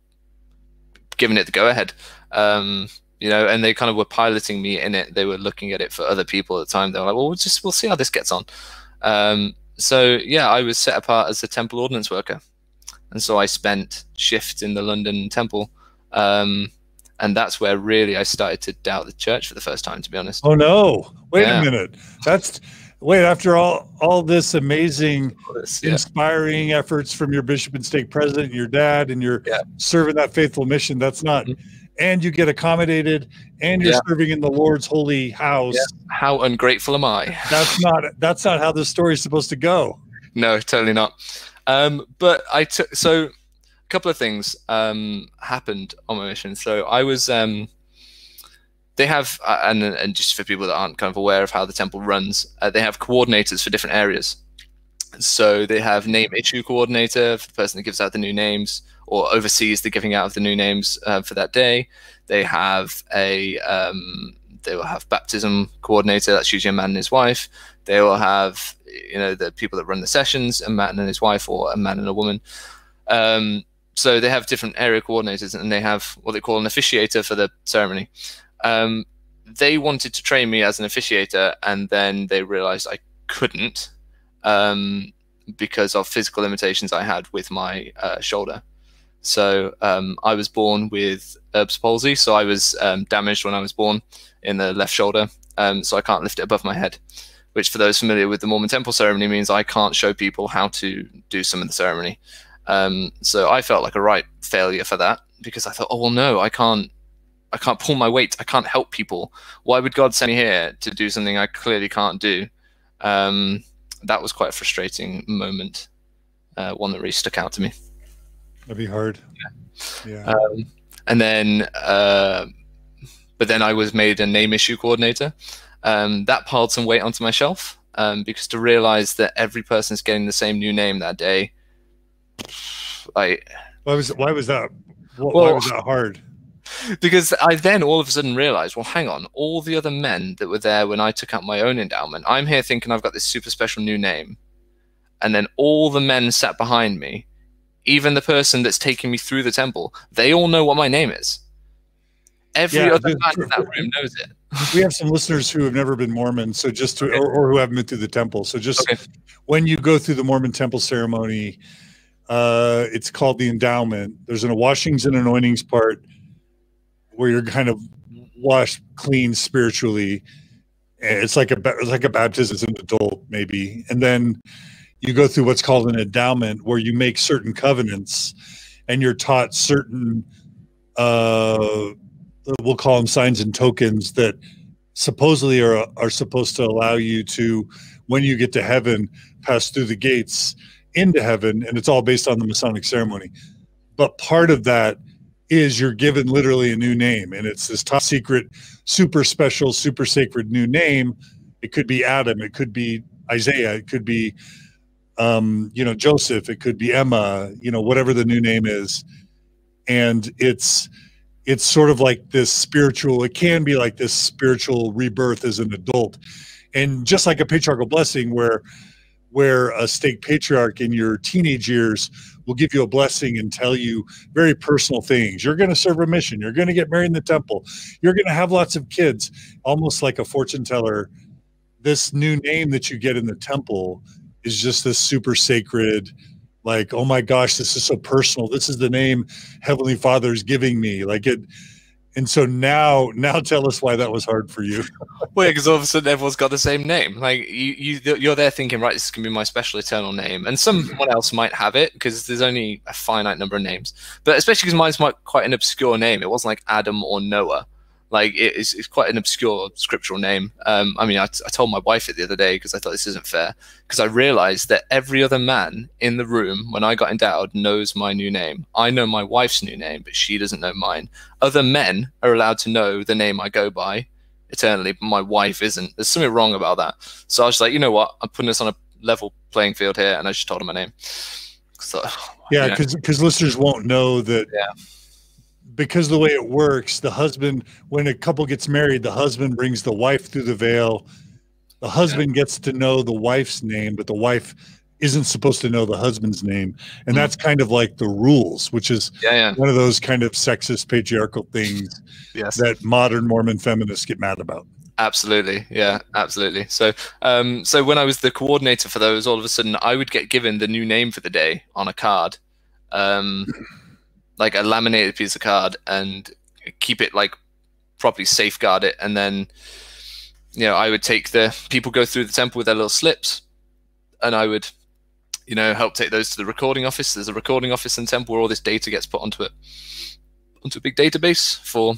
giving it the go ahead. Um, You know, and they kind of were piloting me in it. They were looking at it for other people at the time. They were like, well, we'll just, we'll see how this gets on. Um, so, yeah, I was set apart as a temple ordnance worker. And so I spent shifts in the London Temple. Um, and that's where really I started to doubt the church for the first time, to be honest. Oh, no. Wait yeah. a minute. That's, wait, after all, all this amazing, all this, yeah. inspiring efforts from your bishop and state president, your dad, and you're yeah. serving that faithful mission, that's not... Mm-hmm. And you get accommodated, and you're yeah. serving in the Lord's holy house. Yeah. How ungrateful am I? That's not, that's not how this story is supposed to go. No, totally not. Um, but I took, so a couple of things um, happened on my mission. So I was, um, they have, uh, and, and just for people that aren't kind of aware of how the temple runs, uh, they have coordinators for different areas. So they have name issue coordinator for the person that gives out the new names or oversees the giving out of the new names uh, for that day. They have a um, they will have baptism coordinator. That's usually a man and his wife. They will have, you know, the people that run the sessions, a man and his wife, or a man and a woman. Um, so they have different area coordinators, and they have what they call an officiator for the ceremony. Um, they wanted to train me as an officiator, and then they realized I couldn't. Um, because of physical limitations I had with my uh, shoulder. So um, I was born with Erb's palsy, so I was um, damaged when I was born in the left shoulder, um, so I can't lift it above my head, which for those familiar with the Mormon temple ceremony means I can't show people how to do some of the ceremony. Um, so I felt like a right failure for that, because I thought, oh, well, no, I can't, I can't pull my weight, I can't help people. Why would God send me here to do something I clearly can't do? Um, that was quite a frustrating moment, uh, one that really stuck out to me. That'd be hard. Yeah. yeah. Um, and then, uh, but then I was made a name issue coordinator. Um, that piled some weight onto my shelf, um, because to realize that every person's getting the same new name that day, I... Why was, why was that? Why well, was that hard? Because I then all of a sudden realized, well, hang on, all the other men that were there when I took out my own endowment, I'm here thinking I've got this super special new name. And then all the men sat behind me, even the person that's taking me through the temple, they all know what my name is. Every yeah, other man in that room knows it. We have some listeners who have never been Mormon, so just to, okay. or, or who haven't been through the temple. So just okay. when you go through the Mormon temple ceremony, uh, it's called the endowment. There's an washings and anointings part, where you're kind of washed clean spiritually, It's like a it's like a baptism adult, maybe. And then you go through what's called an endowment, where you make certain covenants and you're taught certain, uh, we'll call them signs and tokens, that supposedly are, are supposed to allow you to, when you get to heaven, pass through the gates into heaven. And it's all based on the Masonic ceremony. But part of that is you're given literally a new name, and it's this top secret, super special, super sacred new name. It could be Adam, it could be Isaiah, it could be, um, you know, Joseph, it could be Emma, you know, whatever the new name is. And it's, it's sort of like this spiritual, it can be like this spiritual rebirth as an adult. And just like a patriarchal blessing, where, where a stake patriarch in your teenage years will give you a blessing and tell you very personal things. You're going to serve a mission. You're going to get married in the temple. You're going to have lots of kids, almost like a fortune teller. This new name that you get in the temple is just this super sacred, like, oh my gosh, this is so personal. This is the name Heavenly Father is giving me. Like it. And so now, now tell us why that was hard for you. Well, yeah, because all of a sudden everyone's got the same name. Like you, you, you're there thinking, right, this can be my special eternal name, and someone else might have it because there's only a finite number of names. But especially because mine's my, quite an obscure name. It wasn't like Adam or Noah. Like it, it's, it's quite an obscure scriptural name. Um, I mean, I, t I told my wife it the other day because I thought this isn't fair, because I realized that every other man in the room when I got endowed knows my new name. I know my wife's new name, but she doesn't know mine. Other men are allowed to know the name I go by eternally, but my wife isn't. There's something wrong about that. So I was just like, you know what? I'm putting this on a level playing field here, and I just told her my name. So, yeah, because you know. Because listeners won't know that. Yeah. Because the way it works, the husband, when a couple gets married, the husband brings the wife through the veil. The husband yeah. gets to know the wife's name, but the wife isn't supposed to know the husband's name. And mm-hmm. that's kind of like the rules, which is yeah, yeah. one of those kind of sexist patriarchal things yes. that modern Mormon feminists get mad about. Absolutely. Yeah, absolutely. So, um, so when I was the coordinator for those, all of a sudden I would get given the new name for the day on a card. Um, like a laminated piece of card, and keep it, like, properly safeguard it. And then, you know, I would take the, people go through the temple with their little slips, and I would, you know, help take those to the recording office. There's a recording office in the temple where all this data gets put onto it, onto a big database for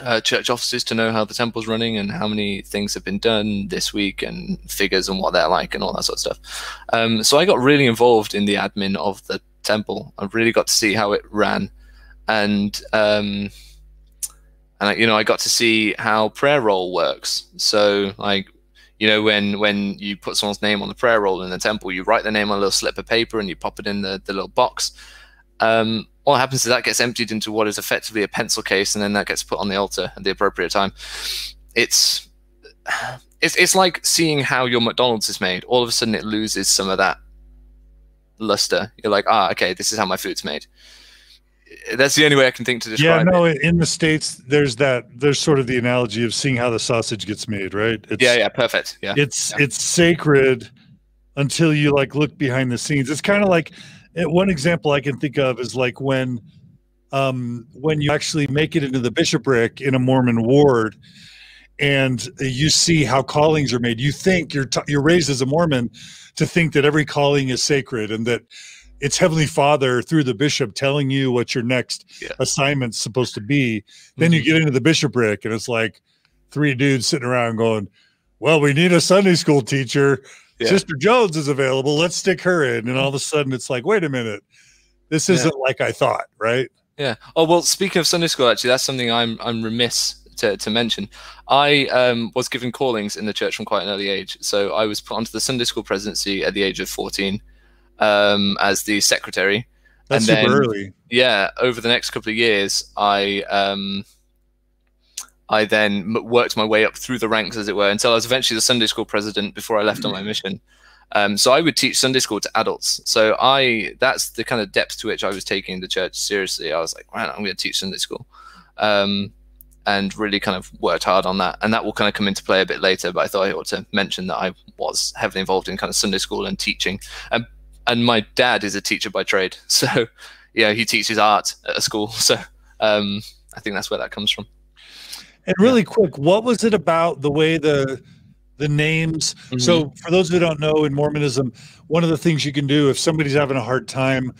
uh, church officers to know how the temple's running and how many things have been done this week and figures and what they're like and all that sort of stuff. Um, so I got really involved in the admin of the temple. I really got to see how it ran, and um and you know, I got to see how prayer roll works. So like, you know, when when you put someone's name on the prayer roll in the temple, you write their name on a little slip of paper and you pop it in the, the little box. Um what happens is that gets emptied into what is effectively a pencil case, and then that gets put on the altar at the appropriate time. It's it's, it's like seeing how your McDonald's is made. All of a sudden it loses some of that luster. You're like, ah, okay, this is how my food's made. That's the only way I can think to describe it. Yeah, no, it. In the States, there's that, there's sort of the analogy of seeing how the sausage gets made, right? It's, yeah, yeah, perfect. Yeah, it's yeah. it's sacred until you like look behind the scenes. It's kind of like, one example I can think of is like when, um, when you actually make it into the bishopric in a Mormon ward, and you see how callings are made. You think you're t you're raised as a Mormon to think that every calling is sacred and that it's Heavenly Father through the bishop telling you what your next yeah. assignment's supposed to be. Mm-hmm. Then you get into the bishopric and it's like three dudes sitting around going, well, we need a Sunday school teacher. Yeah. Sister Jones is available. Let's stick her in. And all of a sudden it's like, wait a minute, this isn't yeah. like I thought, right? Yeah. Oh, well, speaking of Sunday school, actually, that's something I'm I'm remiss To, to mention. I um, was given callings in the church from quite an early age. So I was put onto the Sunday school presidency at the age of fourteen um, as the secretary. That's and super then, early. Yeah. Over the next couple of years, I um, I then m worked my way up through the ranks, as it were, until I was eventually the Sunday school president before I left on my mission. Um, so I would teach Sunday school to adults. So I that's the kind of depth to which I was taking the church seriously. I was like, wow, I'm going to teach Sunday school. Um, and really kind of worked hard on that. And that will kind of come into play a bit later, but I thought I ought to mention that I was heavily involved in kind of Sunday school and teaching. And, and my dad is a teacher by trade. So yeah, he teaches art at a school. So um, I think that's where that comes from. And really yeah. quick, what was it about the way the the names. Mm-hmm. So for those who don't know, in Mormonism, one of the things you can do if somebody's having a hard time,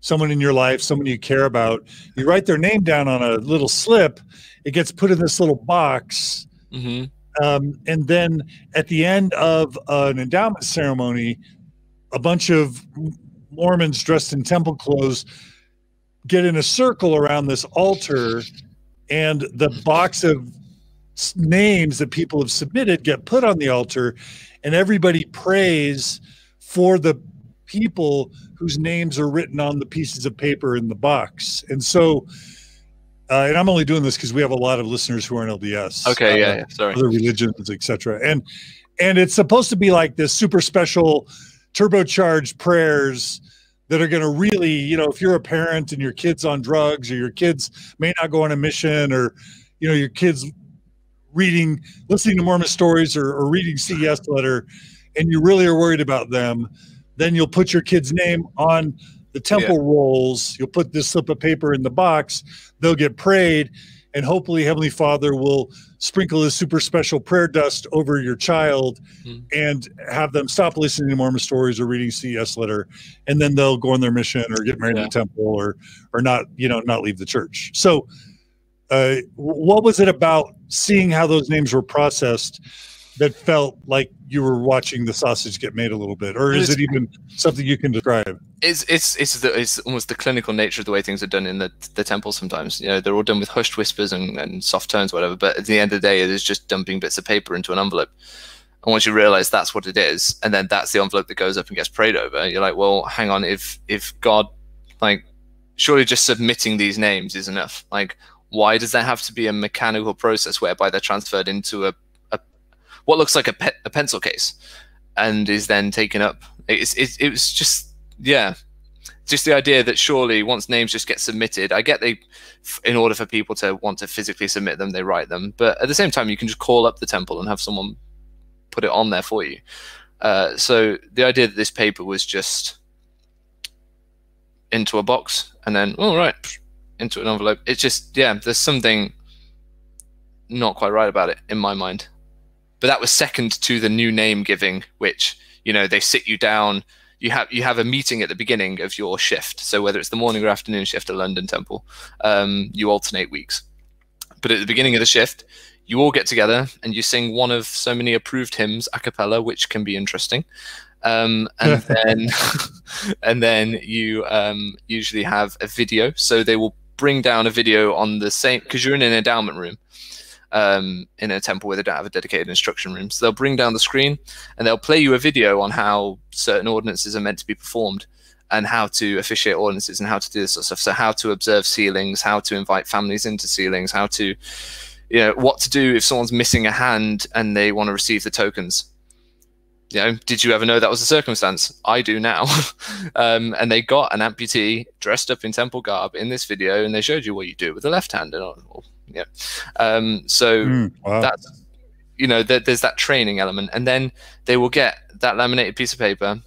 someone in your life, someone you care about, you write their name down on a little slip. It gets put in this little box. Mm-hmm. Um, and then at the end of uh, an endowment ceremony, a bunch of Mormons dressed in temple clothes get in a circle around this altar, and the box of names that people have submitted get put on the altar, and everybody prays for the people whose names are written on the pieces of paper in the box. And so, uh, and I'm only doing this because we have a lot of listeners who are in L D S. Okay, uh, yeah, yeah, sorry. Other religions, et cetera. And and it's supposed to be like this super special turbocharged prayers that are going to really, you know, if you're a parent and your kid's on drugs, or your kids may not go on a mission, or, you know, your kids reading, listening to Mormon Stories, or, or reading C E S letter, and you really are worried about them, then you'll put your kid's name on the temple yeah. rolls. You'll put this slip of paper in the box. They'll get prayed, and hopefully Heavenly Father will sprinkle his super special prayer dust over your child mm-hmm. and have them stop listening to Mormon Stories or reading C E S letter, and then they'll go on their mission or get married yeah. in the temple, or or not, you know, not leave the church. So uh, what was it about seeing how those names were processed that felt like you were watching the sausage get made a little bit, or is it even something you can describe? It's it's it's the, it's almost the clinical nature of the way things are done in the the temple. Sometimes, you know, they're all done with hushed whispers and, and soft tones, whatever. But at the end of the day, it is just dumping bits of paper into an envelope. And once you realise that's what it is, and then that's the envelope that goes up and gets prayed over, you're like, well, hang on, if if God, like, surely just submitting these names is enough. Like, why does there have to be a mechanical process whereby they're transferred into a what looks like a, pe a pencil case, and is then taken up? It's, it, it was just, yeah, just the idea that surely once names just get submitted, I get they, in order for people to want to physically submit them, they write them. But at the same time, you can just call up the temple and have someone put it on there for you. Uh, so the idea that this paper was just into a box and then, all right, into an envelope. It's just, yeah, there's something not quite right about it in my mind. But that was second to the new name giving, which, you know, they sit you down. You have you have a meeting at the beginning of your shift. So whether it's the morning or afternoon shift at London Temple, um, you alternate weeks. But at the beginning of the shift, you all get together and you sing one of so many approved hymns a cappella, which can be interesting. Um, and then and then you um, usually have a video. So they will bring down a video on the same, because you're in an endowment room. Um, in a temple where they don't have a dedicated instruction room. So they'll bring down the screen and they'll play you a video on how certain ordinances are meant to be performed and how to officiate ordinances and how to do this sort of stuff. So how to observe sealings, how to invite families into sealings, how to, you know, what to do if someone's missing a hand and they want to receive the tokens. You know, did you ever know that was a circumstance? I do now. um, and they got an amputee dressed up in temple garb in this video, and they showed you what you do with the left hand and all. Yeah. Um, so mm, wow. that's, you know, th there's that training element. And then they will get that laminated piece of paper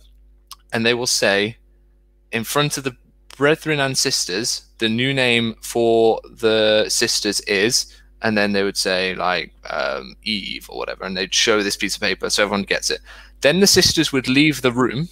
and they will say in front of the brethren and sisters, the new name for the sisters is, and then they would say like um, Eve or whatever. And they'd show this piece of paper so everyone gets it. Then the sisters would leave the room.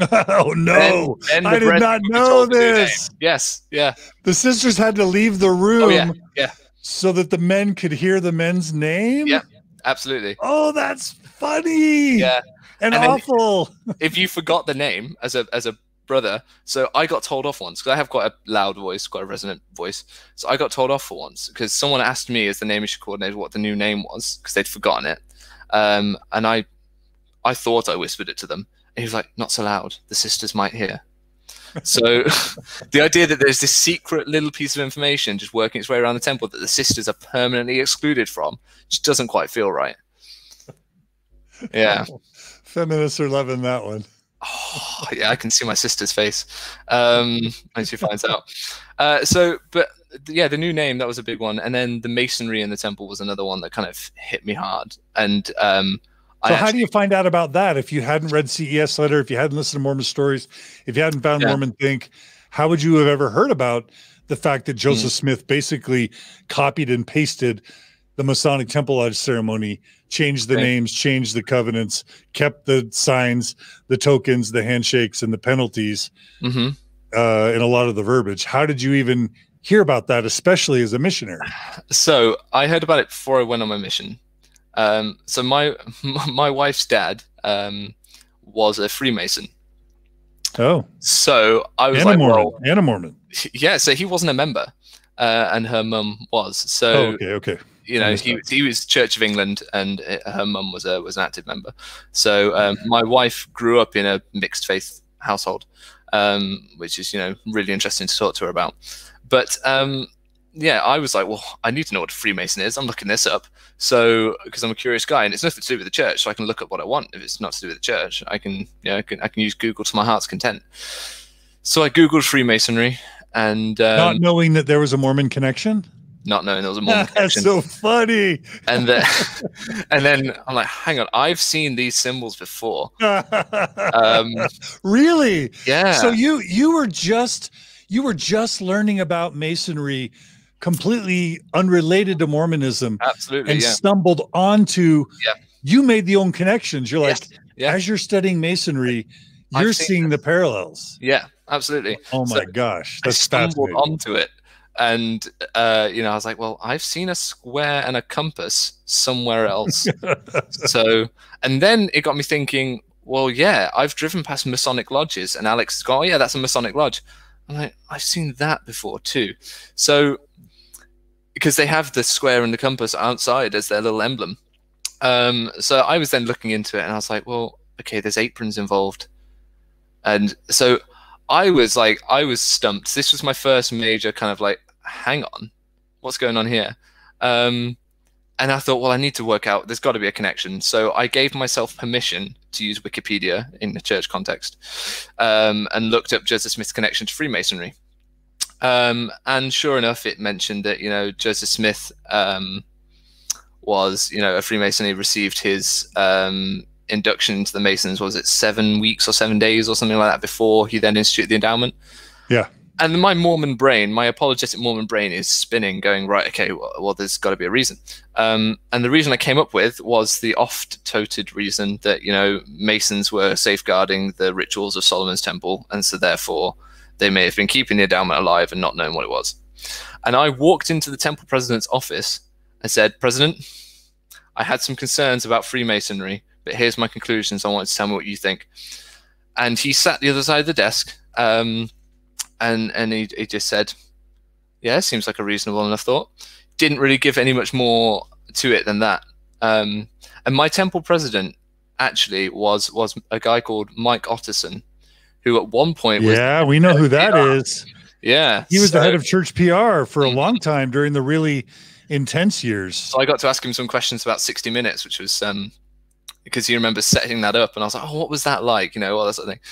Oh no, then, then I did not know this. Yes. Yeah. The sisters had to leave the room. Oh, yeah. Yeah. So that the men could hear the men's name? Yeah, absolutely. Oh, that's funny. Yeah. And, and awful. If you forgot the name as a as a brother, so I got told off once, because I have quite a loud voice, quite a resonant voice. So I got told off for once, because someone asked me as the name issue coordinator what the new name was, because they'd forgotten it. Um, and I I thought I whispered it to them. And he was like, not so loud. The sisters might hear. So the idea that there's this secret little piece of information just working its way around the temple that the sisters are permanently excluded from just doesn't quite feel right. Yeah. Feminists are loving that one. Oh, yeah, I can see my sister's face um, when she finds out. Uh, so, but yeah, the new name, that was a big one. And then the masonry in the temple was another one that kind of hit me hard. And um So how do you find out about that? If you hadn't read C E S letter, if you hadn't listened to Mormon Stories, if you hadn't found yeah. Mormon Think, how would you have ever heard about the fact that Joseph mm. Smith basically copied and pasted the Masonic Temple Lodge ceremony changed the right. names, changed the covenants, kept the signs, the tokens, the handshakes, and the penalties, mm-hmm. uh, and a lot of the verbiage. How did you even hear about that, especially as a missionary? So I heard about it before I went on my mission. Um, so my my wife's dad um, was a Freemason. Oh. So I was and like, a Mormon. Well, and a Mormon. Yeah, so he wasn't a member, uh, and her mum was. So oh, okay, okay. You know, he he was Church of England, and her mum was a was an active member. So um, my wife grew up in a mixed faith household, um, which is you know really interesting to talk to her about. But um, yeah, I was like, well, I need to know what a Freemason is. I'm looking this up, so because I'm a curious guy, and it's nothing to do with the church, so I can look up what I want. If it's not to do with the church, I can you know, I can I can use Google to my heart's content. So I googled Freemasonry, and um, not knowing that there was a Mormon connection. Not knowing there was a Mormon connection. That's so funny. And then, and then I'm like, hang on, I've seen these symbols before. Um, really? Yeah. So you you were just you were just learning about Masonry, completely unrelated to Mormonism. Absolutely. And yeah. stumbled onto. Yeah. You made the own connections. You're like, yes. yeah. as you're studying Masonry, you're seeing this. the parallels. Yeah, absolutely. Oh my so gosh, that's I stumbled fascinating. onto it. And, uh, you know, I was like, well, I've seen a square and a compass somewhere else. So, and then it got me thinking, well, yeah, I've driven past Masonic lodges, and Alex has gone, oh, yeah, that's a Masonic lodge. I'm like, I've seen that before too. So, because they have the square and the compass outside as their little emblem. Um, so I was then looking into it, and I was like, well, okay, there's aprons involved. And so I was like, I was stumped. This was my first major kind of like, hang on, what's going on here? Um, and I thought, well, I need to work out, there's got to be a connection. So I gave myself permission to use Wikipedia in the church context, um, and looked up Joseph Smith's connection to Freemasonry. Um, and sure enough, it mentioned that, you know, Joseph Smith um, was, you know, a Freemason. He received his um, induction into the Masons, was it seven weeks or seven days or something like that before he then instituted the endowment. Yeah. And my Mormon brain, my apologetic Mormon brain is spinning, going, right, okay, well, well there's got to be a reason. Um, and the reason I came up with was the oft-touted reason that, you know, Masons were safeguarding the rituals of Solomon's Temple, and so therefore they may have been keeping the endowment alive and not knowing what it was. And I walked into the Temple President's office and said, President, I had some concerns about Freemasonry, but here's my conclusions. I want you to tell me what you think. And he sat the other side of the desk, um, and and he, he just said, yeah, seems like a reasonable enough thought. Didn't really give any much more to it than that. Um, and my temple president actually was was a guy called Mike Otterson, who at one point was... Yeah, we know who that is. Yeah. He was so, the head of church P R for a long time during the really intense years. So I got to ask him some questions about sixty minutes, which was... Um, because you remember setting that up, and I was like, oh, what was that like? You know, all that sort of thing.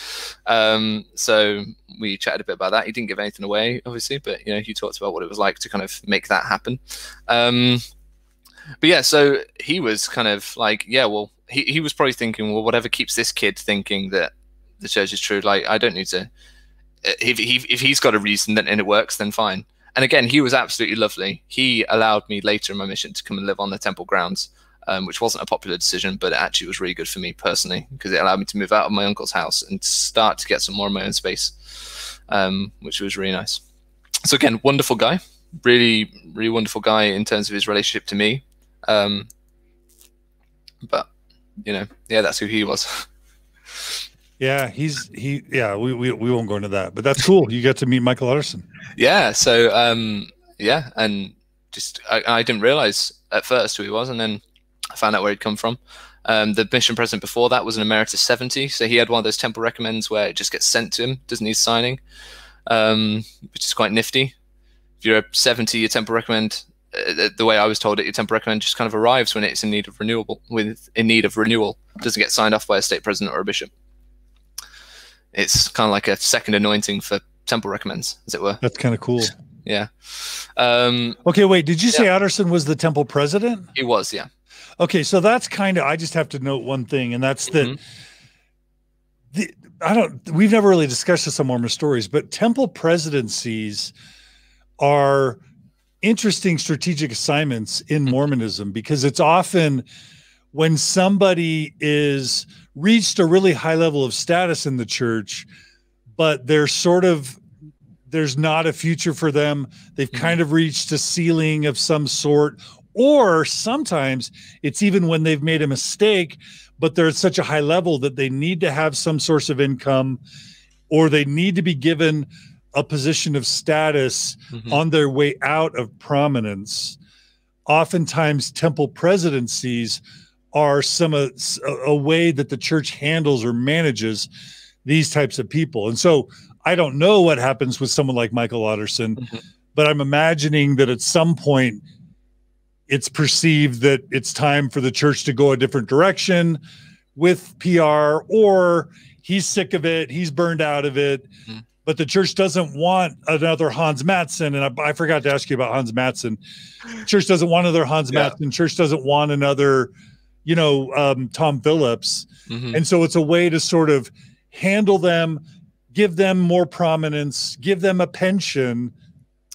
Um, so we chatted a bit about that. He didn't give anything away, obviously, but, you know, he talked about what it was like to kind of make that happen. Um, but, yeah, so he was kind of like, yeah, well, he, he was probably thinking, well, whatever keeps this kid thinking that the church is true, like, I don't need to. If, he, if he's got a reason then, and it works, then fine. And, again, he was absolutely lovely. He allowed me later in my mission to come and live on the temple grounds. Um, which wasn't a popular decision, but it actually was really good for me personally, because it allowed me to move out of my uncle's house and start to get some more of my own space, um, which was really nice. So again, wonderful guy, really, really wonderful guy in terms of his relationship to me. Um, but, you know, yeah, that's who he was. Yeah, he's he. Yeah, we, we, we won't go into that, but that's cool. You get to meet Michael Otterson. Yeah. So, um, yeah. And just, I, I didn't realize at first who he was. And then I found out where he'd come from. Um, the mission president before that was an Emeritus seventy, so he had one of those temple recommends where it just gets sent to him, doesn't need signing, um, which is quite nifty. If you're a seventy, your temple recommend, uh, the way I was told it, your temple recommend just kind of arrives when it's in need of renewal. With in need of renewal, it doesn't get signed off by a state president or a bishop. It's kind of like a second anointing for temple recommends, as it were. That's kind of cool. Yeah. Um, okay, wait. Did you yeah. say Otterson was the temple president? He was, yeah. Okay, so that's kind of, I just have to note one thing, and that's that mm-hmm. the, I don't, we've never really discussed this on Mormon Stories, but temple presidencies are interesting strategic assignments in mm-hmm. Mormonism, because it's often when somebody is reached a really high level of status in the church, but they're sort of, there's not a future for them. They've mm-hmm. kind of reached a ceiling of some sort, or sometimes it's even when they've made a mistake, but they're at such a high level that they need to have some source of income, or they need to be given a position of status mm-hmm. on their way out of prominence. Oftentimes temple presidencies are some a, a way that the church handles or manages these types of people. And so I don't know what happens with someone like Michael Otterson, mm-hmm. but I'm imagining that at some point it's perceived that it's time for the church to go a different direction with P R, or he's sick of it, he's burned out of it, mm-hmm. but the church doesn't want another Hans Mattsson. And I, I forgot to ask you about Hans Mattsson. Church doesn't want another Hans yeah. Mattsson. Church doesn't want another, you know, um, Tom Phillips. Mm-hmm. And so it's a way to sort of handle them, give them more prominence, give them a pension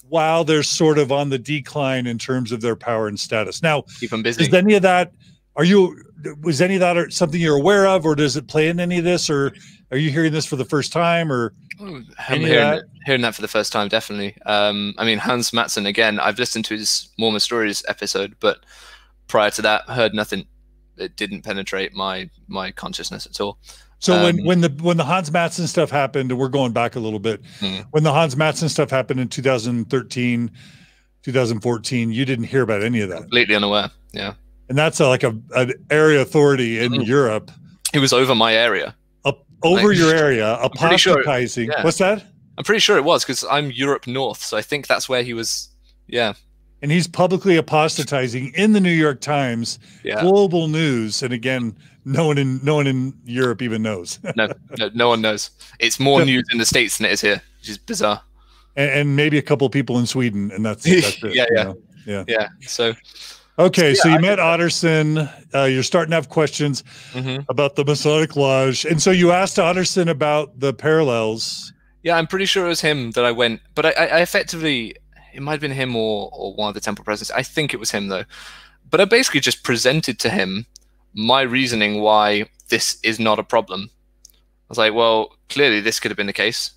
while they're sort of on the decline in terms of their power and status. Now, keep them busy. Is any of that, are you, was any of that something you're aware of, or does it play in any of this, or are you hearing this for the first time, or? I'm hearing that? hearing that for the first time, definitely. Um, I mean, Hans Mattsson, again, I've listened to his Mormon Stories episode, but prior to that, heard nothing. It didn't penetrate my my consciousness at all. So um, when when the when the Hans Mattsson stuff happened, we're going back a little bit. Hmm. When the Hans Mattsson stuff happened in two thousand thirteen, two thousand fourteen, you didn't hear about any of that. Completely unaware. Yeah, and that's a, like a an area authority in mm. Europe. It was over my area. Uh, over like, your area, apostatizing. Sure it, yeah. What's that? I'm pretty sure it was, because I'm Europe North, so I think that's where he was. Yeah. And he's publicly apostatizing in the New York Times, yeah. global news, and again, no one in no one in Europe even knows. no, no, no one knows. It's more news in the States than it is here, which is bizarre. And, and maybe a couple of people in Sweden, and that's, that's it. yeah, yeah. You know? yeah, yeah, So, okay, so, yeah, so you I met Otterson. Uh, you're starting to have questions mm-hmm. about the Masonic Lodge, and so you asked Otterson about the parallels. Yeah, I'm pretty sure it was him that I went, but I, I, I effectively. It might have been him or, or one of the temple presidents. I think it was him, though. But I basically just presented to him my reasoning why this is not a problem. I was like, well, clearly this could have been the case.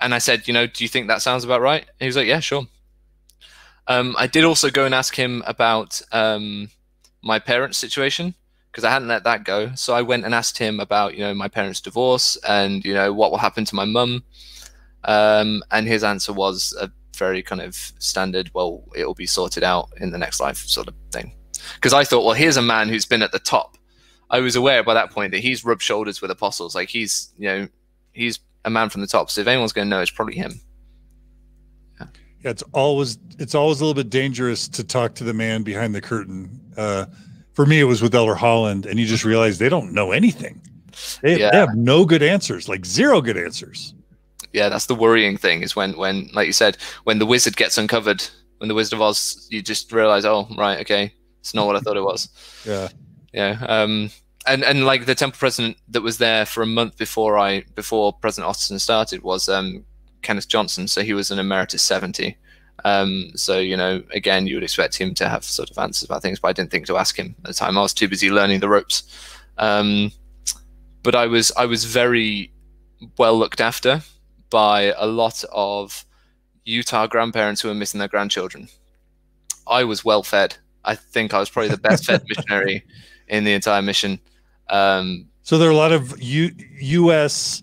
And I said, you know, do you think that sounds about right? And he was like, yeah, sure. Um, I did also go and ask him about um, my parents' situation, because I hadn't let that go. So I went and asked him about, you know, my parents' divorce and, you know, what will happen to my mum. Um, and his answer was a very kind of standard, well, it'll be sorted out in the next life sort of thing. Because I thought, well, here's a man who's been at the top. I was aware by that point that he's rubbed shoulders with apostles. Like he's, you know, he's a man from the top. So if anyone's going to know, it's probably him. Yeah. yeah, it's always it's always a little bit dangerous to talk to the man behind the curtain. Uh, for me, it was with Elder Holland, and you just realize they don't know anything. They, yeah. they have no good answers, like zero good answers. Yeah, that's the worrying thing, is when, when, like you said, when the wizard gets uncovered, when the Wizard of Oz, you just realize, oh, right, okay, it's not what I thought it was. Yeah, yeah. Um, and and like the temple president that was there for a month before I before President Otterson started was um, Kenneth Johnson, so he was an emeritus seventy. Um, so you know, again, you would expect him to have sort of answers about things, but I didn't think to ask him at the time. I was too busy learning the ropes. Um, but I was I was very well looked after by a lot of Utah grandparents who were missing their grandchildren. I was well fed. I think I was probably the best fed missionary in the entire mission. Um, so there are a lot of U U.S.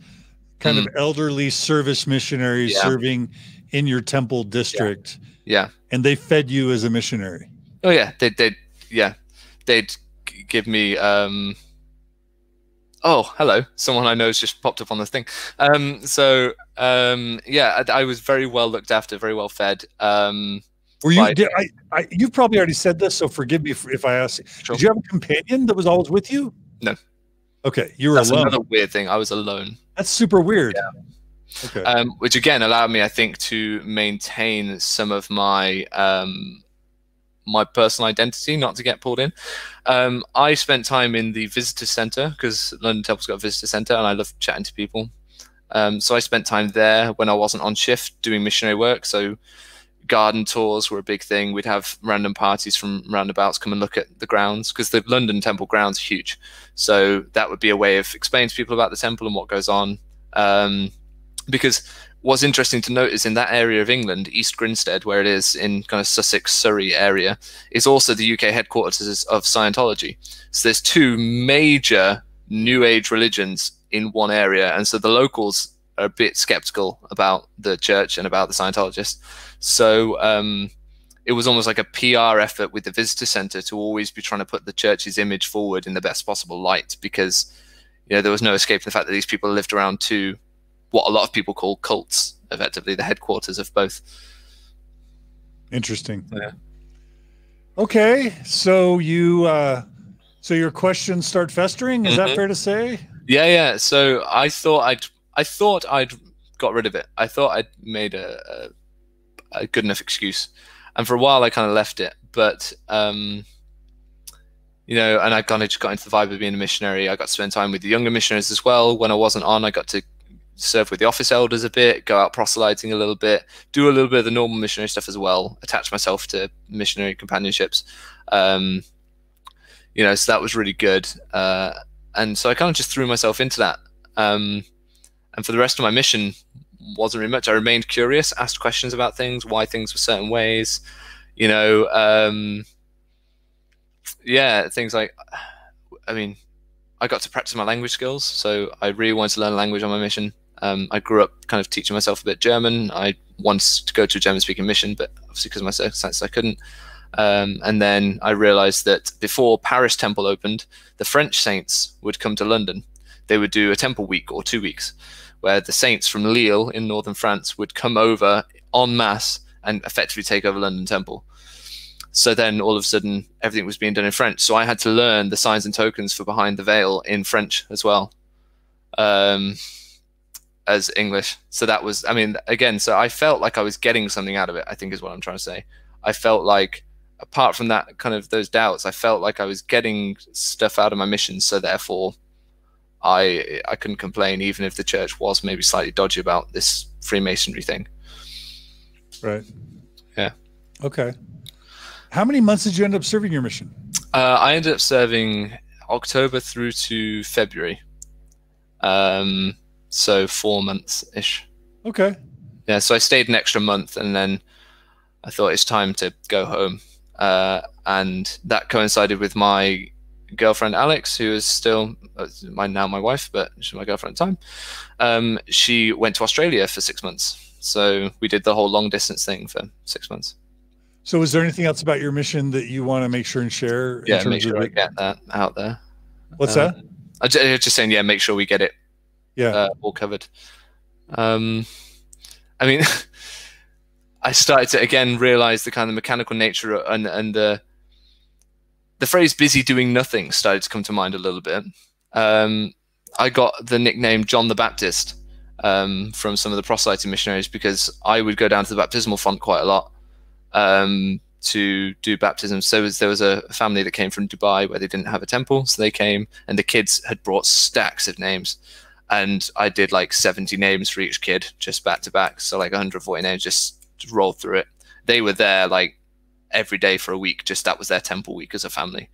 kind mm, of elderly service missionaries yeah. serving in your temple district. Yeah. yeah. And they fed you as a missionary. Oh yeah. They'd, they'd yeah. They'd give me, um, oh, hello. Someone I know has just popped up on this thing. Um, so, um, yeah, I, I was very well looked after, very well fed. Um, Were you, by, did, I, I, you've probably already said this, so forgive me if I ask. Sure. Did you have a companion that was always with you? No. Okay, you were That's alone. That's another weird thing. I was alone. That's super weird. Yeah. Okay. Um, which, again, allowed me, I think, to maintain some of my... Um, my personal identity, not to get pulled in. Um, I spent time in the visitor center, because London Temple's got a visitor center, and I love chatting to people. Um, so I spent time there when I wasn't on shift doing missionary work. So garden tours were a big thing. We'd have random parties from roundabouts come and look at the grounds, because the London Temple grounds are huge. So that would be a way of explaining to people about the temple and what goes on. Um, because what's interesting to note is in that area of England, East Grinstead, where it is in kind of Sussex, Surrey area, is also the U K headquarters of Scientology. So there's two major New Age religions in one area. And so the locals are a bit skeptical about the church and about the Scientologists. So um, it was almost like a P R effort with the visitor center to always be trying to put the church's image forward in the best possible light, because you know there was no escaping the fact that these people lived around two, what a lot of people call cults, effectively the headquarters of both. Interesting. Yeah. Okay, so you uh, so your questions start festering. Is mm-hmm. that fair to say? Yeah, yeah. So I thought I'd I thought I'd got rid of it. I thought I'd made a, a, a good enough excuse, and for a while I kind of left it. But um, you know, and I kind of just got into the vibe of being a missionary. I got to spend time with the younger missionaries as well. When I wasn't on, I got to serve with the office elders a bit, go out proselyting a little bit, do a little bit of the normal missionary stuff as well. Attach myself to missionary companionships. Um, you know, so that was really good. Uh, and so I kind of just threw myself into that. Um, And for the rest of my mission, wasn't really much. I remained curious, asked questions about things, why things were certain ways, you know. Um, yeah, things like, I mean, I got to practice my language skills, so I really wanted to learn a language on my mission. Um, I grew up kind of teaching myself a bit German. I wanted to go to a German-speaking mission, but obviously because of my circumstances, I couldn't. Um, and then I realized that before Paris Temple opened, the French saints would come to London. They would do a temple week or two weeks, where the saints from Lille in northern France would come over en masse and effectively take over London Temple. So then all of a sudden everything was being done in French. So I had to learn the signs and tokens for behind the veil in French as well um, as English. So that was, I mean, again, so I felt like I was getting something out of it, I think is what I'm trying to say. I felt like, apart from that kind of those doubts, I felt like I was getting stuff out of my mission. So therefore I I couldn't complain, even if the church was maybe slightly dodgy about this Freemasonry thing. Right. Yeah. Okay. How many months did you end up serving your mission? Uh, I ended up serving October through to February. Um, so four months-ish. Okay. Yeah, so I stayed an extra month, and then I thought it's time to go home. Uh, and that coincided with my girlfriend Alex, who is still my now my wife, but she's my girlfriend at the time. Um, she went to Australia for six months, so we did the whole long distance thing for six months. So, is there anything else about your mission that you want to make sure and share? Yeah, in terms make sure of I get that out there. What's uh, that? I was just saying, yeah, make sure we get it. Yeah, uh, all covered. Um, I mean, I started to again realize the kind of mechanical nature and and the. The phrase busy doing nothing started to come to mind a little bit. Um, I got the nickname John the Baptist um, from some of the proselyting missionaries, because I would go down to the baptismal font quite a lot um, to do baptisms. So was, there was a family that came from Dubai where they didn't have a temple. So they came and the kids had brought stacks of names. And I did like seventy names for each kid, just back to back. So like one hundred forty names, just rolled through it. They were there like every day for a week, just that was their temple week as a family.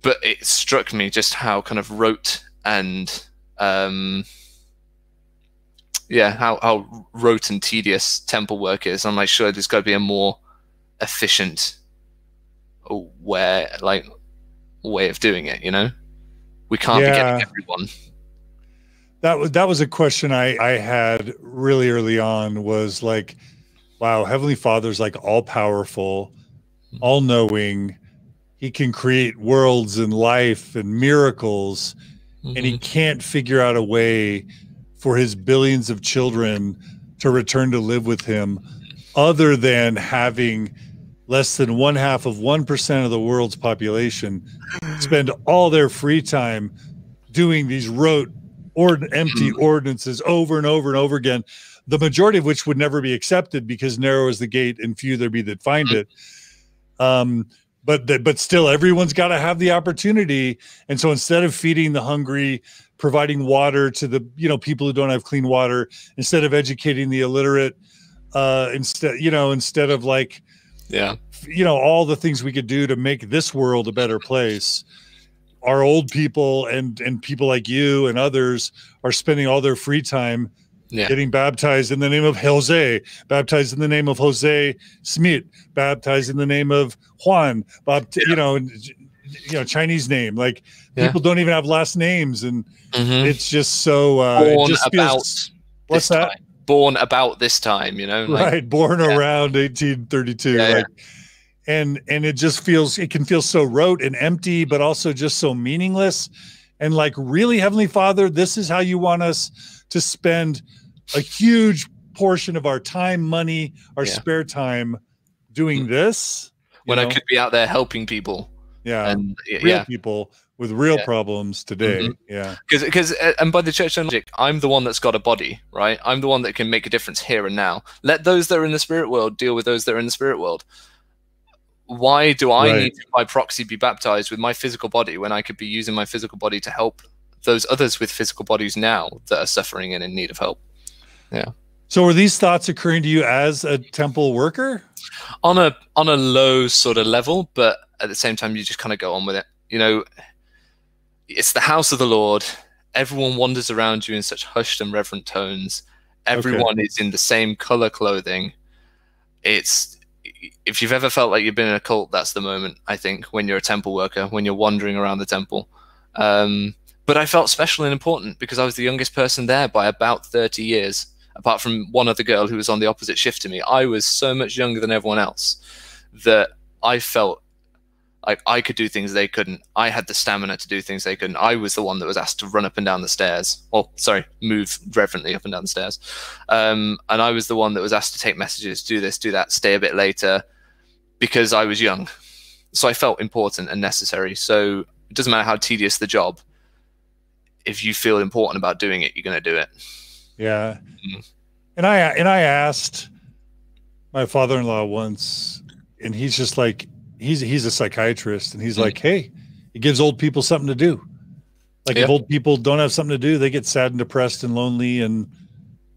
But it struck me just how kind of rote and um yeah how, how rote and tedious temple work is. I'm like, sure, there's got to be a more efficient where like way of doing it, you know. We can't yeah. be getting everyone. That was that was a question I I had really early on, was like, wow, Heavenly Father's like all powerful, all knowing. He can create worlds and life and miracles, mm-hmm. and he can't figure out a way for his billions of children to return to live with him, other than having less than one half of one percent of the world's population spend all their free time doing these rote or empty ordinances over and over and over again. The majority of which would never be accepted, because narrow is the gate and few there be that find it. Um, but the, but still, everyone's got to have the opportunity. And so instead of feeding the hungry, providing water to the you know people who don't have clean water, instead of educating the illiterate, uh, instead, you know, instead of like, yeah, you know, all the things we could do to make this world a better place. Our old people and, and people like you and others are spending all their free time yeah. getting baptized in the name of Jose, baptized in the name of Jose Smith, baptized in the name of Juan, Bob, yeah. you know, you know, Chinese name. Like yeah. people don't even have last names. And mm-hmm. it's just so, uh, born it just about feels, what's that? Time. Born about this time, you know, like, right. Born yeah. around eighteen thirty-two. Yeah, like, yeah. And, and it just feels, it can feel so rote and empty, but also just so meaningless. And like, really, Heavenly Father, this is how you want us to spend a huge portion of our time, money, our yeah. spare time doing this. When know? I could be out there helping people. Yeah. And, real yeah. people with real yeah. problems today. Mm-hmm. Yeah. Cause, cause, and by the church and logic, I'm the one that's got a body, right? I'm the one that can make a difference here and now. Let those that are in the spirit world deal with those that are in the spirit world. Why do I right. need to, by proxy, be baptized with my physical body when I could be using my physical body to help those others with physical bodies now that are suffering and in need of help? Yeah. So were these thoughts occurring to you as a temple worker? On a on a low sort of level, but at the same time, you just kind of go on with it. You know, it's the house of the Lord. Everyone wanders around you in such hushed and reverent tones. Everyone okay. is in the same color clothing. It's... If you've ever felt like you've been in a cult, that's the moment, I think, when you're a temple worker, when you're wandering around the temple. Um, but I felt special and important because I was the youngest person there by about thirty years, apart from one other girl who was on the opposite shift to me. I was so much younger than everyone else that I felt like I could do things they couldn't. I had the stamina to do things they couldn't. I was the one that was asked to run up and down the stairs. Well, sorry, move reverently up and down the stairs. Um, and I was the one that was asked to take messages, do this, do that, stay a bit later, because I was young. So I felt important and necessary. So it doesn't matter how tedious the job. If you feel important about doing it, you're going to do it. Yeah. Mm. And I, and I asked my father-in-law once, and he's just like, he's he's a psychiatrist, and he's like, hey, it gives old people something to do. Like, yep. if old people don't have something to do, they get sad and depressed and lonely, and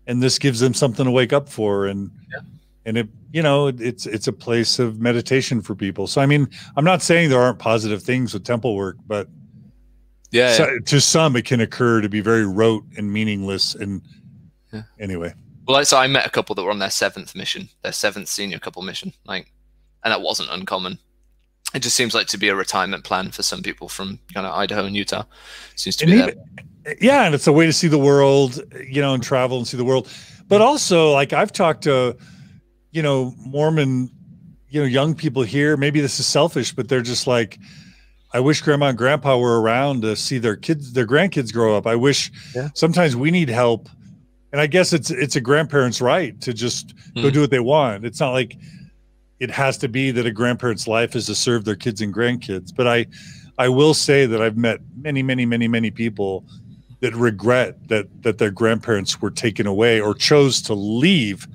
and this gives them something to wake up for. And yeah. and it, you know, it's it's a place of meditation for people. So I mean, I'm not saying there aren't positive things with temple work, but yeah, so, yeah. to some it can occur to be very rote and meaningless. And yeah. anyway, well, so I met a couple that were on their seventh mission, their seventh senior couple mission, like, and that wasn't uncommon. It just seems like to be a retirement plan for some people from kind of Idaho and Utah. Seems to and be even, there. Yeah, and it's a way to see the world, you know, and travel and see the world. But also, like, I've talked to, you know, Mormon, you know, young people here. Maybe this is selfish, but they're just like, I wish Grandma and Grandpa were around to see their kids, their grandkids grow up. I wish yeah. sometimes we need help. And I guess it's it's a grandparent's right to just mm. go do what they want. It's not like it has to be that a grandparent's life is to serve their kids and grandkids. But I, I will say that I've met many, many, many, many people that regret that, that their grandparents were taken away or chose to leave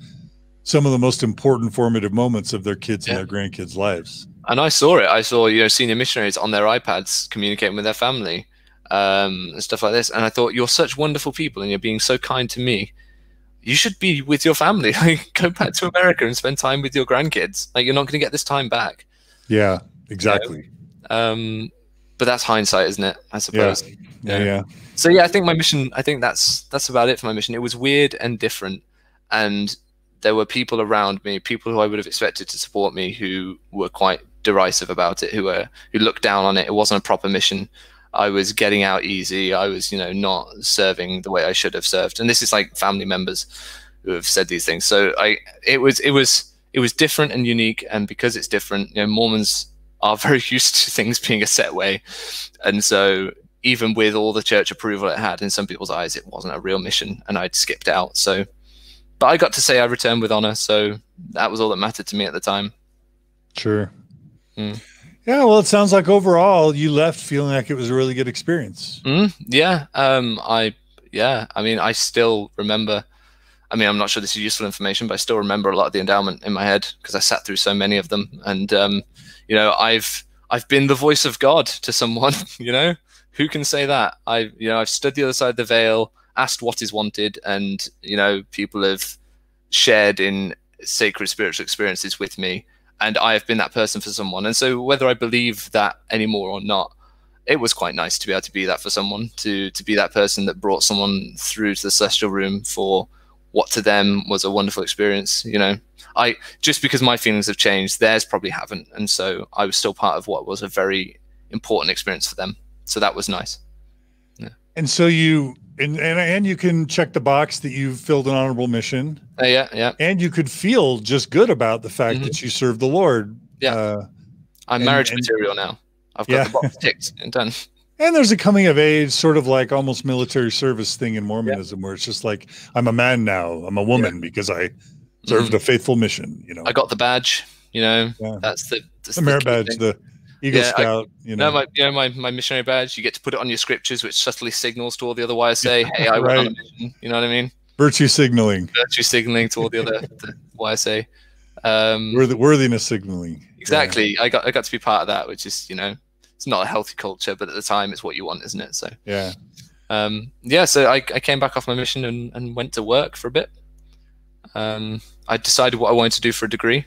some of the most important formative moments of their kids yeah. and their grandkids' lives. And I saw it. I saw, you know, senior missionaries on their iPads communicating with their family um, and stuff like this. And I thought, you're such wonderful people and you're being so kind to me. You should be with your family. Like, go back to America and spend time with your grandkids. Like, you're not going to get this time back. Yeah, exactly. You know? Um, but that's hindsight, isn't it? I suppose. Yeah. Yeah, yeah. So yeah, I think my mission, I think that's, that's about it for my mission. It was weird and different. And there were people around me, people who I would have expected to support me, who were quite derisive about it, who were, who looked down on it. It wasn't a proper mission. I was getting out easy. I was, you know, not serving the way I should have served. And this is like family members who have said these things. So I, it was, it was, it was different and unique. And because it's different, you know, Mormons are very used to things being a set way. And so even with all the church approval it had in some people's eyes, it wasn't a real mission, and I'd skipped out. So, but I got to say I returned with honor. So that was all that mattered to me at the time. Sure. Mm. Yeah, well, it sounds like overall you left feeling like it was a really good experience. Mm, yeah, um, I, yeah, I mean, I still remember. I mean, I'm not sure this is useful information, but I still remember a lot of the endowment in my head because I sat through so many of them. And um, you know, I've I've been the voice of God to someone. You know, who can say that? I, you know, I've stood the other side of the veil, asked what is wanted, and you know, people have shared in sacred spiritual experiences with me, and I have been that person for someone. And so whether I believe that anymore or not, it was quite nice to be able to be that for someone, to to be that person that brought someone through to the celestial room for what to them was a wonderful experience. You know, I just because my feelings have changed, theirs probably haven't, and so I was still part of what was a very important experience for them. So that was nice. Yeah. And so you and and and you can check the box that you've filled an honorable mission. Uh, yeah, yeah. And you could feel just good about the fact mm-hmm. that you served the Lord. Yeah, uh, I'm and, marriage and, material now. I've got yeah. the box ticked and done. And there's a coming of age, sort of like almost military service thing in Mormonism, yeah. where it's just like, I'm a man now, I'm a woman yeah. because I served mm-hmm. a faithful mission. You know, I got the badge. You know, yeah. that's the that's the merit the badge, thing. the Eagle yeah, Scout. I, you know, no, my, you know my, my missionary badge. You get to put it on your scriptures, which subtly signals to all the other Y S A, yeah, hey, I right. went on a mission. You know what I mean? Virtue signaling. Virtue signaling to all the other the Y S A. Um, Worth worthiness signaling. Exactly. Yeah. I got I got to be part of that, which is, you know, it's not a healthy culture, but at the time it's what you want, isn't it? So yeah, um, yeah. So I, I came back off my mission and, and went to work for a bit. Um, I decided what I wanted to do for a degree,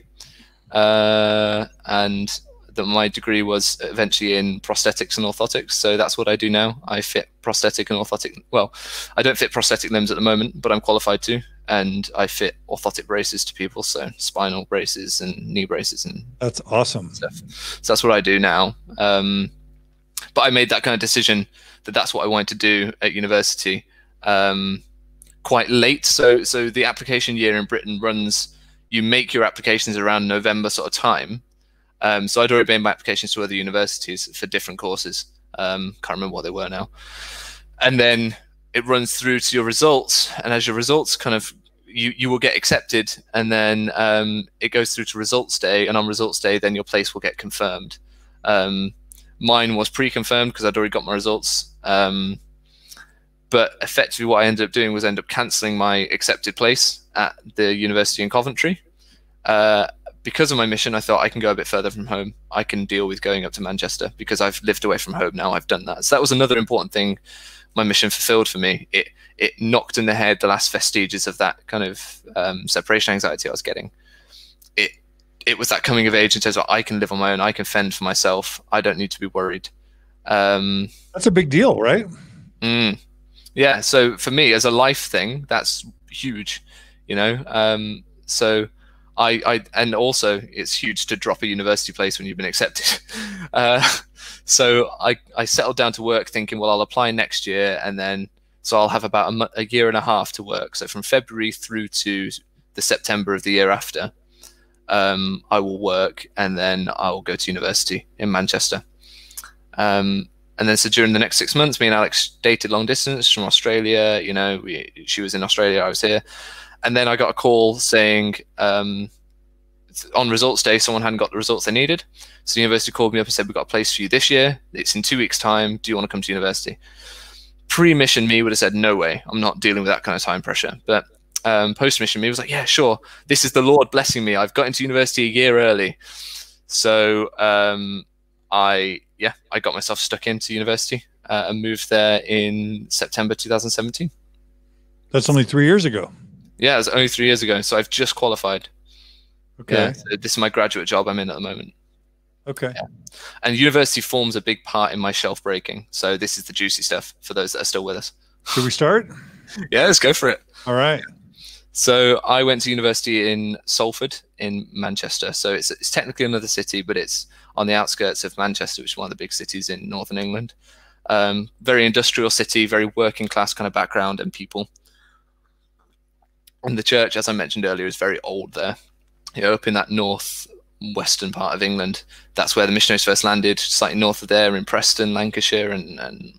uh, and that my degree was eventually in prosthetics and orthotics. So that's what I do now. I fit prosthetic and orthotic. Well, I don't fit prosthetic limbs at the moment, but I'm qualified to, and I fit orthotic braces to people, so spinal braces and knee braces and that's awesome stuff. So that's what I do now. Um, but I made that kind of decision that that's what I wanted to do at university um, quite late. So, so the application year in Britain runs, you make your applications around November sort of time. Um, so I'd already made my applications to other universities for different courses. Um, can't remember what they were now. And then it runs through to your results, and as your results kind of you you will get accepted, and then um it goes through to results day, and on results day then your place will get confirmed. Um mine was pre-confirmed because I'd already got my results, um but effectively what I ended up doing was end up cancelling my accepted place at the university in Coventry. Uh because of my mission, I thought I can go a bit further from home. I can deal with going up to Manchester because I've lived away from home now. I've done that. So that was another important thing my mission fulfilled for me. It it knocked in the head the last vestiges of that kind of um, separation anxiety I was getting. It it was that coming of age in terms of I can live on my own. I can fend for myself. I don't need to be worried. Um, that's a big deal, right? Mm, yeah. So for me, as a life thing, that's huge. You know. Um, so I I and also it's huge to drop a university place when you've been accepted. uh, So I, I settled down to work thinking, well, I'll apply next year. And then, so I'll have about a, a year and a half to work. So from February through to the September of the year after, um, I will work, and then I'll go to university in Manchester. Um, and then, so during the next six months, me and Alex dated long distance from Australia. You know, we, she was in Australia, I was here. And then I got a call saying, um, on results day, someone hadn't got the results they needed. So the university called me up and said, we've got a place for you this year. It's in two weeks' time. Do you want to come to university? Pre-mission me would have said, no way. I'm not dealing with that kind of time pressure. But um, post-mission me was like, yeah, sure. This is the Lord blessing me. I've got into university a year early. So um, I, yeah, I got myself stuck into university uh, and moved there in September two thousand seventeen. That's only three years ago. Yeah, it was only three years ago. So I've just qualified. Okay. Yeah, so this is my graduate job I'm in at the moment. Okay. Yeah. And university forms a big part in my shelf breaking. So this is the juicy stuff for those that are still with us. Should we start? Yeah, let's go for it. All right. So I went to university in Salford in Manchester. So it's, it's technically another city, but it's on the outskirts of Manchester, which is one of the big cities in northern England. Um, very industrial city, very working class kind of background and people. And the church, as I mentioned earlier, is very old there. You know, up in that north-western part of England, that's where the missionaries first landed, slightly north of there in Preston, Lancashire, and, and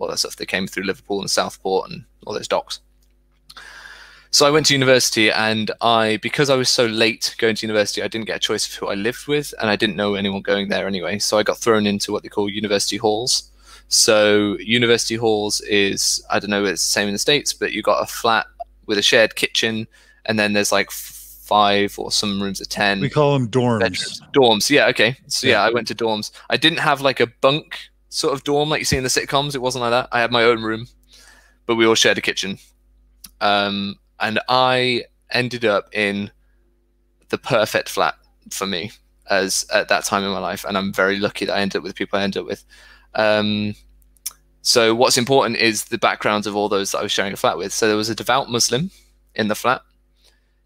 all that stuff. They came through Liverpool and Southport and all those docks. So I went to university, and I, because I was so late going to university, I didn't get a choice of who I lived with, and I didn't know anyone going there anyway. So I got thrown into what they call university halls. So university halls is, I don't know, it's the same in the States, but you got a flat with a shared kitchen, and then there's like five or some rooms of ten. We call them dorms. Bedrooms. Dorms, yeah, okay. So yeah, I went to dorms. I didn't have like a bunk sort of dorm like you see in the sitcoms. It wasn't like that. I had my own room, but we all shared a kitchen. Um, and I ended up in the perfect flat for me as at that time in my life, and I'm very lucky that I ended up with the people I ended up with. Um, so what's important is the backgrounds of all those that I was sharing a flat with. So there was a devout Muslim in the flat.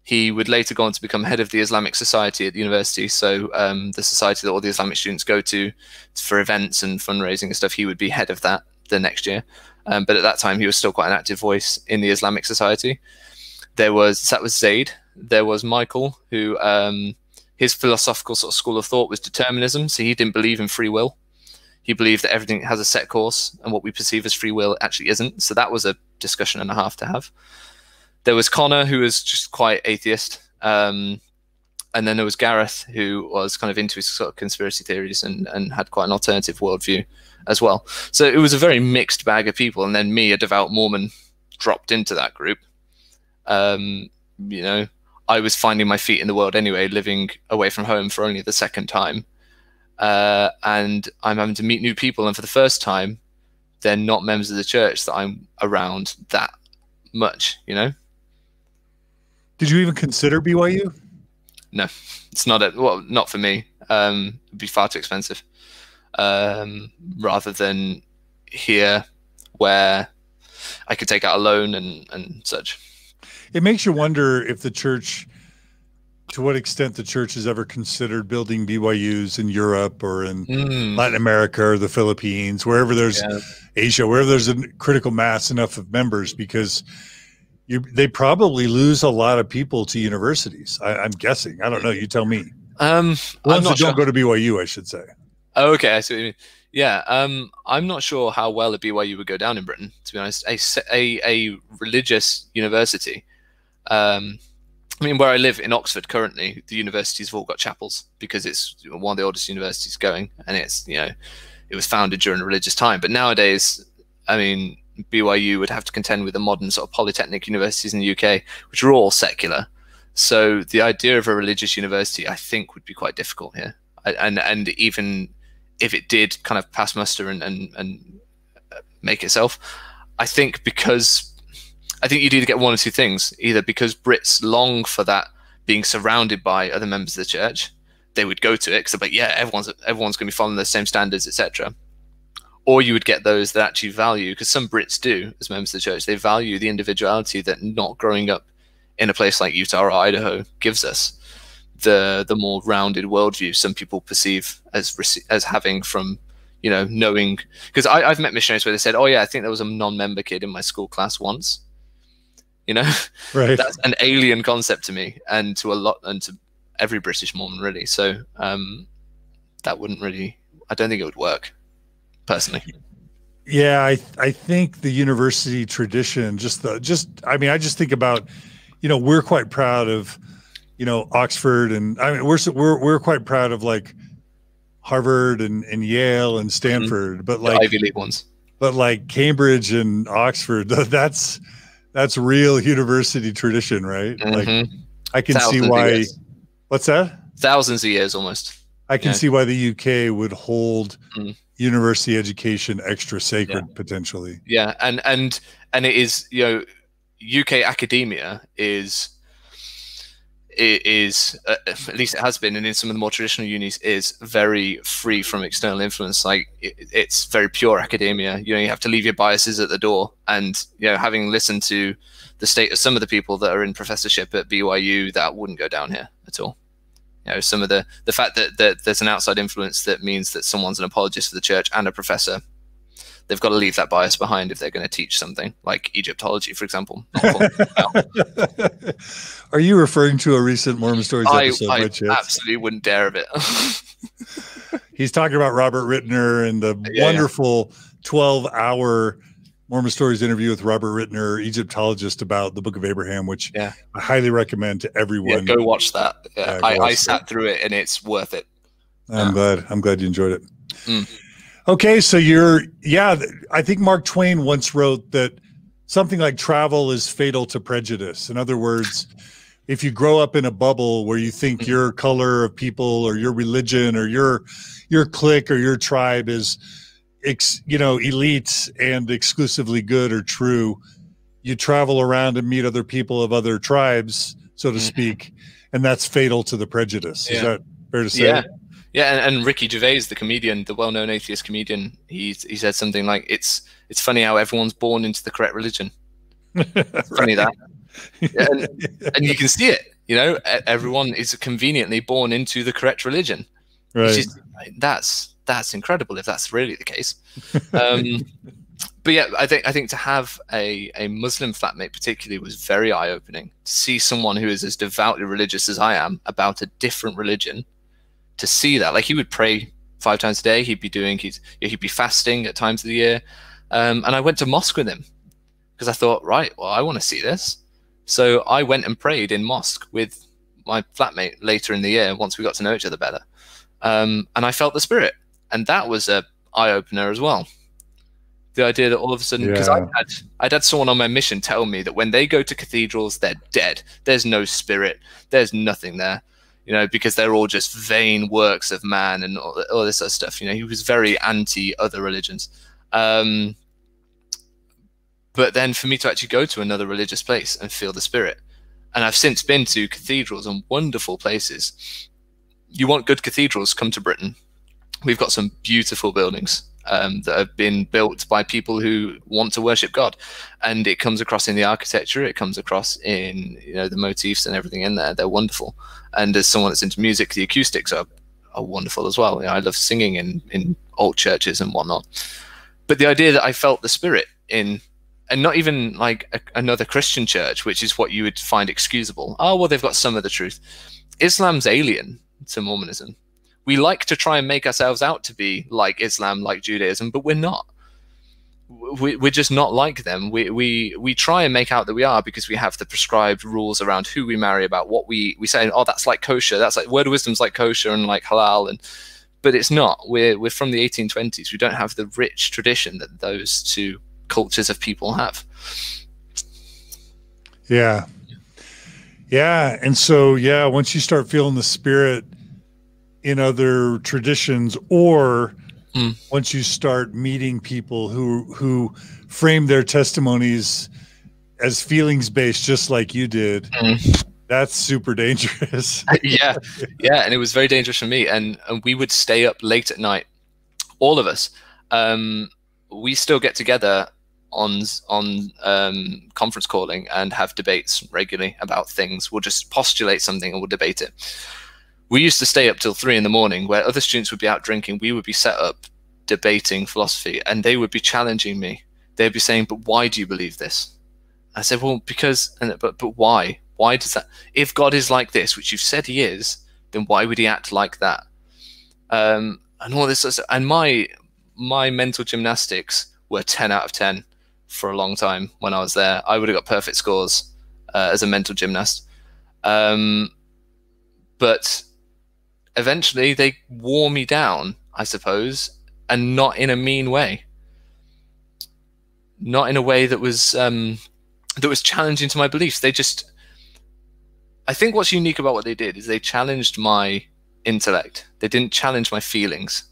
He would later go on to become head of the Islamic Society at the university. So um, the society that all the Islamic students go to for events and fundraising and stuff, he would be head of that the next year. Um, but at that time, he was still quite an active voice in the Islamic Society. There was, that was Zayd. There was Michael, who um, his philosophical sort of school of thought was determinism. So he didn't believe in free will. He believed that everything has a set course and what we perceive as free will actually isn't. So that was a discussion and a half to have. There was Connor, who was just quite atheist. Um, and then there was Gareth, who was kind of into his sort of conspiracy theories and, and had quite an alternative worldview as well. So it was a very mixed bag of people. And then me, a devout Mormon, dropped into that group. Um, you know, I was finding my feet in the world anyway, living away from home for only the second time. Uh, and I'm having to meet new people. And for the first time, they're not members of the church that I'm around that much, you know? Did you even consider B Y U? No, it's not a, well, not for me. Um, it'd be far too expensive. Um, rather than here, where I could take out a loan and and such. It makes you wonder if the church, to what extent the church has ever considered building B Y Us in Europe or in mm. Latin America or the Philippines, wherever there's yeah. Asia, wherever there's a critical mass enough of members, because. You, they probably lose a lot of people to universities. I, I'm guessing. I don't know. You tell me. Um, Ones that don't go to B Y U, I should say. Oh, okay, I see what you mean. Yeah, um, I'm not sure how well a B Y U would go down in Britain. To be honest, a a, a religious university. Um, I mean, where I live in Oxford currently, the universities have all got chapels because it's one of the oldest universities going, and it's you know, it was founded during a religious time. But nowadays, I mean. B Y U would have to contend with the modern sort of polytechnic universities in the U K, which are all secular. So the idea of a religious university, I think, would be quite difficult here. I, and and even if it did kind of pass muster and, and, and make itself, I think because I think you'd either get one or two things, either because Brits long for that being surrounded by other members of the church, they would go to it because they're like, yeah, everyone's, everyone's going to be following the same standards, et cetera. Or you would get those that actually value, because some Brits do, as members of the church, they value the individuality that not growing up in a place like Utah or Idaho gives us. The the more rounded worldview some people perceive as as having from, you know, knowing. Because I've met missionaries where they said, oh, yeah, I think there was a non-member kid in my school class once. You know? Right. That's an alien concept to me and to a lot and to every British Mormon, really. So um, that wouldn't really, I don't think it would work. Personally, yeah, I I think the university tradition, just the just I mean, I just think about, you know, we're quite proud of, you know, Oxford, and I mean we're we're we're quite proud of like Harvard and, and Yale and Stanford, mm-hmm. but like the Ivy League ones, but like Cambridge and Oxford, that's that's real university tradition, right? Mm-hmm. Like I can Thousands see why. What's that? Thousands of years almost. I can yeah. see why the U K would hold. Mm-hmm. University education extra sacred yeah. potentially. Yeah, and and and it is, you know, U K academia is it is uh, at least it has been, and in some of the more traditional unis is very free from external influence. Like it, it's very pure academia. You know, you have to leave your biases at the door. And you know, having listened to the state of some of the people that are in professorship at B Y U, that wouldn't go down here at all. You know, some of the the fact that, that there's an outside influence that means that someone's an apologist for the church and a professor, they've got to leave that bias behind if they're going to teach something like Egyptology, for example. Are you referring to a recent Mormon Stories I, episode? I Rich absolutely Hits? Wouldn't dare of it. He's talking about Robert Rittner and the yeah, wonderful twelve hour Mormon Stories interview with Robert Rittner, Egyptologist, about the Book of Abraham, which yeah. I highly recommend to everyone. Yeah, go watch that. Yeah, I, watch I sat it. through it, and it's worth it. I'm yeah. glad. I'm glad you enjoyed it. Mm. Okay, so you're, yeah, I think Mark Twain once wrote that something like travel is fatal to prejudice. In other words, if you grow up in a bubble where you think mm. your color of people or your religion or your your clique or your tribe is Ex, you know, elites and exclusively good or true, you travel around and meet other people of other tribes, so to speak, and that's fatal to the prejudice. Yeah. Is that fair to say? Yeah, yeah. And, and Ricky Gervais, the comedian, the well-known atheist comedian, he he said something like, "It's it's funny how everyone's born into the correct religion." It's funny that, yeah, and, and you can see it. You know, everyone is conveniently born into the correct religion. Right. Which is, that's that's incredible if that's really the case. Um, but yeah, I think I think to have a a Muslim flatmate particularly was very eye opening. To see someone who is as devoutly religious as I am about a different religion, to see that, like, he would pray five times a day. He'd be doing he'd he'd be fasting at times of the year. Um, and I went to mosque with him because I thought, right, well, I want to see this. So I went and prayed in mosque with my flatmate later in the year, once we got to know each other better. Um, and I felt the spirit. And that was a eye-opener as well. The idea that all of a sudden, because yeah. I'd, had, I'd had someone on my mission tell me that when they go to cathedrals, they're dead. There's no spirit. There's nothing there, you know, because they're all just vain works of man and all, all this sort of stuff. You know, he was very anti other religions. Um, But then for me to actually go to another religious place and feel the spirit. And I've since been to cathedrals and wonderful places. You want good cathedrals, come to Britain. We've got some beautiful buildings um, that have been built by people who want to worship God. And it comes across in the architecture. It comes across in, you know, the motifs and everything in there. They're wonderful. And as someone that's into music, the acoustics are, are wonderful as well. You know, I love singing in, in old churches and whatnot. But the idea that I felt the spirit in... And not even like a, another Christian church, which is what you would find excusable. Oh, well, they've got some of the truth. Islam's alien to Mormonism. We like to try and make ourselves out to be like Islam, like Judaism, but we're not. We, we're just not like them. We, we, we try and make out that we are because we have the prescribed rules around who we marry, about what we, we say, oh, that's like kosher. That's like Word of Wisdom's like kosher and like halal. And, but it's not. We're, we're from the eighteen twenties. We don't have the rich tradition that those two cultures of people have. Yeah. Yeah. And so, yeah, once you start feeling the spirit in other traditions, or mm. once you start meeting people who, who frame their testimonies as feelings-based, just like you did, mm. that's super dangerous. Yeah. Yeah. And it was very dangerous for me. And, and we would stay up late at night, all of us. Um, we still get together on on um, conference calling and have debates regularly about things. We'll just postulate something and we'll debate it. We used to stay up till three in the morning where other students would be out drinking. We would be set up debating philosophy and they would be challenging me. They'd be saying, but why do you believe this? I said, well, because, and, but, but why? Why does that? If God is like this, which you've said he is, then why would he act like that? Um, and all this, and my... my mental gymnastics were ten out of ten for a long time when I was there. I would have got perfect scores uh, as a mental gymnast. Um, but eventually they wore me down, I suppose, and not in a mean way. Not in a way that was, um, that was challenging to my beliefs. They just, I think what's unique about what they did is they challenged my intellect. They didn't challenge my feelings.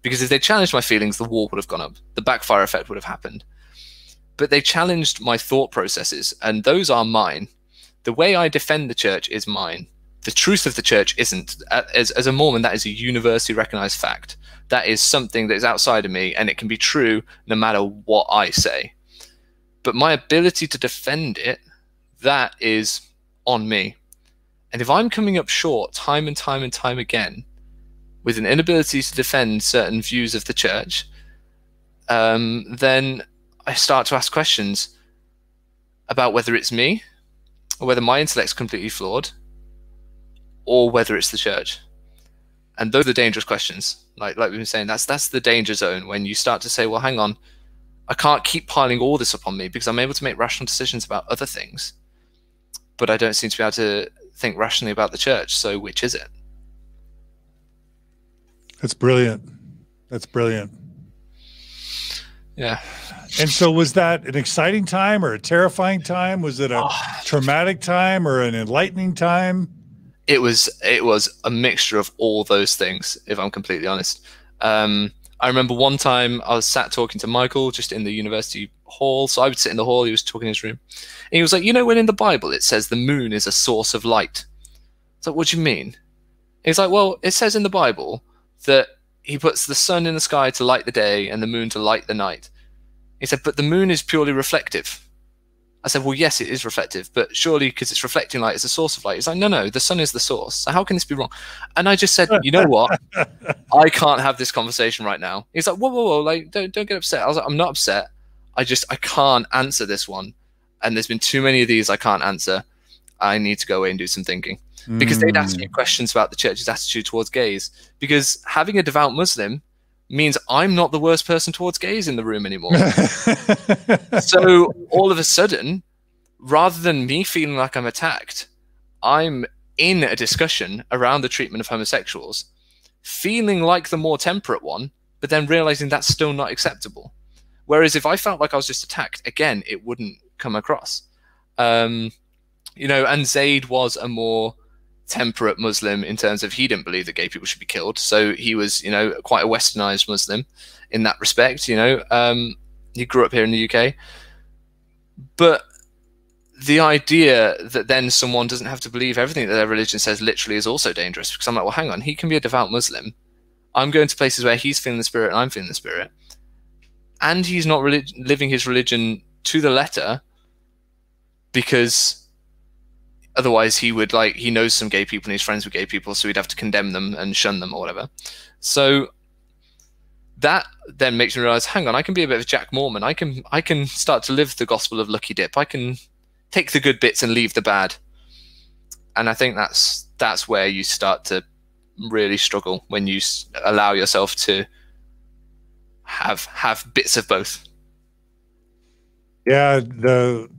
Because if they challenged my feelings, the war would have gone up. The backfire effect would have happened. But they challenged my thought processes, and those are mine. The way I defend the church is mine. The truth of the church isn't. As, as a Mormon, that is a universally recognized fact. That is something that is outside of me, and it can be true no matter what I say. But my ability to defend it, that is on me. And if I'm coming up short time and time and time again, with an inability to defend certain views of the church, um, then I start to ask questions about whether it's me, or whether my intellect's completely flawed, or whether it's the church. And those are dangerous questions. Like like we've been saying, that's that's the danger zone when you start to say, well, hang on, I can't keep piling all this upon me because I'm able to make rational decisions about other things, but I don't seem to be able to think rationally about the church, so which is it? That's brilliant. That's brilliant. Yeah. And so was that an exciting time or a terrifying time? Was it a oh. traumatic time or an enlightening time? It was it was a mixture of all those things, if I'm completely honest. Um, I remember one time I was sat talking to Michael just in the university hall. So I would sit in the hall. He was talking in his room. And he was like, you know, when in the Bible it says the moon is a source of light. It's like, what do you mean? He's like, well, it says in the Bible that he puts the sun in the sky to light the day and the moon to light the night. He said, but the moon is purely reflective. I said, well, yes, it is reflective, but surely because it's reflecting light, it's a source of light. He's like, no, no, the sun is the source. So how can this be wrong? And I just said, you know what? I can't have this conversation right now. He's like, whoa, whoa, whoa, like, don't, don't get upset. I was like, I'm not upset. I just, I can't answer this one. And there's been too many of these I can't answer. I need to go away and do some thinking. Because they'd ask me questions about the church's attitude towards gays. Because having a devout Muslim means I'm not the worst person towards gays in the room anymore. So all of a sudden, rather than me feeling like I'm attacked, I'm in a discussion around the treatment of homosexuals, feeling like the more temperate one, but then realizing that's still not acceptable. Whereas if I felt like I was just attacked, again, it wouldn't come across. Um, you know, and Zayd was a more temperate Muslim in terms of he didn't believe that gay people should be killed, so he was, you know, quite a westernized Muslim in that respect. You know, um, he grew up here in the U K, but the idea that then someone doesn't have to believe everything that their religion says literally is also dangerous, because I'm like, well, hang on, he can be a devout Muslim. I'm going to places where he's feeling the spirit and I'm feeling the spirit, and he's not really living his religion to the letter, because otherwise he would, like, he knows some gay people and he's friends with gay people, so he'd have to condemn them and shun them or whatever. So that then makes me realize, hang on, I can be a bit of a Jack Mormon. I can, I can start to live the gospel of Lucky Dip. I can take the good bits and leave the bad. And I think that's, that's where you start to really struggle, when you allow yourself to have, have bits of both. Yeah. The,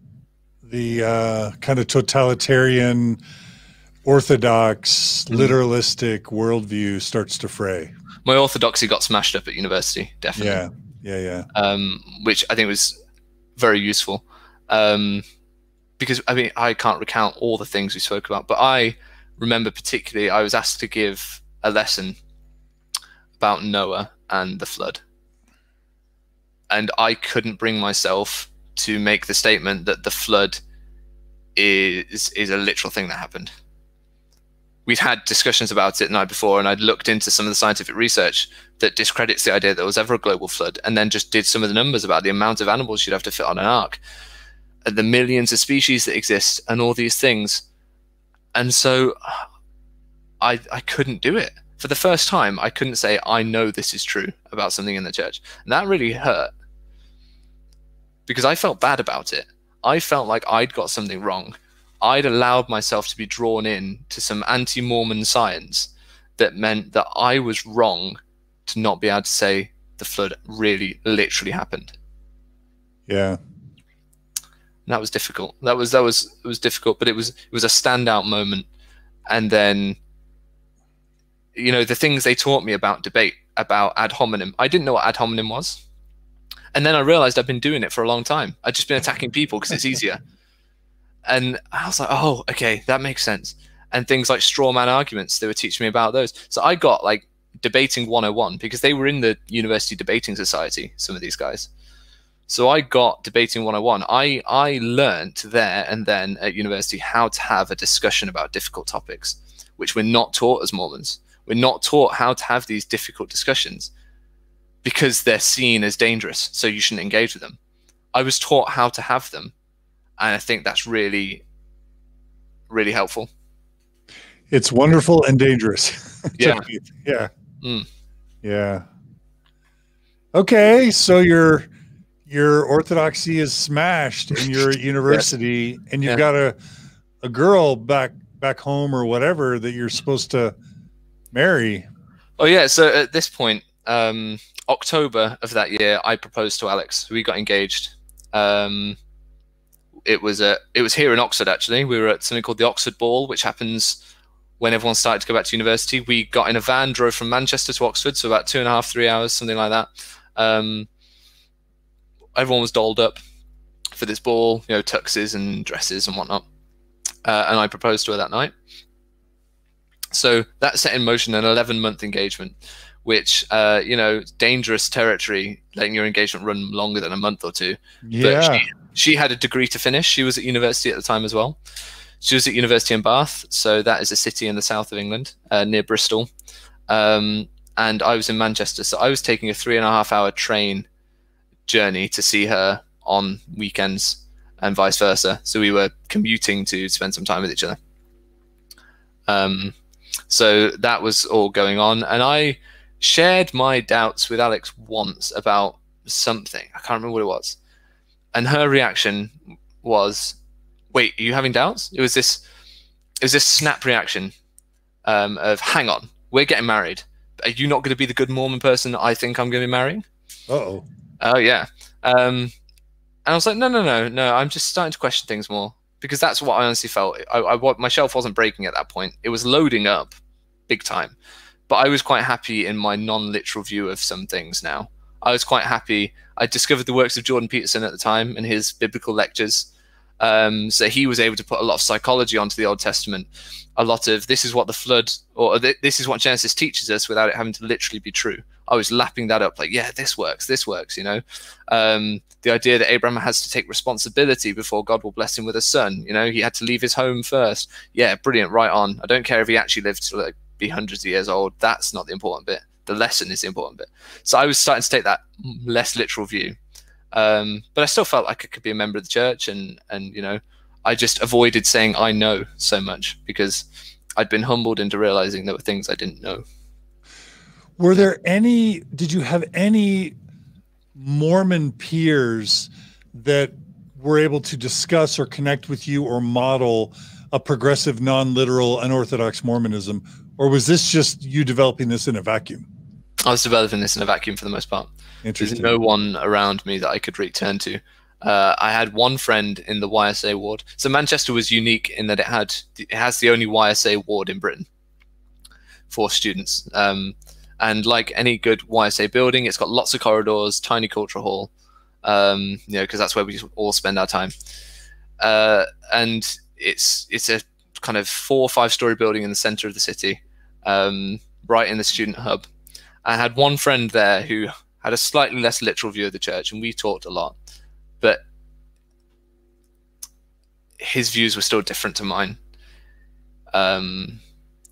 the uh, kind of totalitarian, orthodox, mm. literalistic worldview starts to fray. My orthodoxy got smashed up at university, definitely. Yeah, yeah, yeah. Um, which I think was very useful. Um, because, I mean, I can't recount all the things we spoke about, but I remember particularly I was asked to give a lesson about Noah and the flood. And I couldn't bring myself to make the statement that the flood is is a literal thing that happened. We'd had discussions about it the night before, and I'd looked into some of the scientific research that discredits the idea that there was ever a global flood, and then just did some of the numbers about the amount of animals you'd have to fit on an ark, and the millions of species that exist, and all these things. And so I, I couldn't do it. For the first time, I couldn't say, I know this is true about something in the church. And that really hurt, because I felt bad about it. I felt like I'd got something wrong. I'd allowed myself to be drawn in to some anti-Mormon science that meant that I was wrong to not be able to say the flood really literally happened. Yeah. And that was difficult. That was, that was, it was difficult, but it was, it was a standout moment. And then, you know, the things they taught me about debate, about ad hominem. I didn't know what ad hominem was. And then I realized I've been doing it for a long time. I've just been attacking people because it's easier. And I was like, oh, okay, that makes sense. And things like straw man arguments, they were teaching me about those. So I got like debating one oh one, because they were in the university debating society, some of these guys. So I got debating one oh one. I, I learned there and then at university how to have a discussion about difficult topics, which we're not taught as Mormons. We're not taught how to have these difficult discussions, because they're seen as dangerous, so you shouldn't engage with them. I was taught how to have them, and I think that's really, really helpful. It's wonderful and dangerous. Yeah. Yeah. Mm. Yeah. Okay, so your your orthodoxy is smashed in your university, yeah. and you've yeah. got a a girl back back home or whatever that you're supposed to marry. Oh yeah, so at this point, um October of that year, I proposed to Alex. We got engaged. Um, it was a, it was here in Oxford, actually. We were at something called the Oxford Ball, which happens when everyone started to go back to university. We got in a van, drove from Manchester to Oxford, so about two and a half, three hours, something like that. Um, everyone was dolled up for this ball, you know, tuxes and dresses and whatnot. Uh, and I proposed to her that night. So that set in motion an eleven-month engagement, which, uh, you know, dangerous territory, letting your engagement run longer than a month or two. Yeah. But she, she had a degree to finish. She was at university at the time as well. She was at university in Bath, so that is a city in the south of England, uh, near Bristol. Um, and I was in Manchester, so I was taking a three and a half hour train journey to see her on weekends and vice versa. So we were commuting to spend some time with each other. Um, so that was all going on. And I shared my doubts with Alex once about something. I can't remember what it was. And her reaction was, wait, are you having doubts? It was this, it was this snap reaction um, of, hang on, we're getting married. Are you not going to be the good Mormon person I think I'm going to be marrying? Uh-oh. Oh, yeah. Um, and I was like, no, no, no, no. I'm just starting to question things more, because that's what I honestly felt. I, I, my shelf wasn't breaking at that point. It was loading up big time. But I was quite happy in my non-literal view of some things now. I was quite happy. I discovered the works of Jordan Peterson at the time and his biblical lectures. Um, so he was able to put a lot of psychology onto the Old Testament, a lot of this is what the flood, or th this is what Genesis teaches us without it having to literally be true. I was lapping that up like, yeah, this works, this works, you know. Um, the idea that Abraham has to take responsibility before God will bless him with a son, you know, he had to leave his home first. Yeah, brilliant, right on. I don't care if he actually lived to like, be hundreds of years old. That's not the important bit. The lesson is the important bit. So I was starting to take that less literal view. Um, but I still felt like I could be a member of the church, and, and, you know, I just avoided saying I know so much because I'd been humbled into realizing there were things I didn't know. Were there any, did you have any Mormon peers that were able to discuss or connect with you or model a progressive, non-literal, unorthodox Mormonism? Or was this just you developing this in a vacuum? I was developing this in a vacuum for the most part. There's no one around me that I could return to. Uh, I had one friend in the Y S A ward. So Manchester was unique in that it had it has the only Y S A ward in Britain for students. Um, and like any good Y S A building, it's got lots of corridors, tiny cultural hall, um, you know, because that's where we all spend our time. Uh, and it's it's a kind of four or five story building in the center of the city, um, right in the student hub. I had one friend there who had a slightly less literal view of the church, and we talked a lot, but his views were still different to mine. Um,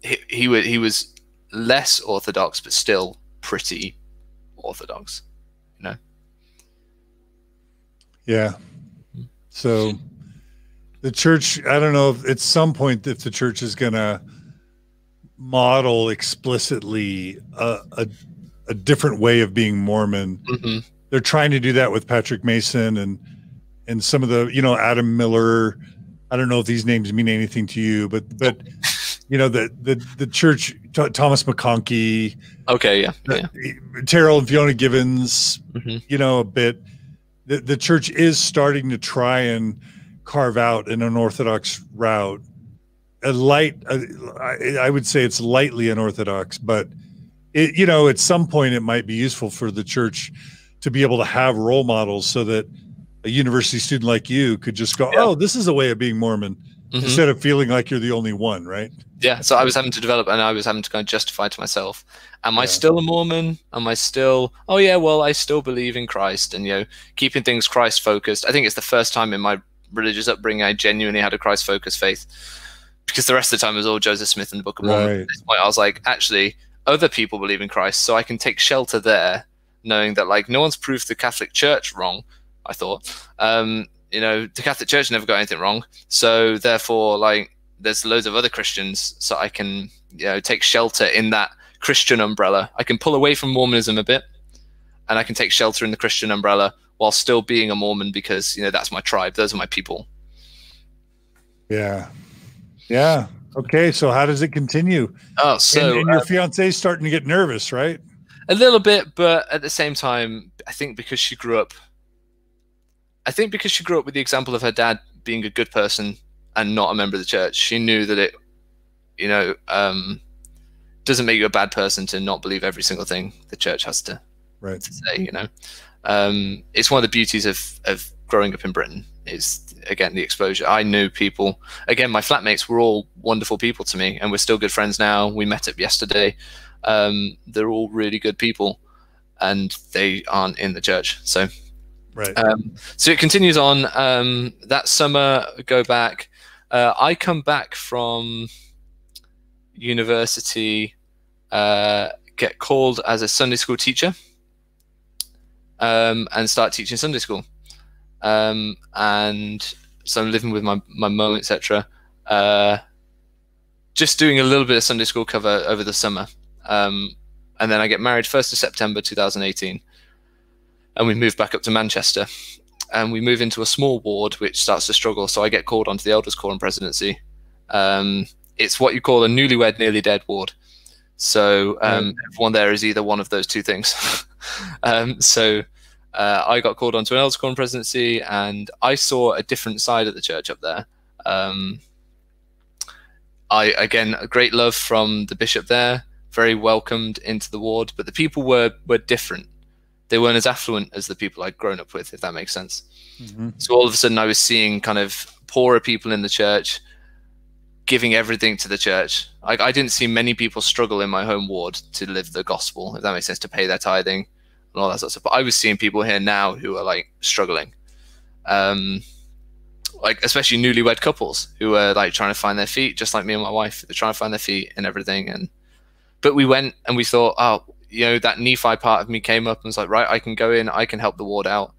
he, he, he was less orthodox, but still pretty orthodox, you know? Yeah. So the church, I don't know if at some point if the church is going to model explicitly a, a a different way of being Mormon. Mm-hmm. They're trying to do that with Patrick Mason and and some of the, you know, Adam Miller. I don't know if these names mean anything to you, but but you know, the the the church, Thomas McConkie. Okay, yeah, yeah. The, Terrell and Fiona Givens. Mm-hmm. You know, a bit. The the church is starting to try and carve out an unorthodox route. A light, a, I, I would say it's lightly unorthodox, but it, you know, at some point it might be useful for the church to be able to have role models so that a university student like you could just go, yeah, oh, this is a way of being Mormon, mm-hmm, instead of feeling like you're the only one, right? Yeah. So I was having to develop, and I was having to kind of justify to myself, am I yeah. still a Mormon? Am I still, oh yeah, well, I still believe in Christ, and, you know, keeping things Christ focused. I think it's the first time in my religious upbringing I genuinely had a Christ focused faith, because the rest of the time it was all Joseph Smith and the Book of Mormon. Right. At this point, I was like, actually, other people believe in Christ, so I can take shelter there, knowing that, like, no one's proved the Catholic Church wrong, I thought. Um, you know, the Catholic Church never got anything wrong, so therefore, like, there's loads of other Christians, so I can, you know, take shelter in that Christian umbrella. I can pull away from Mormonism a bit, and I can take shelter in the Christian umbrella while still being a Mormon, because, you know, that's my tribe, those are my people. Yeah. Yeah. Okay. So how does it continue? Oh, so and, and your um, fiance's starting to get nervous, right? A little bit, but at the same time, I think because she grew up, I think because she grew up with the example of her dad being a good person and not a member of the church, she knew that it, you know, um, doesn't make you a bad person to not believe every single thing the church has to, right, to say, you know. Um, it's one of the beauties of, of growing up in Britain, is again the exposure. I knew people, again, my flatmates were all wonderful people to me, and we're still good friends now. We met up yesterday. Um, they're all really good people, and they aren't in the church. So, right. Um, so it continues on. Um, that summer, I go back. Uh, I come back from university, uh, get called as a Sunday school teacher, um, and start teaching Sunday school. Um, and so I'm living with my, my mum, et cetera. Uh, just doing a little bit of Sunday school cover over the summer. Um, and then I get married first of September two thousand eighteen. And we move back up to Manchester. And we move into a small ward, which starts to struggle. So I get called onto the Elders' Quorum presidency. Um, it's what you call a newlywed, nearly dead ward. So um, everyone there is either one of those two things. um, so uh, I got called onto an Elders' Quorum presidency, and I saw a different side of the church up there. Um, I again, a great love from the bishop there, very welcomed into the ward, but the people were were different. They weren't as affluent as the people I'd grown up with, if that makes sense. Mm-hmm. So all of a sudden I was seeing kind of poorer people in the church giving everything to the church. I, I didn't see many people struggle in my home ward to live the gospel, if that makes sense, to pay their tithing and all that sort of stuff. But I was seeing people here now who are like struggling, um, like especially newlywed couples who are like trying to find their feet, just like me and my wife. They're trying to find their feet and everything. And but we went and we thought, oh, you know, that Nephi part of me came up and was like, right, I can go in, I can help the ward out.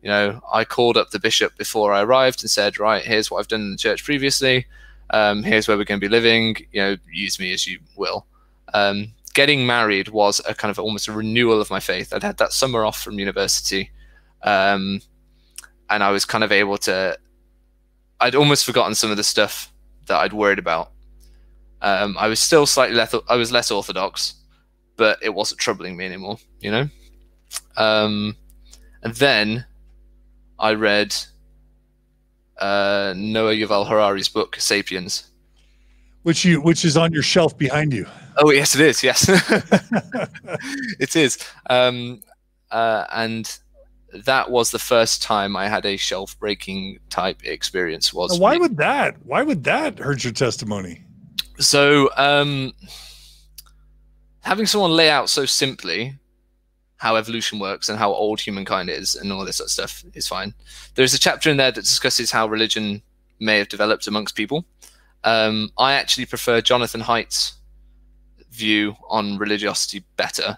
You know, I called up the bishop before I arrived and said, right, here's what I've done in the church previously. Um, here's where we're going to be living. You know, use me as you will. Um, getting married was a kind of almost a renewal of my faith. I'd had that summer off from university. Um, and I was kind of able to, I'd almost forgotten some of the stuff that I'd worried about. Um, I was still slightly less, I was less orthodox, but it wasn't troubling me anymore, you know? Um, and then I read uh, Noah Yuval Harari's book, Sapiens. Which you, which is on your shelf behind you. Oh, yes, it is, yes. It is. Um, uh, and that was the first time I had a shelf-breaking type experience. Was now, why would that? Why would that hurt your testimony? So... Um, having someone lay out so simply how evolution works and how old humankind is and all this sort of stuff is fine. There's a chapter in there that discusses how religion may have developed amongst people. Um, I actually prefer Jonathan Haidt's view on religiosity better.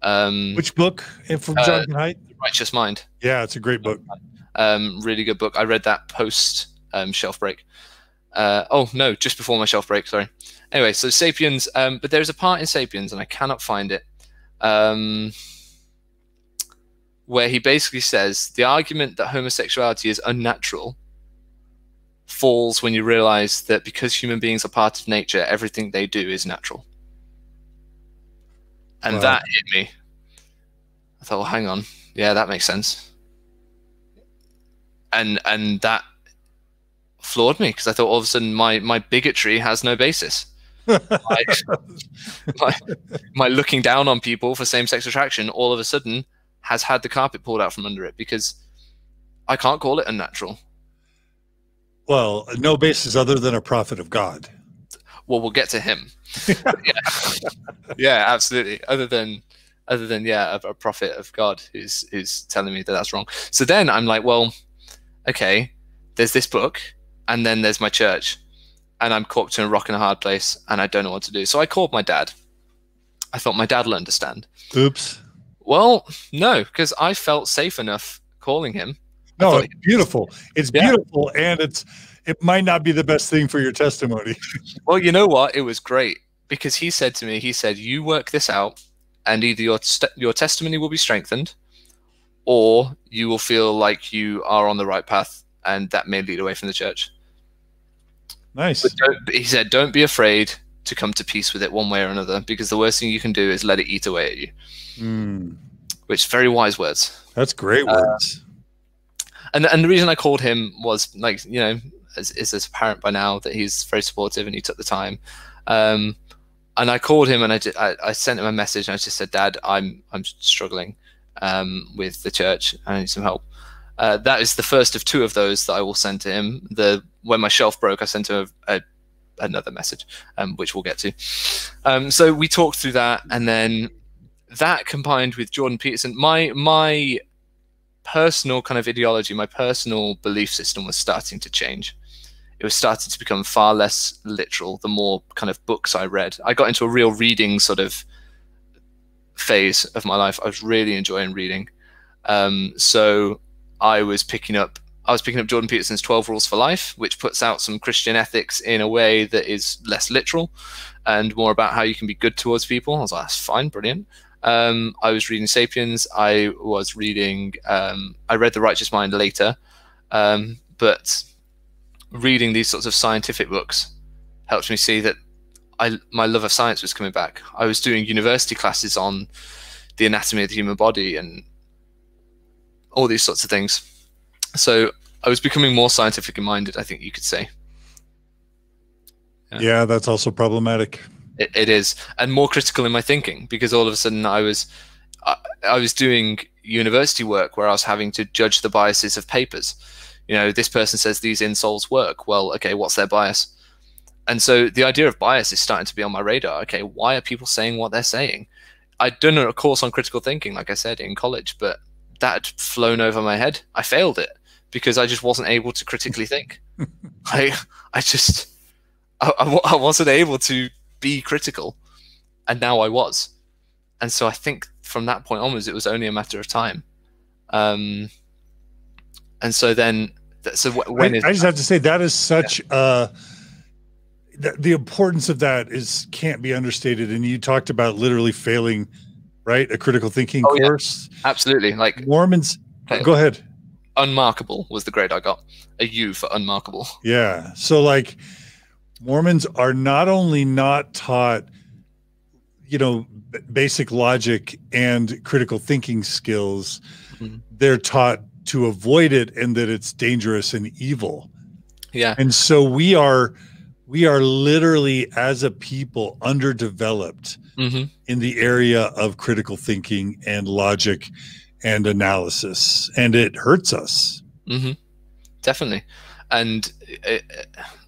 Um, Which book from Jonathan uh, Haidt? Righteous Mind. Yeah, it's a great book. Um, really good book. I read that post um, shelf break. Uh, oh, no, just before my shelf break, sorry. Anyway, so Sapiens, um, but there's a part in Sapiens, and I cannot find it, um, where he basically says the argument that homosexuality is unnatural falls when you realize that because human beings are part of nature, everything they do is natural. And wow. That hit me. I thought, well, hang on. Yeah, that makes sense. And, and that floored me, because I thought all of a sudden my, my bigotry has no basis. my, my, my looking down on people for same-sex attraction all of a sudden has had the carpet pulled out from under it, because I can't call it unnatural. Well, no basis other than a prophet of God. Well, we'll get to him. Yeah. Yeah, absolutely. Other than, other than yeah, a, a prophet of God who's, who's telling me that that's wrong. So then I'm like, well, okay, there's this book, and then there's my church, and I'm caught in a rock and a hard place, and I don't know what to do. So I called my dad. I thought my dad will understand. Oops. Well, no, because I felt safe enough calling him. No, it's beautiful. It's yeah. beautiful, and it's it might not be the best thing for your testimony. Well, you know what? It was great, because he said to me, he said, you work this out, and either your your testimony will be strengthened, or you will feel like you are on the right path, and that may lead away from the church. Nice. But don't, he said, don't be afraid to come to peace with it one way or another, because the worst thing you can do is let it eat away at you. Mm. Which, very wise words. That's great words. Uh, and, and the reason I called him was, like, you know, it's, it's apparent by now that he's very supportive and he took the time. Um, and I called him and I, did, I, I sent him a message and I just said, Dad, I'm, I'm struggling um, with the church. I need some help. Uh, that is the first of two of those that I will send to him. The when my shelf broke, I sent him a, a, another message, um, which we'll get to. Um, so we talked through that, and then that combined with Jordan Peterson, my my personal kind of ideology, my personal belief system was starting to change. it was starting to become far less literal the more kind of books I read. I got into a real reading sort of phase of my life. I was really enjoying reading. Um, so I was picking up, I was picking up Jordan Peterson's twelve rules for life, which puts out some Christian ethics in a way that is less literal and more about how you can be good towards people. I was like, that's fine. Brilliant. Um, I was reading Sapiens. I was reading, um, I read The Righteous Mind later, um, but reading these sorts of scientific books helped me see that I, my love of science was coming back. I was doing university classes on the anatomy of the human body and all these sorts of things. So I was becoming more scientifically minded, I think you could say. Yeah, yeah, that's also problematic. It, it is, and more critical in my thinking, because all of a sudden I was, I, I was doing university work where I was having to judge the biases of papers. You know, this person says these insoles work. Well, okay, what's their bias? And so the idea of bias is starting to be on my radar. Okay, why are people saying what they're saying? I'd done a course on critical thinking, like I said, in college, but that had flown over my head. I failed it because I just wasn't able to critically think. I, I just, I, I, I wasn't able to be critical, and now I was. And so I think from that point onwards, it was only a matter of time. Um, and so then, so when I, is I just have to say that is such yeah. uh the, the importance of that is can't be understated. And you talked about literally failing, right? A critical thinking oh, course. Yeah. Absolutely. Like Mormons. Okay. Go ahead. Unmarkable was the grade I got. A U for unmarkable. Yeah. So like Mormons are not only not taught, you know, basic logic and critical thinking skills, mm-hmm. they're taught to avoid it and that it's dangerous and evil. Yeah. And so we are, we are literally as a people underdeveloped mm-hmm. in the area of critical thinking and logic and analysis, and it hurts us. Mm-hmm. Definitely. And it, it,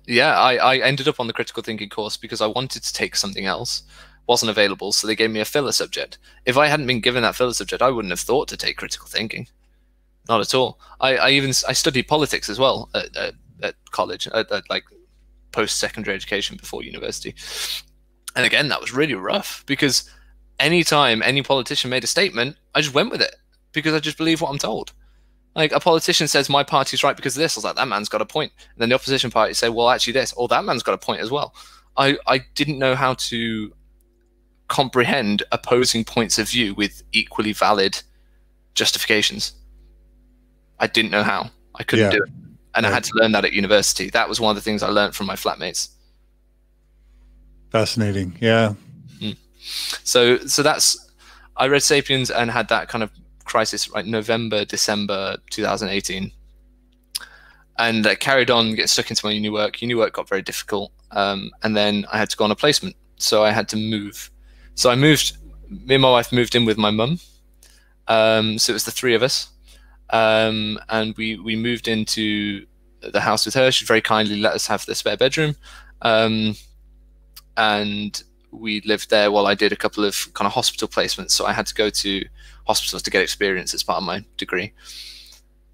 yeah, I, I ended up on the critical thinking course because I wanted to take something else. Wasn't available, so they gave me a filler subject. If I hadn't been given that filler subject, I wouldn't have thought to take critical thinking. Not at all. I, I even I studied politics as well at, at, at college, at, at like post-secondary education before university. And again, that was really rough because anytime any politician made a statement, I just went with it because I just believe what I'm told. Like a politician says, my party's right because of this. I was like, that man's got a point. And then the opposition party say, well, actually this, or that man's got a point as well. I, I didn't know how to comprehend opposing points of view with equally valid justifications. I didn't know how. I couldn't yeah. do it. And I had to learn that at university. That was one of the things I learned from my flatmates. Fascinating. Yeah. Mm. So, so that's, I read Sapiens and had that kind of crisis, right? November, December, two thousand eighteen. And I carried on getting stuck into my uni work. Uni work got very difficult. Um, and then I had to go on a placement. So I had to move. So I moved, me and my wife moved in with my mum. Um, so it was the three of us. Um, and we, we moved into the house with her. She very kindly let us have the spare bedroom. Um, and we lived there while I did a couple of kind of hospital placements. So I had to go to hospitals to get experience as part of my degree.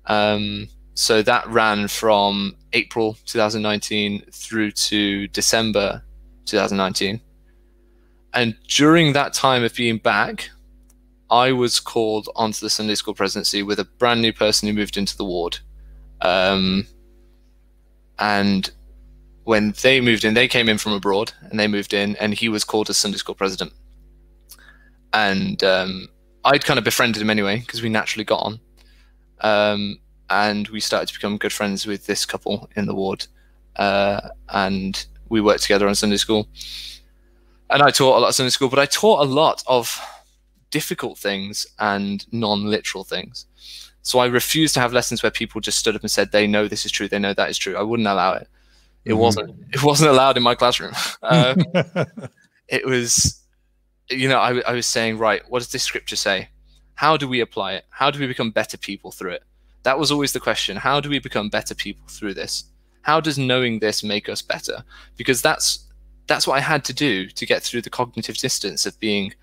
Um, so that ran from April two thousand nineteen through to December two thousand nineteen. And during that time of being back, I was called onto the Sunday school presidency with a brand new person who moved into the ward. Um, and when they moved in, they came in from abroad and they moved in and he was called as Sunday school president. And um, I'd kind of befriended him anyway, because we naturally got on. Um, and we started to become good friends with this couple in the ward. Uh, and we worked together on Sunday school. And I taught a lot of Sunday school, but I taught a lot of difficult things and non-literal things. So I refused to have lessons where people just stood up and said, they know this is true, they know that is true. I wouldn't allow it. It mm-hmm. wasn't, it wasn't allowed in my classroom. Um, it was, you know, I, I was saying, right, what does this scripture say? How do we apply it? How do we become better people through it? That was always the question. How do we become better people through this? How does knowing this make us better? Because that's, that's what I had to do to get through the cognitive distance of being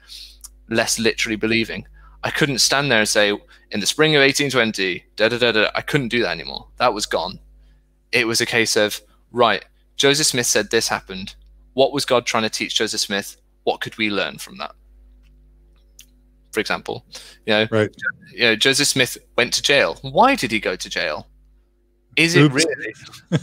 less literally believing. I couldn't stand there and say, in the spring of eighteen twenty, da da da da. I couldn't do that anymore. That was gone. It was a case of, right, Joseph Smith said this happened. What was God trying to teach Joseph Smith? What could we learn from that? For example, you know, right. you know, Joseph Smith went to jail. Why did he go to jail? Is it Oops.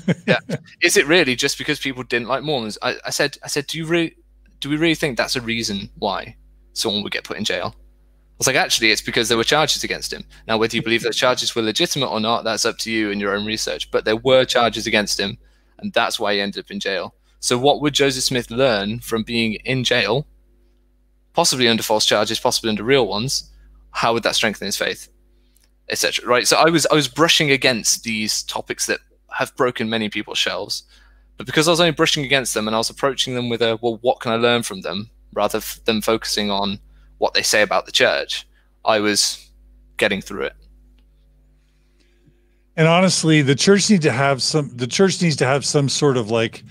really? yeah. Is it really just because people didn't like Mormons? I, I said, I said, do you really, do we really think that's a reason why someone would get put in jail? I was like, actually, it's because there were charges against him. Now, whether you believe those charges were legitimate or not, that's up to you and your own research. But there were charges against him, and that's why he ended up in jail. So what would Joseph Smith learn from being in jail, possibly under false charges, possibly under real ones? How would that strengthen his faith, et cetera? Right. So I was I was brushing against these topics that have broken many people's shelves, but because I was only brushing against them and I was approaching them with a, well, what can I learn from them, rather than focusing on what they say about the church, I was getting through it. And honestly, the church need to have some, the church needs to have some sort of, like,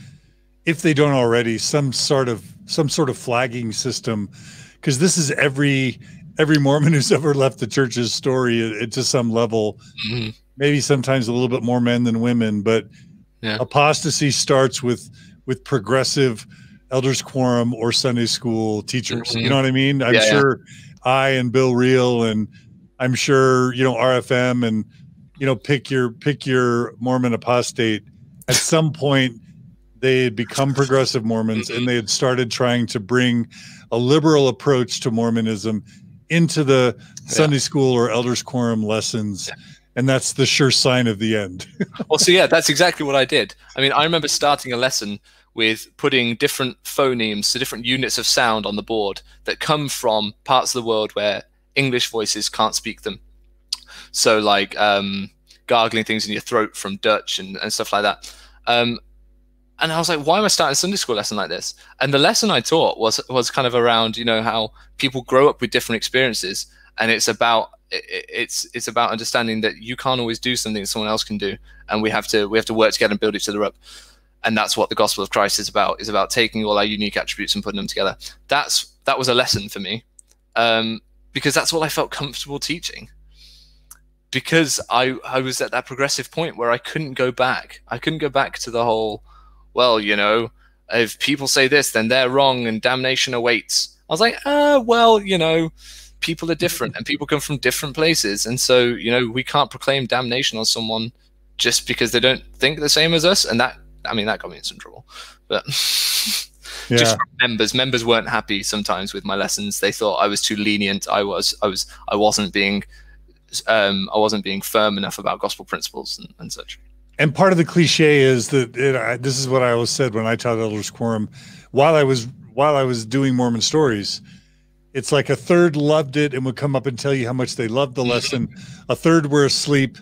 if they don't already, some sort of, some sort of flagging system. Cause this is every, every Mormon who's ever left the church's story it, to some level, mm-hmm. maybe sometimes a little bit more men than women, but yeah. apostasy starts with, with progressive elders quorum or Sunday school teachers. Mm-hmm. You know what I mean? I'm yeah, sure yeah. I and Bill Reel and I'm sure, you know, R F M and, you know, pick your, pick your Mormon apostate. At some point they had become progressive Mormons mm-hmm. and they had started trying to bring a liberal approach to Mormonism into the yeah. Sunday school or elders quorum lessons. Yeah. And that's the sure sign of the end. Well, so yeah, that's exactly what I did. I mean, I remember starting a lesson with putting different phonemes, so different units of sound on the board that come from parts of the world where English voices can't speak them. So like um, gargling things in your throat from Dutch and, and stuff like that. Um, and I was like, why am I starting a Sunday school lesson like this? And the lesson I taught was was kind of around, you know, how people grow up with different experiences. And it's about it, it's it's about understanding that you can't always do something that someone else can do. And we have to we have to work together and build each other up. And that's what the gospel of Christ is about, is about taking all our unique attributes and putting them together. That's, that was a lesson for me, um, because that's what I felt comfortable teaching, because I, I was at that progressive point where I couldn't go back. I couldn't go back to the whole, well, you know, if people say this, then they're wrong and damnation awaits. I was like, ah, well, you know, people are different and people come from different places. And so, you know, we can't proclaim damnation on someone just because they don't think the same as us. And that, I mean, that got me in some trouble, but yeah. just from members, members weren't happy sometimes with my lessons. They thought I was too lenient. I was, I was, I wasn't being, um, I wasn't being firm enough about gospel principles and, and such. And part of the cliche is that it, I, this is what I always said when I taught Elders Quorum, while I was, while I was doing Mormon Stories, it's like a third loved it and would come up and tell you how much they loved the lesson. A third were asleep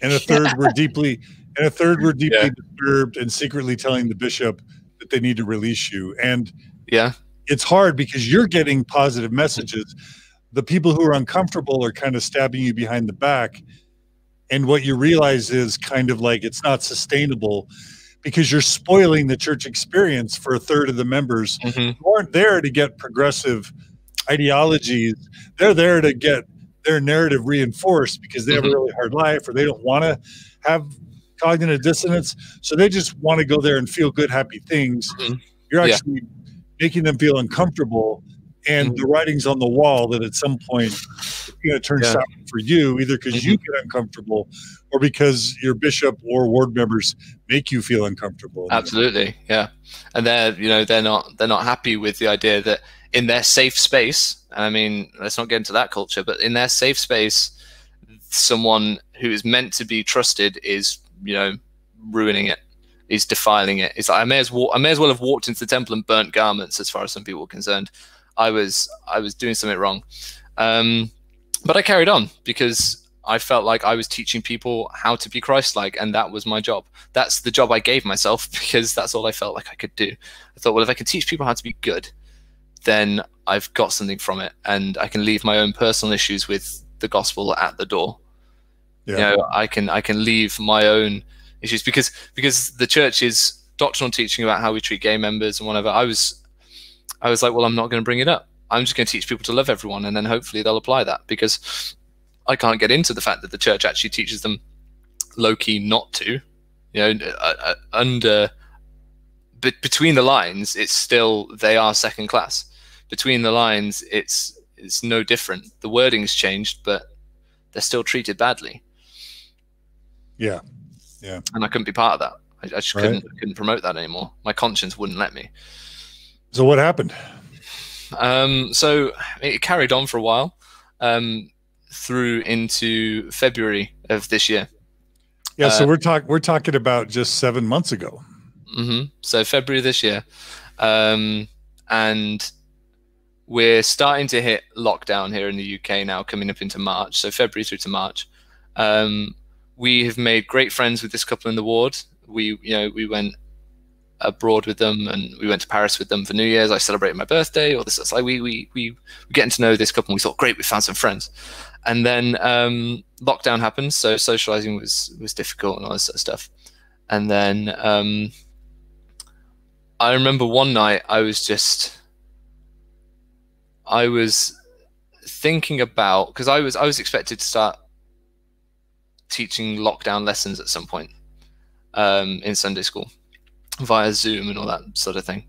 and a third were deeply And a third were deeply yeah. disturbed and secretly telling the bishop that they need to release you. And yeah, it's hard because you're getting positive messages. The people who are uncomfortable are kind of stabbing you behind the back. And what you realize is kind of like it's not sustainable because you're spoiling the church experience for a third of the members mm-hmm. who aren't there to get progressive ideologies. They're there to get their narrative reinforced because they mm-hmm. have a really hard life or they don't want to have cognitive dissonance, so they just want to go there and feel good, happy things. Mm-hmm. You're actually yeah. making them feel uncomfortable, and mm-hmm. the writing's on the wall that at some point it's going to turn yeah. sour for you, either because mm-hmm. you get uncomfortable or because your bishop or ward members make you feel uncomfortable. Absolutely, yeah. And they're, you know, they're not they're not happy with the idea that in their safe space, and I mean, let's not get into that culture, but in their safe space, someone who is meant to be trusted is, you know, ruining it, is defiling it. It's like I may as well I may as well have walked into the temple and burnt garments. As far as some people are concerned, I was I was doing something wrong, um, but I carried on because I felt like I was teaching people how to be Christ-like, and that was my job. That's the job I gave myself because that's all I felt like I could do. I thought, well, if I can teach people how to be good, then I've got something from it, and I can leave my own personal issues with the gospel at the door. Yeah. You know, I can I can leave my own issues because because the church is doctrinal teaching about how we treat gay members and whatever. I was I was like, well, I'm not going to bring it up. I'm just going to teach people to love everyone, and then hopefully they'll apply that, because I can't get into the fact that the church actually teaches them low key not to. You know, under but between the lines, it's still they are second class. Between the lines, it's it's no different. The wording's changed, but they're still treated badly. Yeah, yeah. And I couldn't be part of that. I, I just right. couldn't I couldn't promote that anymore. My conscience wouldn't let me. So what happened? Um, so it carried on for a while, um, through into February of this year. Yeah, uh, so we're talking we're talking about just seven months ago. Mm-hmm. So February this year, um, and we're starting to hit lockdown here in the U K now, coming up into March. So February through to March, um, we have made great friends with this couple in the ward. We, you know, we went abroad with them, and we went to Paris with them for New Year's. I celebrated my birthday. All this, it's like we we we were getting to know this couple, and we thought, great, we found some friends. And then um, lockdown happened, so socializing was was difficult and all this sort of stuff. And then um, I remember one night I was just I was thinking about, because I was I was expected to start teaching lockdown lessons at some point um, in Sunday school, via Zoom and all that sort of thing.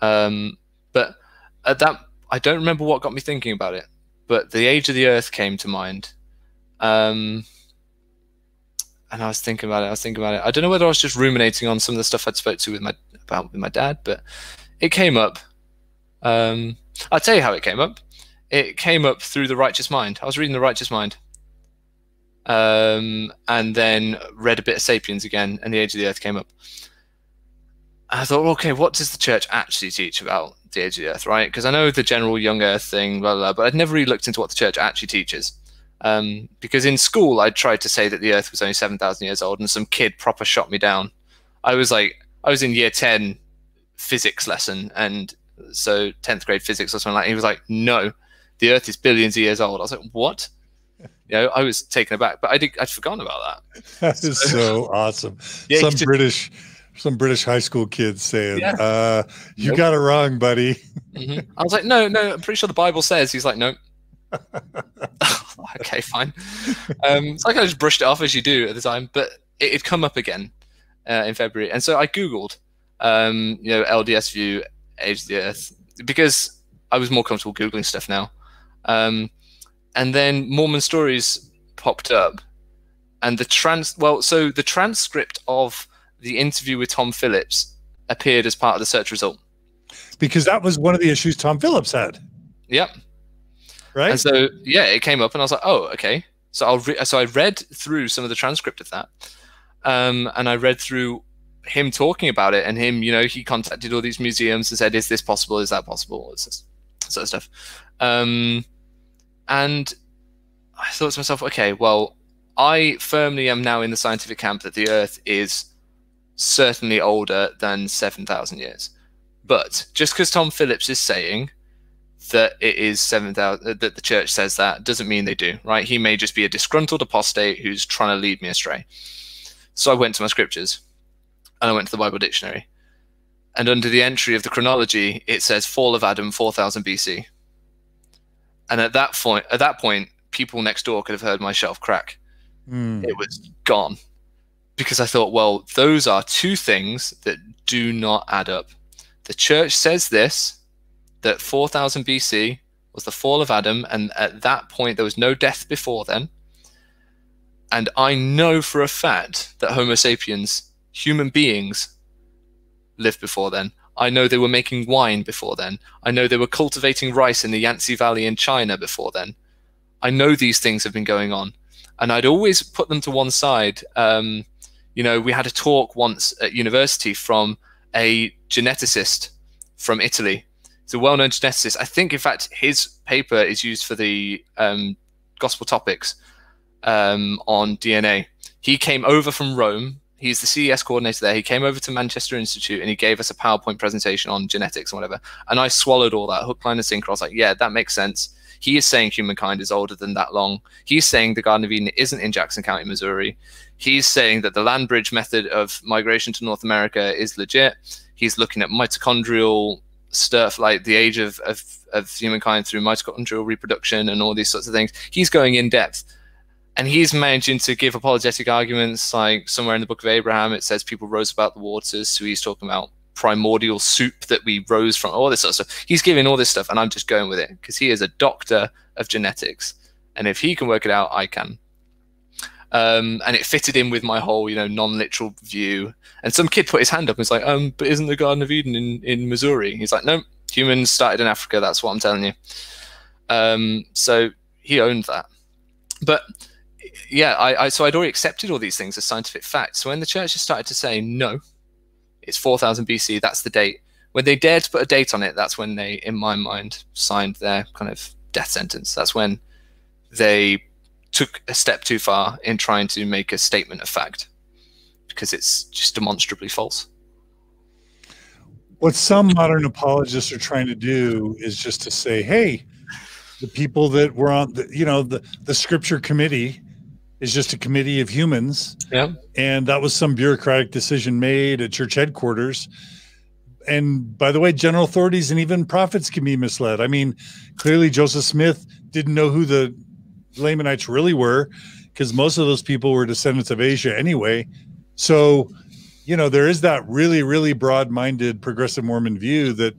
Um, but at that, I don't remember what got me thinking about it, but the age of the earth came to mind. Um, and I was thinking about it, I was thinking about it. I don't know whether I was just ruminating on some of the stuff I'd spoke to with my, about with my dad, but it came up. Um, I'll tell you how it came up. It came up through the Righteous Mind. I was reading the Righteous Mind, um, and then read a bit of Sapiens again, and the age of the earth came up. I thought, okay, what does the church actually teach about the age of the earth, right? Because I know the general young earth thing, blah, blah, blah, but I'd never really looked into what the church actually teaches. Um, because in school, I tried to say that the earth was only seven thousand years old, and some kid proper shot me down. I was like, I was in year ten physics lesson, and so tenth grade physics or something like that. He was like, no, the earth is billions of years old. I was like, what? You know, I was taken aback, but I did, I'd forgotten about that. That is so awesome. Yeah, some British... Some British high school kids saying, yeah. uh, you nope. got it wrong, buddy. Mm-hmm. I was like, no, no, I'm pretty sure the Bible says. He's like, no. Okay, fine. Um, it's like I just brushed it off, as you do at the time, but it had come up again uh, in February. And so I Googled, um, you know, L D S view, age of the earth, because I was more comfortable Googling stuff now. Um, and then Mormon Stories popped up. And the trans, well, so the transcript of the interview with Tom Phillips appeared as part of the search result, because that was one of the issues Tom Phillips had. Yep. Right. And so, yeah, it came up, and I was like, oh, okay. So I'll re so I read through some of the transcript of that, um, and I read through him talking about it, and him, you know, he contacted all these museums and said, "Is this possible? Is that possible?" It's just sort of stuff. Um, and I thought to myself, okay, well, I firmly am now in the scientific camp that the Earth is certainly older than seven thousand years. But just because Tom Phillips is saying that it is seven thousand, that the church says that, doesn't mean they do, right? He may just be a disgruntled apostate who's trying to lead me astray. So I went to my scriptures, and I went to the Bible dictionary, and under the entry of the chronology, it says fall of Adam, four thousand B C. And at that point, at that point, people next door could have heard my shelf crack. Mm. It was gone. Because I thought, well, those are two things that do not add up. The church says this, that four thousand B C was the fall of Adam, and at that point there was no death before then. And I know for a fact that Homo sapiens, human beings, lived before then. I know they were making wine before then. I know they were cultivating rice in the Yangtze Valley in China before then. I know these things have been going on. And I'd always put them to one side. Um, You know, we had a talk once at university from a geneticist from Italy. He's a well-known geneticist. I think, in fact, his paper is used for the um, gospel topics um, on D N A. He came over from Rome. He's the C E S coordinator there. He came over to Manchester Institute, and he gave us a PowerPoint presentation on genetics and whatever. And I swallowed all that, hook, line, and sinker. I was like, yeah, that makes sense. He is saying humankind is older than that long. He's saying the Garden of Eden isn't in Jackson County, Missouri. He's saying that the land bridge method of migration to North America is legit. He's looking at mitochondrial stuff, like the age of, of, of humankind through mitochondrial reproduction and all these sorts of things. He's going in depth. And he's managing to give apologetic arguments, like somewhere in the Book of Abraham, it says people rose about the waters. So he's talking about primordial soup that we rose from, all this sort of stuff. He's giving all this stuff, and I'm just going with it because he is a doctor of genetics. And if he can work it out, I can. Um, and it fitted in with my whole, you know, non-literal view. And some kid put his hand up and was like, um, but isn't the Garden of Eden in, in Missouri? And he's like, no, humans started in Africa. That's what I'm telling you. Um, so he owned that. But yeah, I, I so I'd already accepted all these things as scientific facts. So when the church has started to say, no, it's four thousand B C, that's the date. When they dared to put a date on it, that's when they, in my mind, signed their kind of death sentence. That's when they took a step too far in trying to make a statement of fact, because it's just demonstrably false. What some modern apologists are trying to do is just to say, hey, the people that were on the, you know, the, the scripture committee is just a committee of humans. Yeah. And that was some bureaucratic decision made at church headquarters. And by the way, general authorities and even prophets can be misled. I mean, clearly Joseph Smith didn't know who the Lamanites really were, because most of those people were descendants of Asia anyway. So, you know, there is that really, really broad-minded progressive Mormon view that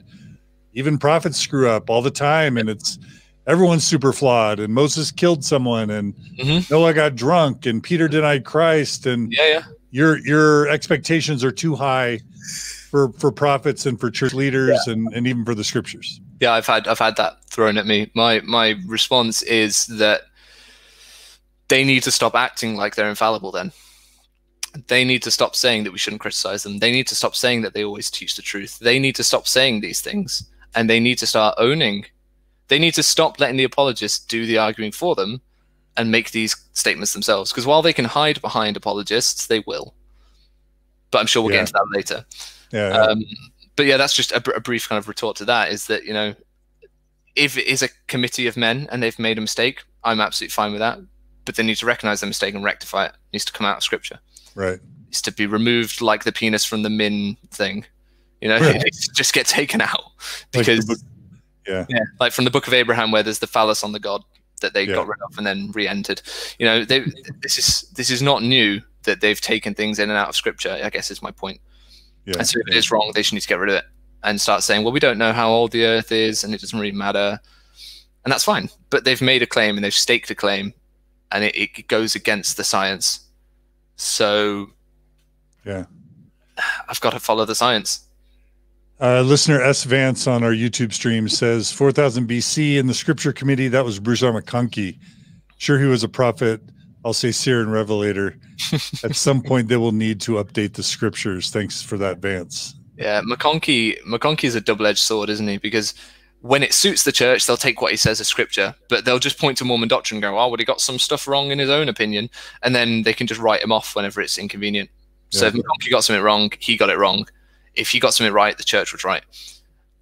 even prophets screw up all the time, and it's everyone's super flawed, and Moses killed someone, and mm-hmm. Noah got drunk, and Peter denied Christ, and yeah, yeah. your your expectations are too high for for prophets and for church leaders, yeah. and and even for the scriptures. Yeah, I've had I've had that thrown at me. My my response is that they need to stop acting like they're infallible then. They need to stop saying that we shouldn't criticize them. They need to stop saying that they always teach the truth. They need to stop saying these things, and they need to start owning. They need to stop letting the apologists do the arguing for them and make these statements themselves. Because while they can hide behind apologists, they will. But I'm sure we'll yeah. get into that later. Yeah, yeah. Um, but yeah, that's just a, a brief kind of retort to that, is that, you know, if it is a committee of men and they've made a mistake, I'm absolutely fine with that. But they need to recognize their mistake and rectify it. It needs to come out of scripture. Right. It's to be removed like the penis from the min thing. You know, right. It needs to just get taken out. Because, like, yeah. yeah, like from the Book of Abraham, where there's the phallus on the god that they yeah. got rid of and then re-entered. You know, they, this is this is not new that they've taken things in and out of scripture, I guess is my point. Yeah. And so if it is wrong, they should need to get rid of it and start saying, well, we don't know how old the earth is, and it doesn't really matter. And that's fine. But they've made a claim, and they've staked a claim, and it, it goes against the science. So yeah, I've got to follow the science. Uh, listener S. Vance on our YouTube stream says four thousand B C in the scripture committee, that was Bruce R. McConkie. Sure, he was a prophet. I'll say seer and revelator. At some point, they will need to update the scriptures. Thanks for that, Vance. Yeah, McConkie, McConkie is a double-edged sword, isn't he? Because when it suits the church, they'll take what he says as scripture, but they'll just point to Mormon doctrine and go, oh, well, he got some stuff wrong in his own opinion, and then they can just write him off whenever it's inconvenient. Yeah. So if McConkie got something wrong, he got it wrong. If he got something right, the church was right.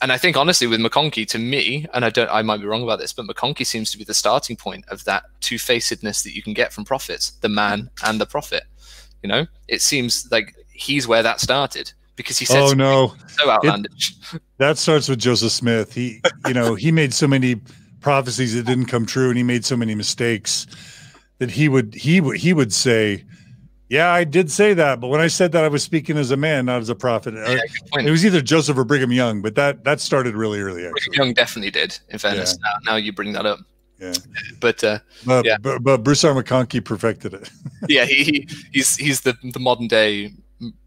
And I think, honestly, with McConkie, to me, and I don't, I might be wrong about this, but McConkie seems to be the starting point of that two-facedness that you can get from prophets, the man and the prophet. You know, it seems like he's where that started, because he said, oh no, so outlandish. It, that starts with Joseph Smith. He, you know, he made so many prophecies that didn't come true, and he made so many mistakes that he would, he would, he would say, yeah, I did say that, but when I said that, I was speaking as a man, not as a prophet. Yeah, it was either Joseph or Brigham Young, but that that started really early. Actually. Brigham Young definitely did, in fairness. Yeah. Now, now you bring that up. Yeah. But, uh, but, yeah. but, but Bruce R. McConkie perfected it. Yeah, he, he he's he's the, the modern-day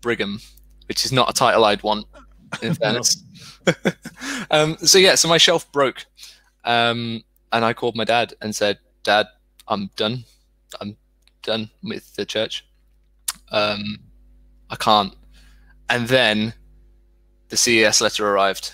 Brigham, which is not a title I'd want, in fairness. um, so, yeah, so my shelf broke, um, and I called my dad and said, Dad, I'm done. I'm done with the church. Um, I can't. And then the C E S letter arrived.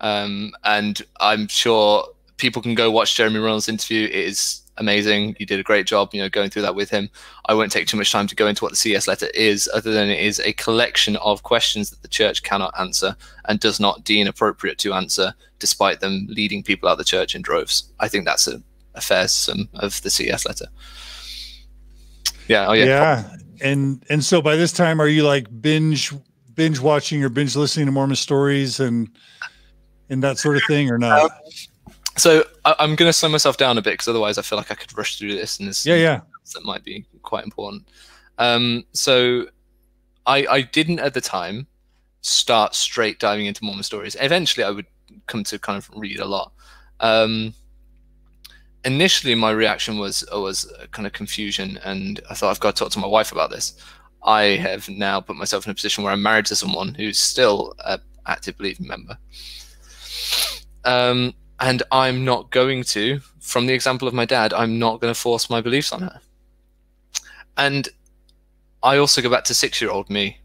Um, and I'm sure people can go watch Jeremy Runnels' interview. It is amazing. He did a great job, you know, going through that with him. I won't take too much time to go into what the C E S letter is, other than it is a collection of questions that the church cannot answer and does not deem appropriate to answer, despite them leading people out of the church in droves. I think that's a, a fair sum of the C E S letter. Yeah. Oh, yeah. Yeah. And and so by this time, are you like binge binge watching or binge listening to Mormon Stories and and that sort of thing, or not? Um, So I, I'm going to slow myself down a bit because otherwise I feel like I could rush through this, and this yeah, yeah. that might be quite important. Um, so I, I didn't at the time start straight diving into Mormon stories. Eventually I would come to kind of read a lot. Um, initially my reaction was was kind of confusion, and I thought, I've got to talk to my wife about this. I have now put myself in a position where I'm married to someone who's still an active believing member. Um, and I'm not going to, from the example of my dad, I'm not going to force my beliefs on her. And I also go back to six-year-old me,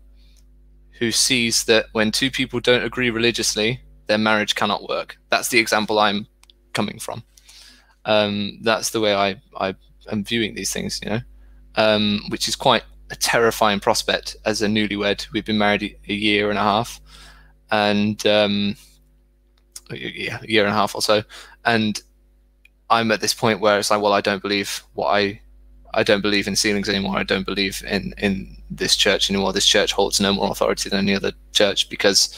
who sees that when two people don't agree religiously, their marriage cannot work. That's the example I'm coming from. Um, that's the way I, I am viewing these things, you know, um, which is quite a terrifying prospect as a newlywed. We've been married a year and a half, and um, yeah, a year and a half or so. And I'm at this point where it's like, well, I don't believe what I, I don't believe in ceilings anymore. I don't believe in, in this church anymore. This church holds no more authority than any other church, because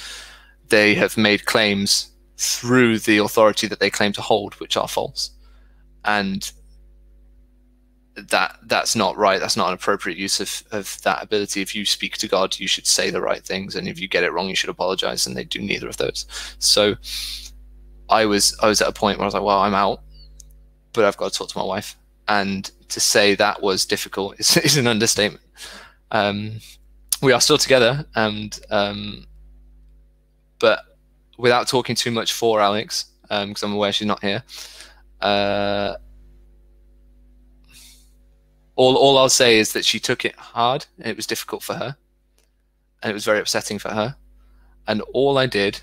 they have made claims through the authority that they claim to hold, which are false. And that that's not right. That's not an appropriate use of, of that ability. If you speak to God, you should say the right things, and if you get it wrong, you should apologize, and they do neither of those. So I was I was at a point where I was like, well, I'm out, but I've got to talk to my wife. And to say that was difficult is, is an understatement. Um, we are still together, and um, but without talking too much for Alex, because um, I'm aware she's not here, uh, All, all I'll say is that she took it hard, and it was difficult for her, and it was very upsetting for her. And all I did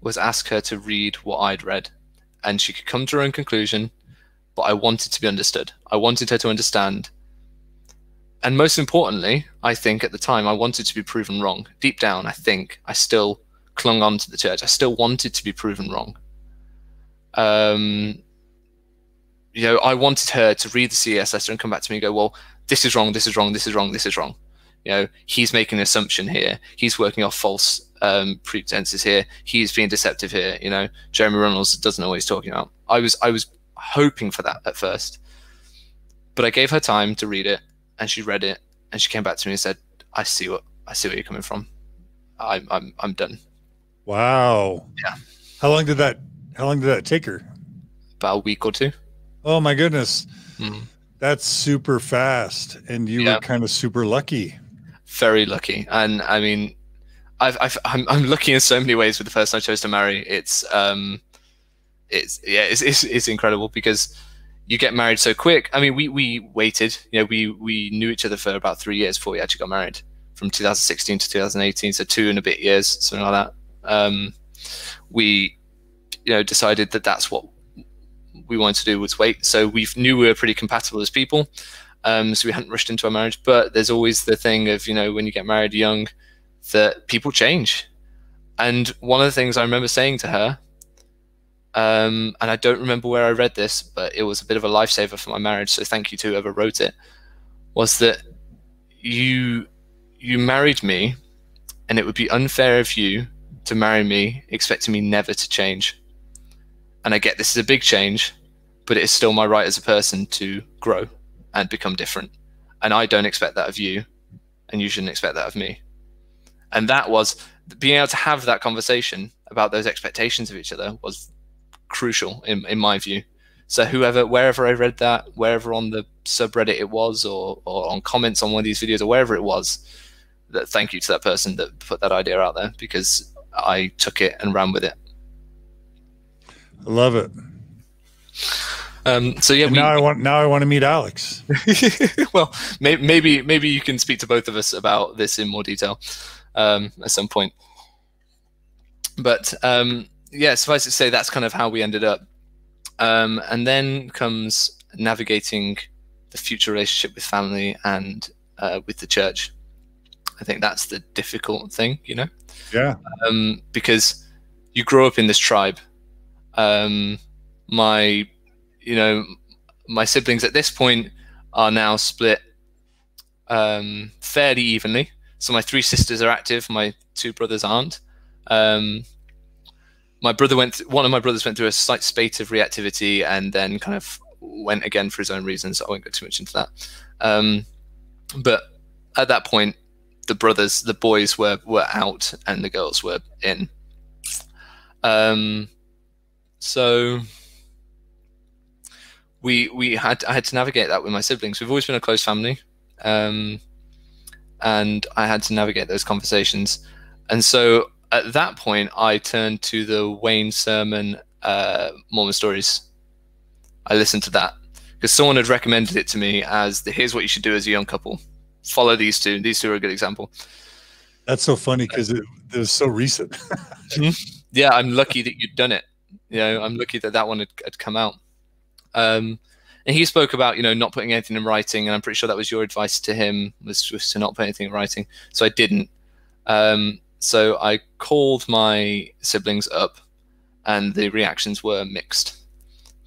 was ask her to read what I'd read, and she could come to her own conclusion, but I wanted to be understood. I wanted her to understand. And most importantly, I think at the time, I wanted to be proven wrong. Deep down, I think I still clung on to the church. I still wanted to be proven wrong. Um... You know, I wanted her to read the C E S letter and come back to me and go, well, this is wrong, this is wrong, this is wrong, this is wrong. You know, he's making an assumption here. He's working off false um, pretenses here. He's being deceptive here. You know, Jeremy Runnels doesn't know what he's talking about. I was, I was hoping for that at first. But I gave her time to read it, and she read it, and she came back to me and said, I see what, I see where you're coming from. I'm, I'm, I'm done. Wow. Yeah. How long did that, how long did that take her? About a week or two. Oh my goodness. Mm. That's super fast. And you yeah. were kind of super lucky. Very lucky. And I mean, I've, I've, I'm, I'm lucky in so many ways with the person I chose to marry. It's, um, it's, yeah, it's, it's, it's incredible, because you get married so quick. I mean, we, we waited, you know, we, we knew each other for about three years before we actually got married, from two thousand sixteen to two thousand eighteen. So two and a bit years, something like that. Um, we, you know, decided that that's what we wanted to do was wait. So we knew we were pretty compatible as people. Um, so we hadn't rushed into our marriage, but there's always the thing of, you know, when you get married young, that people change. And one of the things I remember saying to her, um, and I don't remember where I read this, but it was a bit of a lifesaver for my marriage, so thank you to whoever wrote it, was that you, you married me, and it would be unfair of you to marry me expecting me never to change. And I get this is a big change, but it is still my right as a person to grow and become different. And I don't expect that of you, and you shouldn't expect that of me. And that was, being able to have that conversation about those expectations of each other was crucial in, in my view. So whoever, wherever I read that, wherever on the subreddit it was, or, or on comments on one of these videos, or wherever it was, that thank you to that person that put that idea out there, because I took it and ran with it. I love it. Um, so yeah, we, now I want now I want to meet Alex. Well, may, maybe maybe you can speak to both of us about this in more detail um, at some point. But um, yeah, suffice it to say, that's kind of how we ended up. Um, and then comes navigating the future relationship with family and uh, with the church. I think that's the difficult thing, you know. Yeah. Um, because you grow up in this tribe. Um, my, you know, my siblings at this point are now split um, fairly evenly. So my three sisters are active, my two brothers aren't. Um, my brother went, th one of my brothers went through a slight spate of reactivity and then kind of went again for his own reasons. I won't go too much into that. Um, but at that point, the brothers, the boys were, were out and the girls were in. Um, so we, we had, I had to navigate that with my siblings. We've always been a close family. Um, and I had to navigate those conversations. And so at that point, I turned to the Wayne Sermon, uh, Mormon Stories. I listened to that because someone had recommended it to me as the, here's what you should do as a young couple. Follow these two. These two are a good example. That's so funny because it, it was so recent. Mm-hmm. Yeah, I'm lucky that you'd done it. You know, I'm lucky that that one had, had come out. Um, and he spoke about, you know, not putting anything in writing. And I'm pretty sure that was your advice to him, was just to not put anything in writing. So I didn't. Um, so I called my siblings up and the reactions were mixed,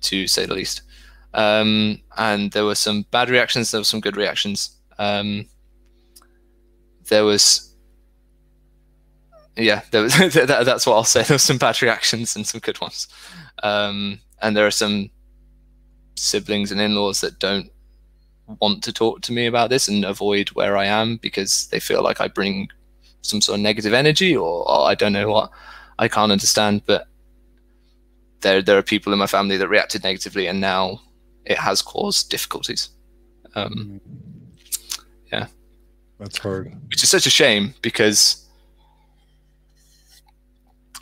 to say the least. Um, and there were some bad reactions. There were some good reactions. Um, there was, yeah, there was, that, that's what I'll say. There were some bad reactions and some good ones. Um, and there are some siblings and in-laws that don't want to talk to me about this and avoid where I am because they feel like I bring some sort of negative energy or, or I don't know what, I can't understand, but There, there are people in my family that reacted negatively, and now it has caused difficulties. Um, yeah, that's hard. Which is such a shame because,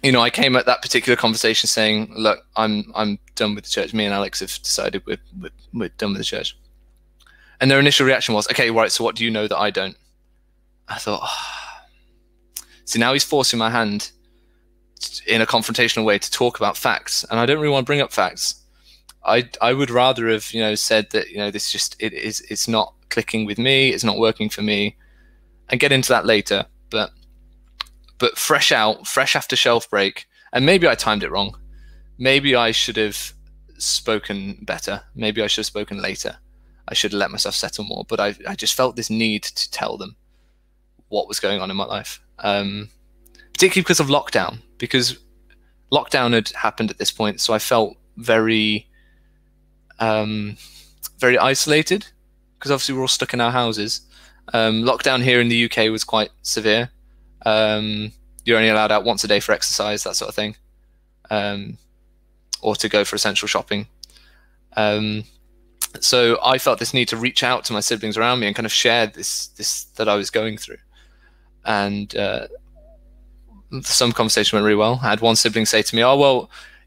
you know, I came at that particular conversation saying, "Look, I'm I'm done with the church. Me and Alex have decided we're we're, we're done with the church." And their initial reaction was, "Okay, right. So what do you know that I don't?" I thought, oh. See, now he's forcing my hand in a confrontational way to talk about facts, and I don't really want to bring up facts. I I would rather have, you know, said that, you know, this just, it is, it's not clicking with me, it's not working for me, and get into that later. But but fresh out, fresh after shelf break, and maybe I timed it wrong. Maybe I should have spoken better. Maybe I should have spoken later. I should have let myself settle more. But I I just felt this need to tell them what was going on in my life, um, particularly because of lockdown. Because lockdown had happened at this point, so I felt very, um, very isolated. Because obviously we're all stuck in our houses. Um, lockdown here in the U K was quite severe. Um, you're only allowed out once a day for exercise, that sort of thing, um, or to go for essential shopping. Um, so I felt this need to reach out to my siblings around me and kind of share this this that I was going through, and. Uh, Some conversation went really well. I had one sibling say to me, "Oh, well,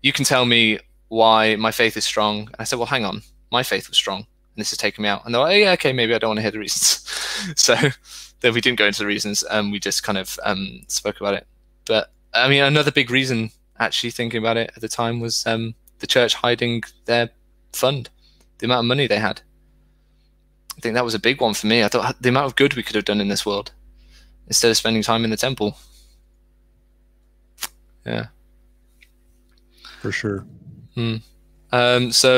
you can tell me why my faith is strong." And I said, "Well, hang on, my faith was strong, and this has taken me out." And they're like, "Oh, yeah, okay, maybe I don't want to hear the reasons." So then we didn't go into the reasons, and we just kind of um, spoke about it. But I mean, another big reason, actually thinking about it at the time, was um, the church hiding their fund, the amount of money they had. I think that was a big one for me. I thought the amount of good we could have done in this world instead of spending time in the temple. Yeah, for sure. Mm. Um, so,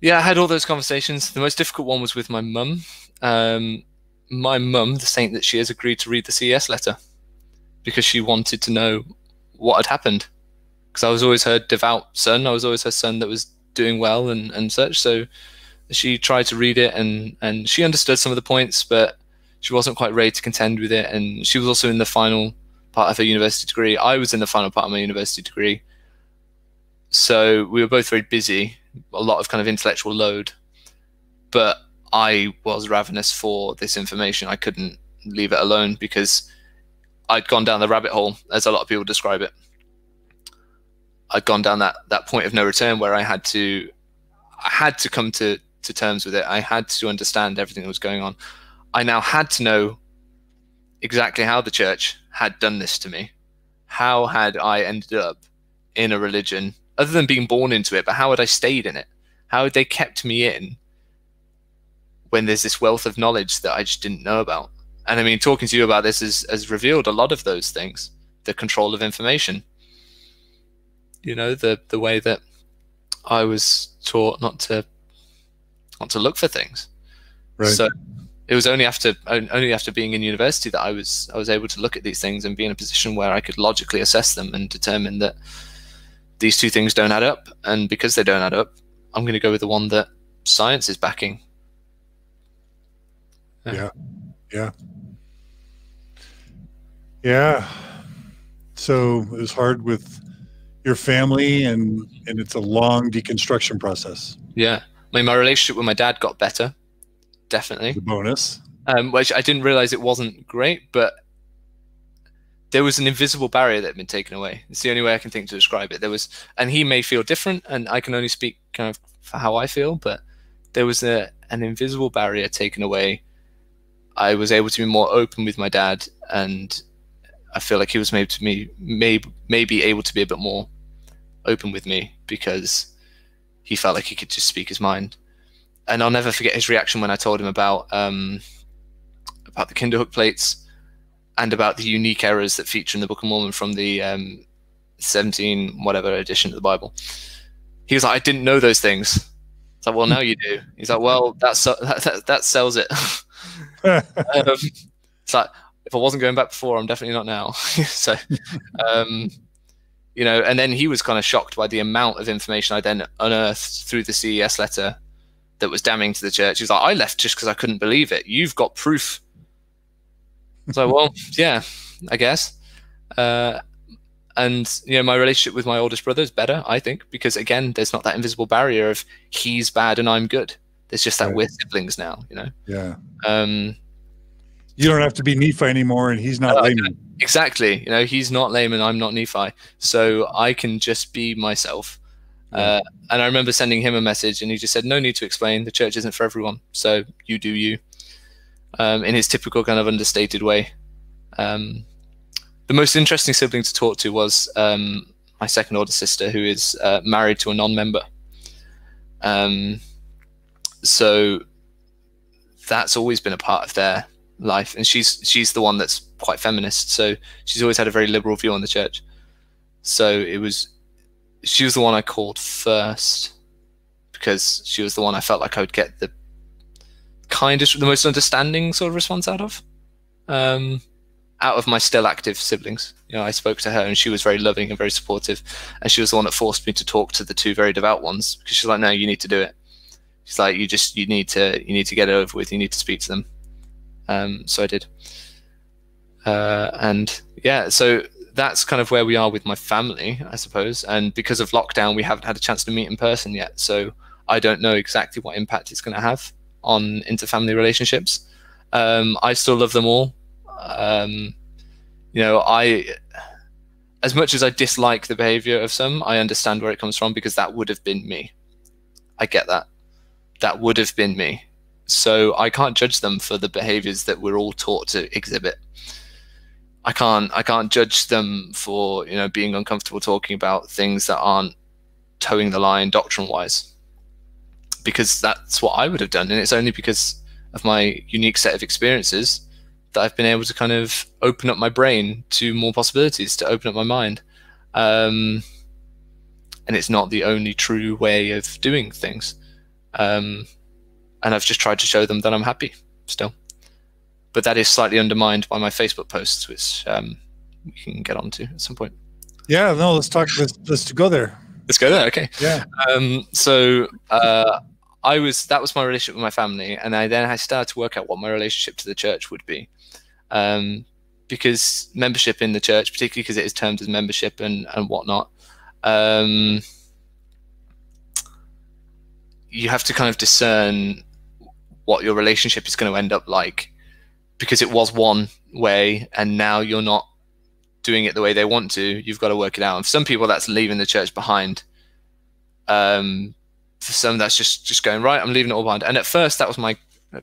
yeah, I had all those conversations. The most difficult one was with my mum. Um, my mum, the saint that she is, agreed to read the C E S letter because she wanted to know what had happened. Because I was always her devout son. I was always her son that was doing well and, and such. So she tried to read it, and, and she understood some of the points, but she wasn't quite ready to contend with it. And she was also in the final part of her university degree. I was in the final part of my university degree. So we were both very busy, a lot of kind of intellectual load, but I was ravenous for this information. I couldn't leave it alone because I'd gone down the rabbit hole, as a lot of people describe it. I'd gone down that, that point of no return where I had to, I had to come to, to terms with it. I had to understand everything that was going on. I now had to know exactly how the church had done this to me. How had I ended up in a religion, other than being born into it, but how had I stayed in it? How had they kept me in when there's this wealth of knowledge that I just didn't know about? And I mean, talking to you about this has, has revealed a lot of those things, the control of information. You know, the, the way that I was taught not to, not to look for things. Right. So it was only after only after being in university that I was I was able to look at these things and be in a position where I could logically assess them and determine that these two things don't add up, and because they don't add up, I'm going to go with the one that science is backing. Yeah, yeah, yeah. So it was hard with your family, and and it's a long deconstruction process. Yeah, I mean, my relationship with my dad got better. Definitely. The bonus. Um, which I didn't realize it wasn't great, but there was an invisible barrier that had been taken away. It's the only way I can think to describe it. There was, and he may feel different, and I can only speak kind of for how I feel, but there was a, an invisible barrier taken away. I was able to be more open with my dad, and I feel like he was maybe, to me, maybe, maybe able to be a bit more open with me because he felt like he could just speak his mind. And I'll never forget his reaction when I told him about um, about the Kinderhook plates and about the unique errors that feature in the Book of Mormon from the um, seventeen whatever edition of the Bible. He was like, "I didn't know those things." It's like, "Well, now you do." He's like, "Well, that's, that that, that sells it." um, it's like, if I wasn't going back before, I'm definitely not now. So, um, you know, and then he was kind of shocked by the amount of information I then unearthed through the C E S letter that was damning to the church. He was like, "I left just because I couldn't believe it. You've got proof." So, well, yeah, I guess. Uh, and, you know, my relationship with my oldest brother is better, I think, because, again, there's not that invisible barrier of he's bad and I'm good. There's just that right. We're siblings now, you know? Yeah. Um, you don't have to be Nephi anymore, and he's not uh, Laman. Exactly. You know, he's not Laman, I'm not Nephi. So I can just be myself. Uh, and I remember sending him a message, and he just said, "No need to explain. The church isn't for everyone, so you do you." Um, in his typical kind of understated way. Um, the most interesting sibling to talk to was um, my second older sister, who is uh, married to a non-member. Um, so that's always been a part of their life, and she's she's the one that's quite feminist, so she's always had a very liberal view on the church. So it was. She was the one I called first because she was the one I felt like I would get the kindest, the most understanding sort of response out of, um, out of my still active siblings. You know, I spoke to her, and she was very loving and very supportive. And she was the one that forced me to talk to the two very devout ones, because she's like, "No, you need to do it." She's like, "You just, you need to, you need to get it over with. You need to speak to them." Um, so I did. Uh, and yeah, so that's kind of where we are with my family, I suppose. And because of lockdown, we haven't had a chance to meet in person yet. So I don't know exactly what impact it's going to have on interfamily relationships. Um, I still love them all. Um, you know, I, as much as I dislike the behavior of some, I understand where it comes from, because that would have been me. I get that. That would have been me. So I can't judge them for the behaviors that we're all taught to exhibit. I can't I can't judge them for, you know, being uncomfortable talking about things that aren't toeing the line doctrine wise, because that's what I would have done. And it's only because of my unique set of experiences that I've been able to kind of open up my brain to more possibilities, to open up my mind. Um, and it's not the only true way of doing things. Um, and I've just tried to show them that I'm happy still. But that is slightly undermined by my Facebook posts, which um, we can get onto at some point. Yeah, no, let's talk. Let's, let's go there. Let's go there. Okay. Yeah. Um, so uh, I was. That was my relationship with my family, and I then I started to work out what my relationship to the church would be, um, because membership in the church, particularly because it is termed as membership and and whatnot, um, you have to kind of discern what your relationship is going to end up like. Because it was one way, and now you're not doing it the way they want to. You've got to work it out. And for some people, that's leaving the church behind. Um, for some, that's just just going, right, I'm leaving it all behind. And at first, that was my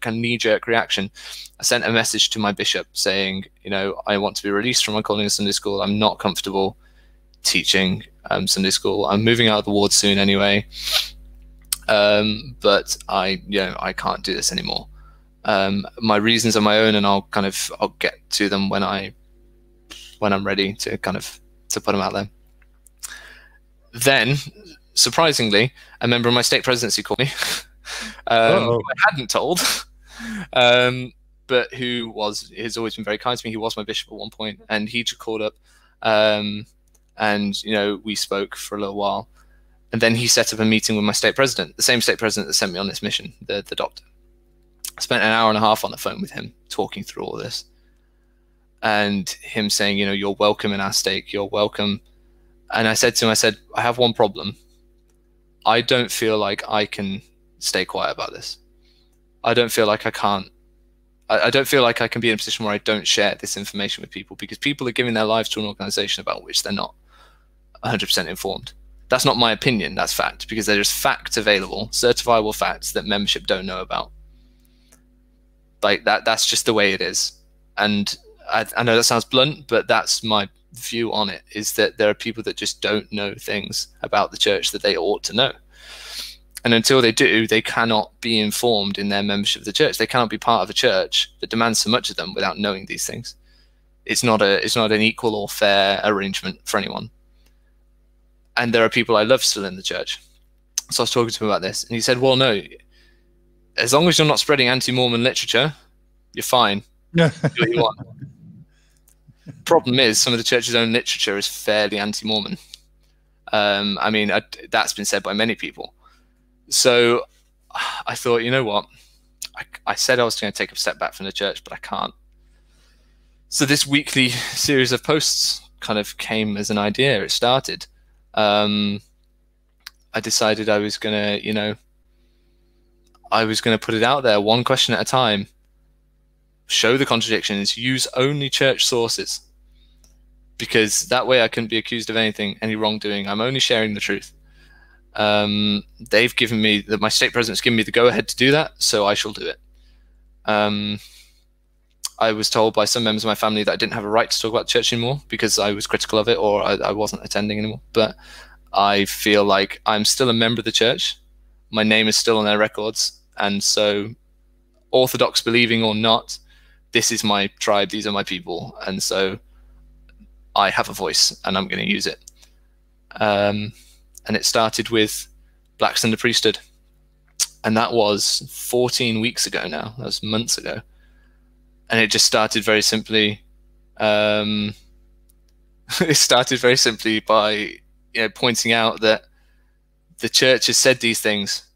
kind of knee-jerk reaction. I sent a message to my bishop saying, you know, I want to be released from my calling of Sunday school. I'm not comfortable teaching um, Sunday school. I'm moving out of the ward soon anyway. Um, but I, you know, I can't do this anymore. Um, my reasons are my own, and I'll kind of I'll get to them when I when I'm ready to kind of to put them out there. Then, surprisingly, a member of my state presidency called me. um, uh -oh. I hadn't told, um, but who was has always been very kind to me. He was my bishop at one point, and he just called up, um, and you know we spoke for a little while, and then he set up a meeting with my state president, the same state president that sent me on this mission, the the doctor. I spent an hour and a half on the phone with him, talking through all this, and him saying, you know, you're welcome in our stake, you're welcome. And I said to him, I said, I have one problem. I don't feel like I can stay quiet about this. I don't feel like I can't, I, I don't feel like I can be in a position where I don't share this information with people, because people are giving their lives to an organization about which they're not one hundred percent informed. That's not my opinion, that's fact, because there's facts available, certifiable facts that membership don't know about. Like that, that's just the way it is. And I, I know that sounds blunt, but that's my view on it, is that there are people that just don't know things about the church that they ought to know. And until they do, they cannot be informed in their membership of the church. They cannot be part of a church that demands so much of them without knowing these things. It's not a, it's not an equal or fair arrangement for anyone. And there are people I love still in the church. So I was talking to him about this, and he said, well, no, as long as you're not spreading anti-Mormon literature, you're fine. No. Do what you want. Problem is, some of the church's own literature is fairly anti-Mormon. Um, I mean, I, that's been said by many people. So I thought, you know what? I, I said I was going to take a step back from the church, but I can't. So this weekly series of posts kind of came as an idea. It started. Um, I decided I was going to, you know, I was going to put it out there one question at a time. Show the contradictions, use only church sources, because that way I couldn't be accused of anything, any wrongdoing. I'm only sharing the truth. Um, they've given me, the, my state president's given me the go-ahead to do that, so I shall do it. Um, I was told by some members of my family that I didn't have a right to talk about the church anymore because I was critical of it, or I, I wasn't attending anymore. But I feel like I'm still a member of the church. My name is still on their records. And so Orthodox believing or not, this is my tribe, these are my people, and so I have a voice, and I'm going to use it. Um, and it started with Blacks and the Priesthood, and that was fourteen weeks ago now. That was months ago, and it just started very simply. Um, it started very simply by you know, pointing out that the church has said these things,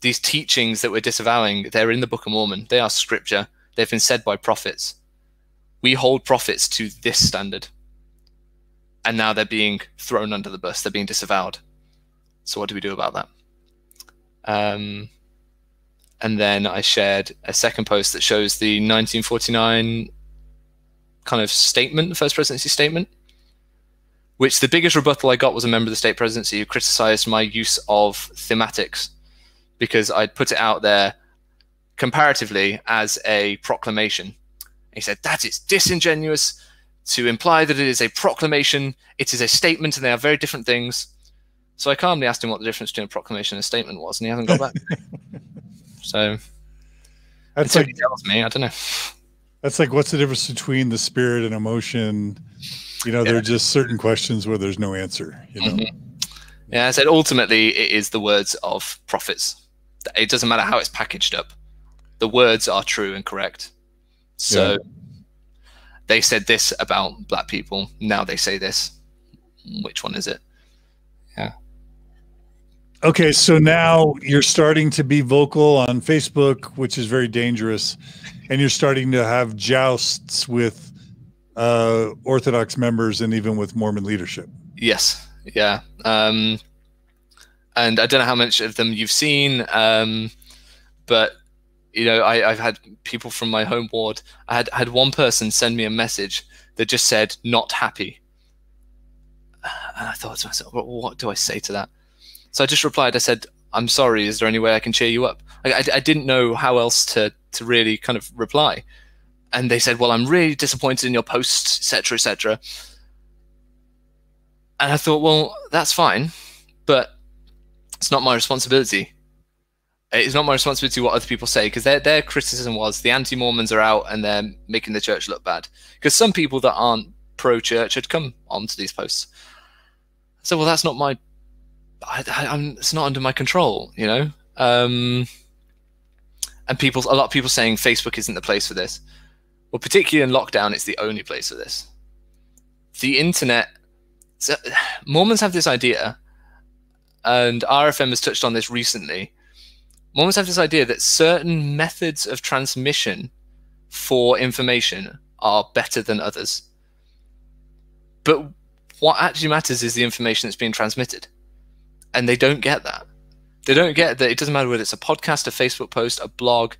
these teachings that we're disavowing. They're in the Book of Mormon. They are scripture. They've been said by prophets. We hold prophets to this standard. And now they're being thrown under the bus. They're being disavowed. So what do we do about that? Um, and then I shared a second post that shows the nineteen forty-nine kind of statement, the First Presidency Statement, which the biggest rebuttal I got was a member of the state presidency who criticized my use of thematics, because I'd put it out there comparatively as a proclamation. And he said, that is disingenuous to imply that it is a proclamation. It is a statement, and they are very different things. So I calmly asked him what the difference between a proclamation and a statement was, and he hasn't got back. So that's like, he tells me, I don't know. That's like, what's the difference between the spirit and emotion? You know, yeah. There are just certain questions where there's no answer, you know? Mm-hmm. Yeah, I said, ultimately, it is the words of prophets. It doesn't matter how it's packaged up. The words are true and correct. So yeah. They said this about black people. Now they say this. Which one is it? Yeah. Okay, so now you're starting to be vocal on Facebook, which is very dangerous, and you're starting to have jousts with uh, Orthodox members and even with Mormon leadership. Yes. Yeah. Um, and I don't know how much of them you've seen, um, but you know, I, I've had people from my home ward. I had, I had one person send me a message that just said, not happy. And I thought to myself, well, what do I say to that? So I just replied, I said, I'm sorry, is there any way I can cheer you up? I, I, I didn't know how else to, to really kind of reply. And they said, well, I'm really disappointed in your posts, et cetera, et cetera. And I thought, well, that's fine, but it's not my responsibility. It's not my responsibility what other people say, because their, their criticism was the anti-Mormons are out and they're making the church look bad. Because some people that aren't pro-church had come onto these posts. So, well, that's not my... I, I, I'm, it's not under my control, you know? Um, and people, a lot of people saying Facebook isn't the place for this. Well, particularly in lockdown, it's the only place for this. The internet, so Mormons have this idea, and R F M has touched on this recently. Mormons have this idea that certain methods of transmission for information are better than others. But what actually matters is the information that's being transmitted. And they don't get that. They don't get that it doesn't matter whether it's a podcast, a Facebook post, a blog,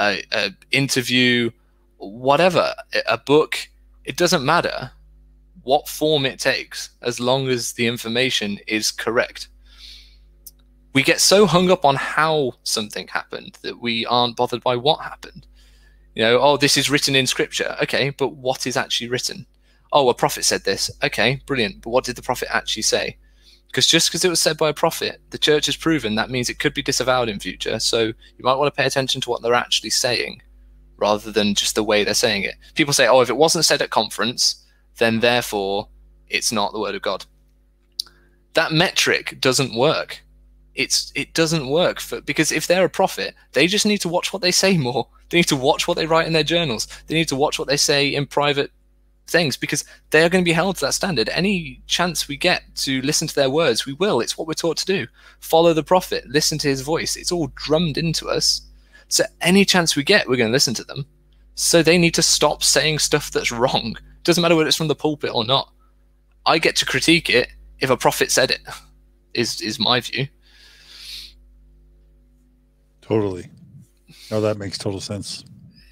a, a interview, whatever, a book. It doesn't matter what form it takes as long as the information is correct. We get so hung up on how something happened that we aren't bothered by what happened. You know, oh, this is written in scripture. Okay, but what is actually written? Oh, a prophet said this. Okay, brilliant. But what did the prophet actually say? Because just because it was said by a prophet, the church has proven that means it could be disavowed in future. So you might want to pay attention to what they're actually saying rather than just the way they're saying it. People say, oh, if it wasn't said at conference, then therefore it's not the word of God. That metric doesn't work. It's, it doesn't work for, because if they're a prophet, they just need to watch what they say more. They need to watch what they write in their journals. They need to watch what they say in private things, because they are going to be held to that standard. Any chance we get to listen to their words, we will. It's what we're taught to do. Follow the prophet, listen to his voice. It's all drummed into us. So any chance we get, we're going to listen to them. So they need to stop saying stuff that's wrong. Doesn't matter whether it's from the pulpit or not. I get to critique it if a prophet said it, is, is my view. Totally. Oh, that makes total sense.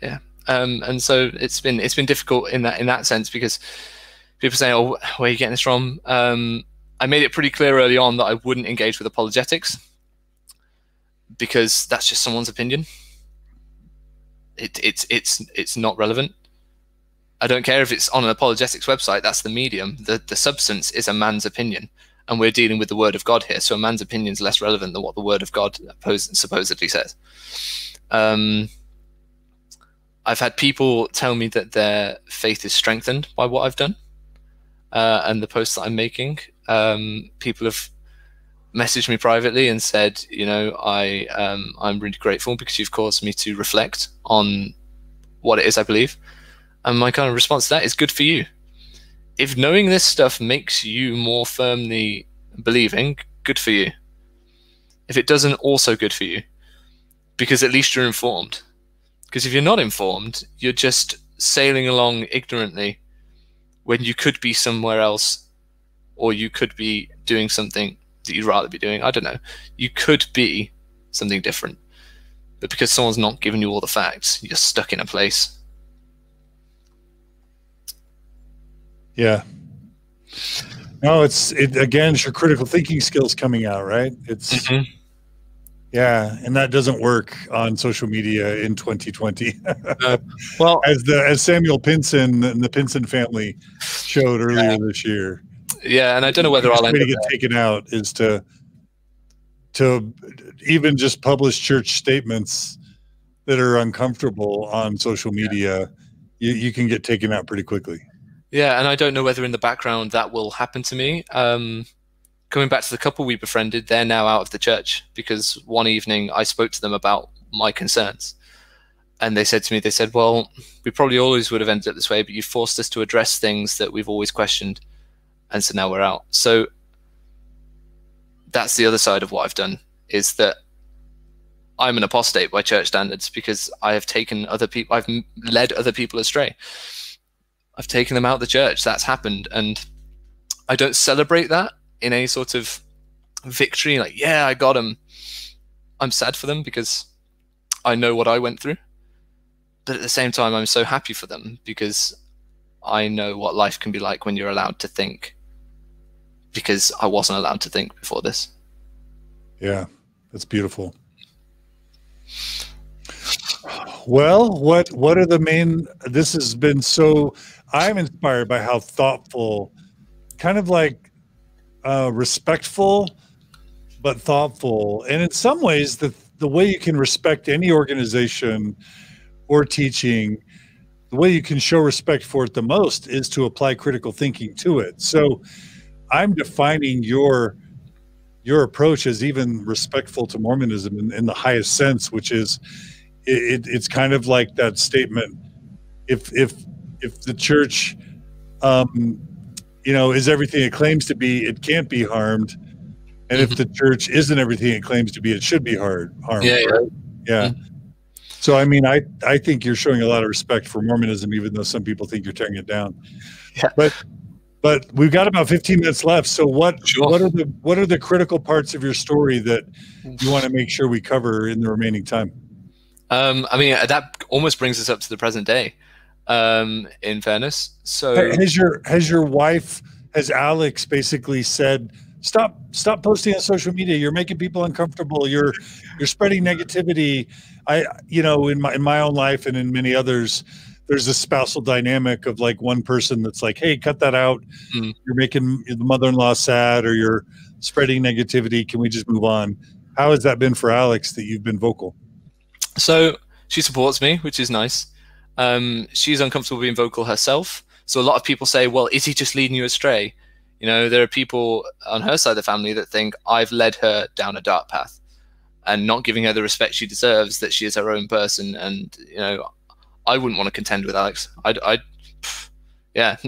Yeah, um, and so it's been it's been difficult in that in that sense, because people say, "Oh, where are you getting this from?" Um, I made it pretty clear early on that I wouldn't engage with apologetics because that's just someone's opinion. It, it's it's it's not relevant. I don't care if it's on an apologetics website. That's the medium. The the substance is a man's opinion. And we're dealing with the word of God here, so a man's opinion is less relevant than what the word of God supposedly says. Um, I've had people tell me that their faith is strengthened by what I've done uh, and the posts that I'm making. Um, people have messaged me privately and said, you know, I, um, I'm really grateful because you've caused me to reflect on what it is I believe. And my kind of response to that is, good for you. If knowing this stuff makes you more firmly believing, good for you. If it doesn't, also good for you. Because at least you're informed. Because if you're not informed, you're just sailing along ignorantly when you could be somewhere else, or you could be doing something that you'd rather be doing. I don't know. You could be something different. But because someone's not giving you all the facts, you're stuck in a place. Yeah. No, it's it again. It's your critical thinking skills coming out, right? It's mm-hmm. yeah, and that doesn't work on social media in twenty twenty. uh, well, as the as Samuel Pinson and the Pinson family showed earlier yeah. this year. Yeah, and I don't know whether I'll way end to get there. taken out is to to even just publish church statements that are uncomfortable on social media. Yeah. You you can get taken out pretty quickly. Yeah, and I don't know whether in the background that will happen to me. Um, coming back to the couple we befriended, they're now out of the church because one evening I spoke to them about my concerns. And they said to me, they said, well, we probably always would have ended up this way, but you forced us to address things that we've always questioned. And so now we're out. So that's the other side of what I've done, is that I'm an apostate by church standards because I have taken other people, I've led other people astray. I've taken them out of the church. That's happened. And I don't celebrate that in any sort of victory. Like, yeah, I got them. I'm sad for them because I know what I went through. But at the same time, I'm so happy for them because I know what life can be like when you're allowed to think, because I wasn't allowed to think before this. Yeah, that's beautiful. Well, what, what are the main, this has been so, I'm inspired by how thoughtful, kind of like uh, respectful, but thoughtful. And in some ways, the, the way you can respect any organization or teaching, the way you can show respect for it the most is to apply critical thinking to it. So I'm defining your, your approach as even respectful to Mormonism in, in the highest sense, which is, it, it's kind of like that statement. If if if the church, um, you know, is everything it claims to be, it can't be harmed. And mm-hmm. if the church isn't everything it claims to be, it should be hard, harmed. Yeah. Right? Yeah. Mm-hmm. So, I mean, I, I think you're showing a lot of respect for Mormonism, even though some people think you're tearing it down. Yeah. But but we've got about fifteen minutes left. So what sure. what are the what are the critical parts of your story that you want to make sure we cover in the remaining time? Um, I mean, that almost brings us up to the present day, um, in fairness. So has your has your wife, has Alex basically said, Stop! Stop posting on social media. You're making people uncomfortable. You're, you're spreading negativity. I, you know, in my in my own life and in many others, there's this spousal dynamic of like one person that's like, "Hey, cut that out. Mm. You're making the mother-in-law sad, or you're spreading negativity. Can we just move on?" How has that been for Alex that you've been vocal? So she supports me, which is nice. Um, she's uncomfortable being vocal herself. So a lot of people say, "Well, is he just leading you astray?" You know, there are people on her side of the family that think I've led her down a dark path and not giving her the respect she deserves, that she is her own person. And, you know, I wouldn't want to contend with Alex. I'd, I'd yeah.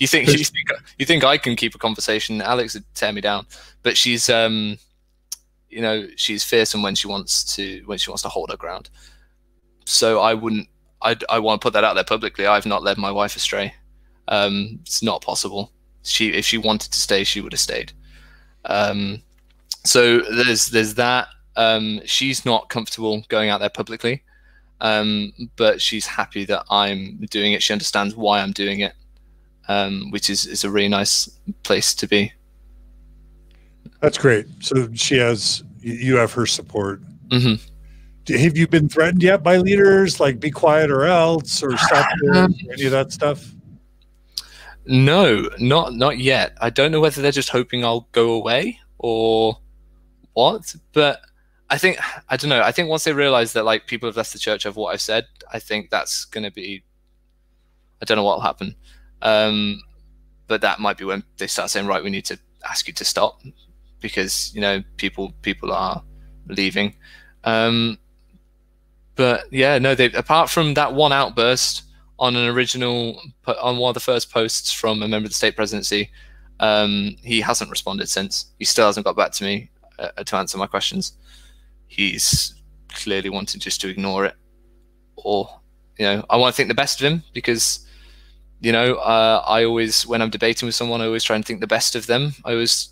you think, you think, you think I can keep a conversation. Alex would tear me down, but she's, um, you know, she's fearsome when she wants to, when she wants to hold her ground. So I wouldn't, I'd, I want to put that out there publicly. I've not led my wife astray. Um, it's not possible. She, if she wanted to stay, she would have stayed. Um, so there's there's that. Um, she's not comfortable going out there publicly, um, but she's happy that I'm doing it. She understands why I'm doing it, um, which is is a really nice place to be. That's great. So she has you have her support. Mm-hmm. Have you been threatened yet by leaders like "be quiet or else" or "stop" or any of that stuff? No, not not yet. I don't know whether they're just hoping I'll go away or what, but I think, I don't know, I think once they realize that like people have left the church over what I've said, I think that's going to be, I don't know what will happen. Um, but that might be when they start saying, right, we need to ask you to stop because, you know, people people are leaving. Um, but yeah, no, they, apart from that one outburst, on an original, on one of the first posts from a member of the state presidency, um, he hasn't responded since. He still hasn't got back to me uh, to answer my questions. He's clearly wanting just to ignore it, or you know, I want to think the best of him because, you know, uh, I always, when I'm debating with someone, I always try and think the best of them. I always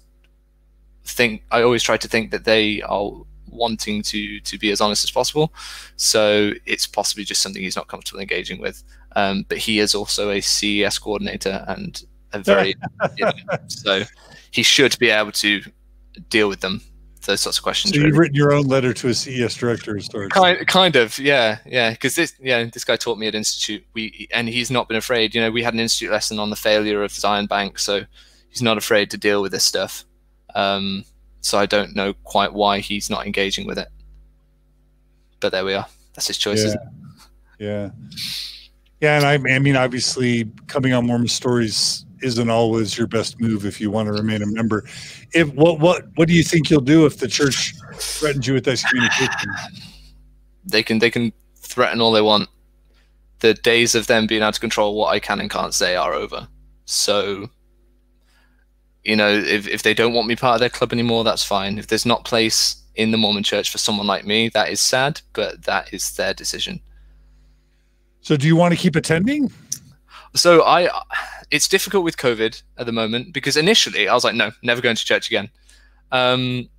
think, I always try to think that they are wanting to to be as honest as possible. So it's possibly just something he's not comfortable engaging with. Um, but he is also a C E S coordinator and a very, you know, so he should be able to deal with them, those sorts of questions. So you've really written your own letter to a C E S director. Kind, kind of, yeah, yeah. Because this, yeah, this guy taught me at Institute, we, and he's not been afraid. You know, we had an Institute lesson on the failure of Zion Bank, so he's not afraid to deal with this stuff. Um, so I don't know quite why he's not engaging with it. But there we are. That's his choice, yeah. Isn't it? Yeah. Yeah, and I, I mean, obviously, coming on Mormon Stories isn't always your best move if you want to remain a member. If what what what do you think you'll do if the church threatens you with excommunication? They can they can threaten all they want. The days of them being able to control what I can and can't say are over. So, you know, if if they don't want me part of their club anymore, that's fine. If there's not place in the Mormon Church for someone like me, that is sad, but that is their decision. So do you want to keep attending? So I, it's difficult with COVID at the moment because initially I was like, no, never going to church again. Um,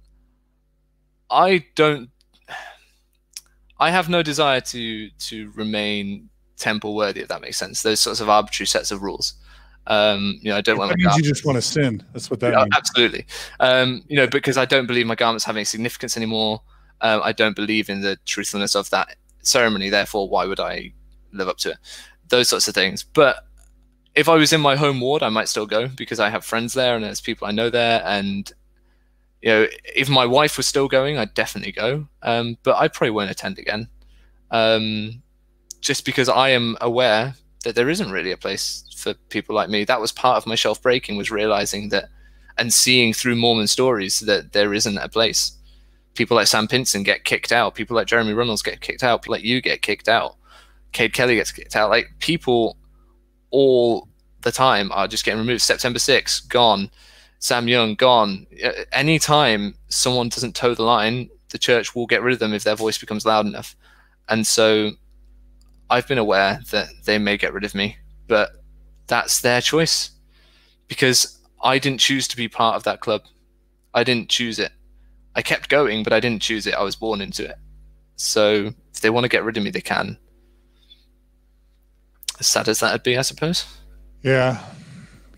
I don't, I have no desire to to remain temple worthy, if that makes sense. Those sorts of arbitrary sets of rules. Um, you know, I don't want. That means you just want to sin. That's what that means. Absolutely. Um, you know, because I don't believe my garments having significance anymore. Um, I don't believe in the truthfulness of that ceremony. Therefore, why would I live up to it? Those sorts of things. But if I was in my home ward, I might still go because I have friends there and there's people I know there. And, you know, if my wife was still going, I'd definitely go. Um, but I probably won't attend again. Um, just because I am aware that there isn't really a place for people like me. That was part of my shelf breaking, was realizing that and seeing through Mormon Stories that there isn't a place people like Sam Pinson get kicked out. People like Jeremy Runnels get kicked out. People like you get kicked out. Kate Kelly gets kicked out. Like, people all the time are just getting removed. September sixth, gone. Sam Young, gone. Anytime someone doesn't toe the line, the church will get rid of them if their voice becomes loud enough. And so I've been aware that they may get rid of me, but that's their choice, because I didn't choose to be part of that club. I didn't choose it. I kept going, but I didn't choose it. I was born into it. So if they want to get rid of me, they can. As sad as that would be, I suppose. Yeah.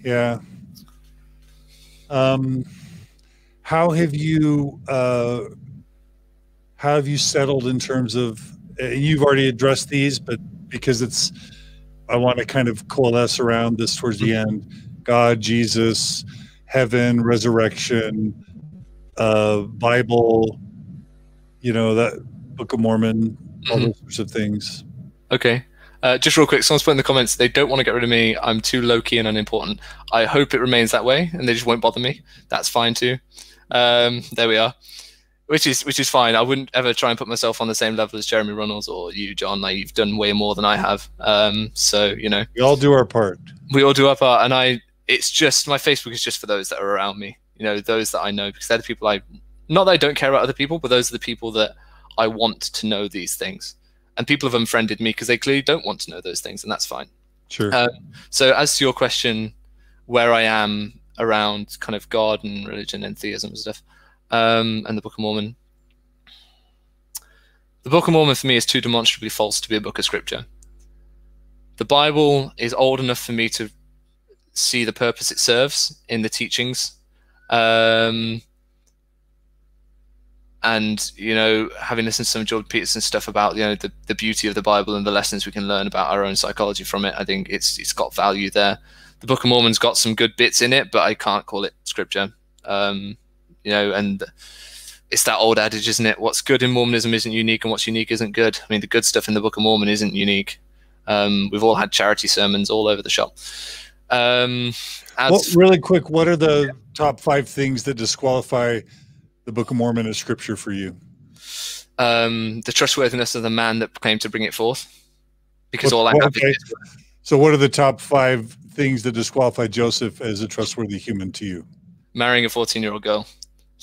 Yeah. Um, how have you, uh, how have you settled in terms of, uh, you've already addressed these, but because it's, I want to kind of coalesce around this towards the end, God, Jesus, heaven, resurrection, uh, Bible, you know, that Book of Mormon, all those sorts of things. Okay. Uh, just real quick, someone's put in the comments, they don't want to get rid of me. I'm too low-key and unimportant. I hope it remains that way and they just won't bother me. That's fine too. Um, there we are. Which is which is fine. I wouldn't ever try and put myself on the same level as Jeremy Runnels or you, John. Like, you've done way more than I have. Um, so, you know. We all do our part. We all do our part. And I, it's just, my Facebook is just for those that are around me. You know, those that I know. Because they're the people I, not that I don't care about other people, but those are the people that I want to know these things. And people have unfriended me because they clearly don't want to know those things, and that's fine. Sure. Um, so as to your question, where I am around kind of God and religion and theism and stuff, um, and the Book of Mormon. The Book of Mormon for me is too demonstrably false to be a book of scripture. The Bible is old enough for me to see the purpose it serves in the teachings. Um, And, you know, having listened to some Jordan Peterson stuff about, you know, the, the beauty of the Bible and the lessons we can learn about our own psychology from it, I think it's it's got value there. The Book of Mormon's got some good bits in it, but I can't call it scripture. Um, you know, and it's that old adage, isn't it? What's good in Mormonism isn't unique, and what's unique isn't good. I mean, the good stuff in the Book of Mormon isn't unique. Um, we've all had charity sermons all over the shop. Um, well, really quick, what are the yeah. top five things that disqualify the Book of Mormon is scripture for you? Um, the trustworthiness of the man that claimed to bring it forth. Because well, all I well, have okay. is... So what are the top five things that disqualify Joseph as a trustworthy human to you? Marrying a fourteen-year-old girl.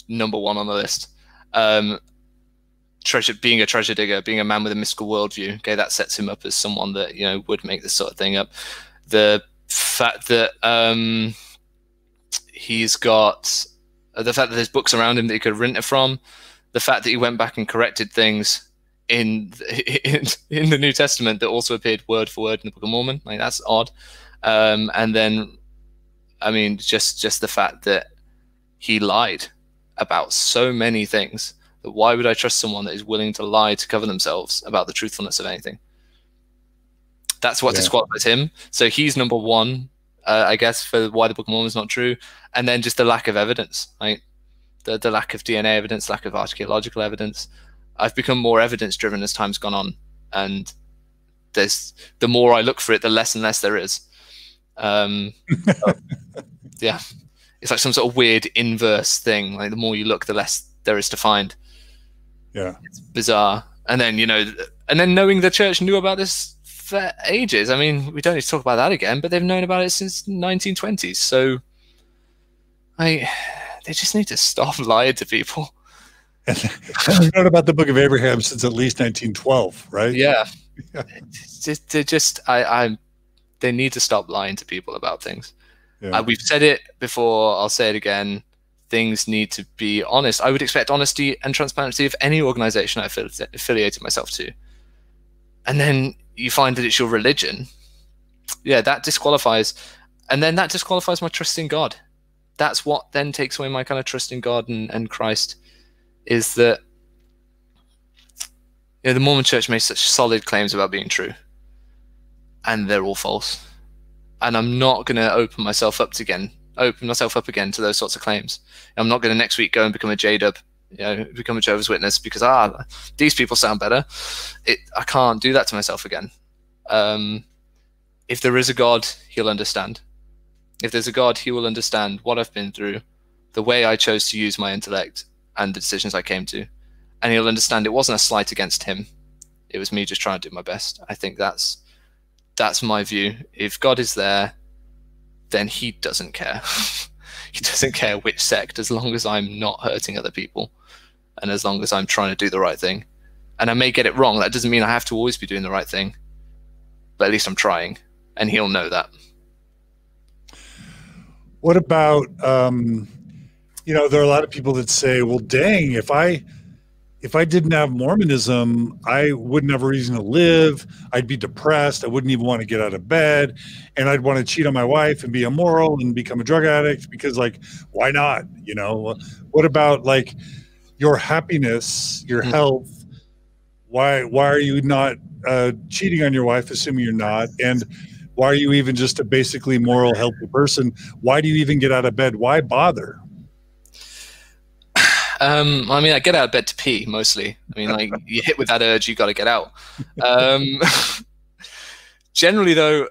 Number one on the list. Um, treasure, being a treasure digger, being a man with a mystical worldview. Okay, that sets him up as someone that, you know, would make this sort of thing up. The fact that um, he's got... the fact that there's books around him that he could rent it from, the fact that he went back and corrected things in in, in the New Testament that also appeared word for word in the Book of Mormon, like, that's odd. Um, and then, I mean, just just the fact that he lied about so many things. That why would I trust someone that is willing to lie to cover themselves about the truthfulness of anything? That's what yeah. disqualifies him. So he's number one. Uh, I guess, for why the Book of Mormon is not true. And then just the lack of evidence, right? The, the lack of D N A evidence, lack of archaeological evidence. I've become more evidence-driven as time's gone on. And there's the more I look for it, the less and less there is. Um, so, yeah. It's like some sort of weird inverse thing. Like, the more you look, the less there is to find. Yeah. It's bizarre. And then, you know, and then knowing the church knew about this for ages. I mean, we don't need to talk about that again, but they've known about it since nineteen twenties. So I, they just need to stop lying to people. And they've known about the Book of Abraham since at least nineteen twelve, right? Yeah. yeah. They just, I, I, they need to stop lying to people about things. Yeah. Uh, we've said it before. I'll say it again. Things need to be honest. I would expect honesty and transparency of any organization I affiliated myself to. And then you find that it's your religion. Yeah, that disqualifies. And then that disqualifies my trust in God. That's what then takes away my kind of trust in God and, and Christ, is that, you know, the Mormon church made such solid claims about being true, and they're all false. And I'm not going to open myself up again, open myself up again to those sorts of claims. I'm not going to next week go and become a J-Dub. You know, become a Jehovah's Witness because ah, these people sound better. It, I can't do that to myself again. Um, if there is a God, he'll understand. If there's a God, he will understand what I've been through, the way I chose to use my intellect, and the decisions I came to. and he'll understand it wasn't a slight against him. It was me just trying to do my best. I think that's that's my view. If God is there, then he doesn't care. He doesn't care which sect, as long as I'm not hurting other people and as long as I'm trying to do the right thing. And I may get it wrong. That doesn't mean I have to always be doing the right thing, but at least I'm trying, and he'll know that. What about, um, you know, there are a lot of people that say, well, dang, if I, if I didn't have Mormonism, I wouldn't have a reason to live. I'd be depressed. I wouldn't even want to get out of bed, and I'd want to cheat on my wife and be immoral and become a drug addict because, like, why not? You know, what about like your happiness, your health? Why, why are you not uh, cheating on your wife, assuming you're not? And why are you even just a basically moral, healthy person? Why do you even get out of bed? Why bother? Um, I mean, I get out of bed to pee mostly. I mean, like, you hit with that urge, you got to get out. Um, generally, though,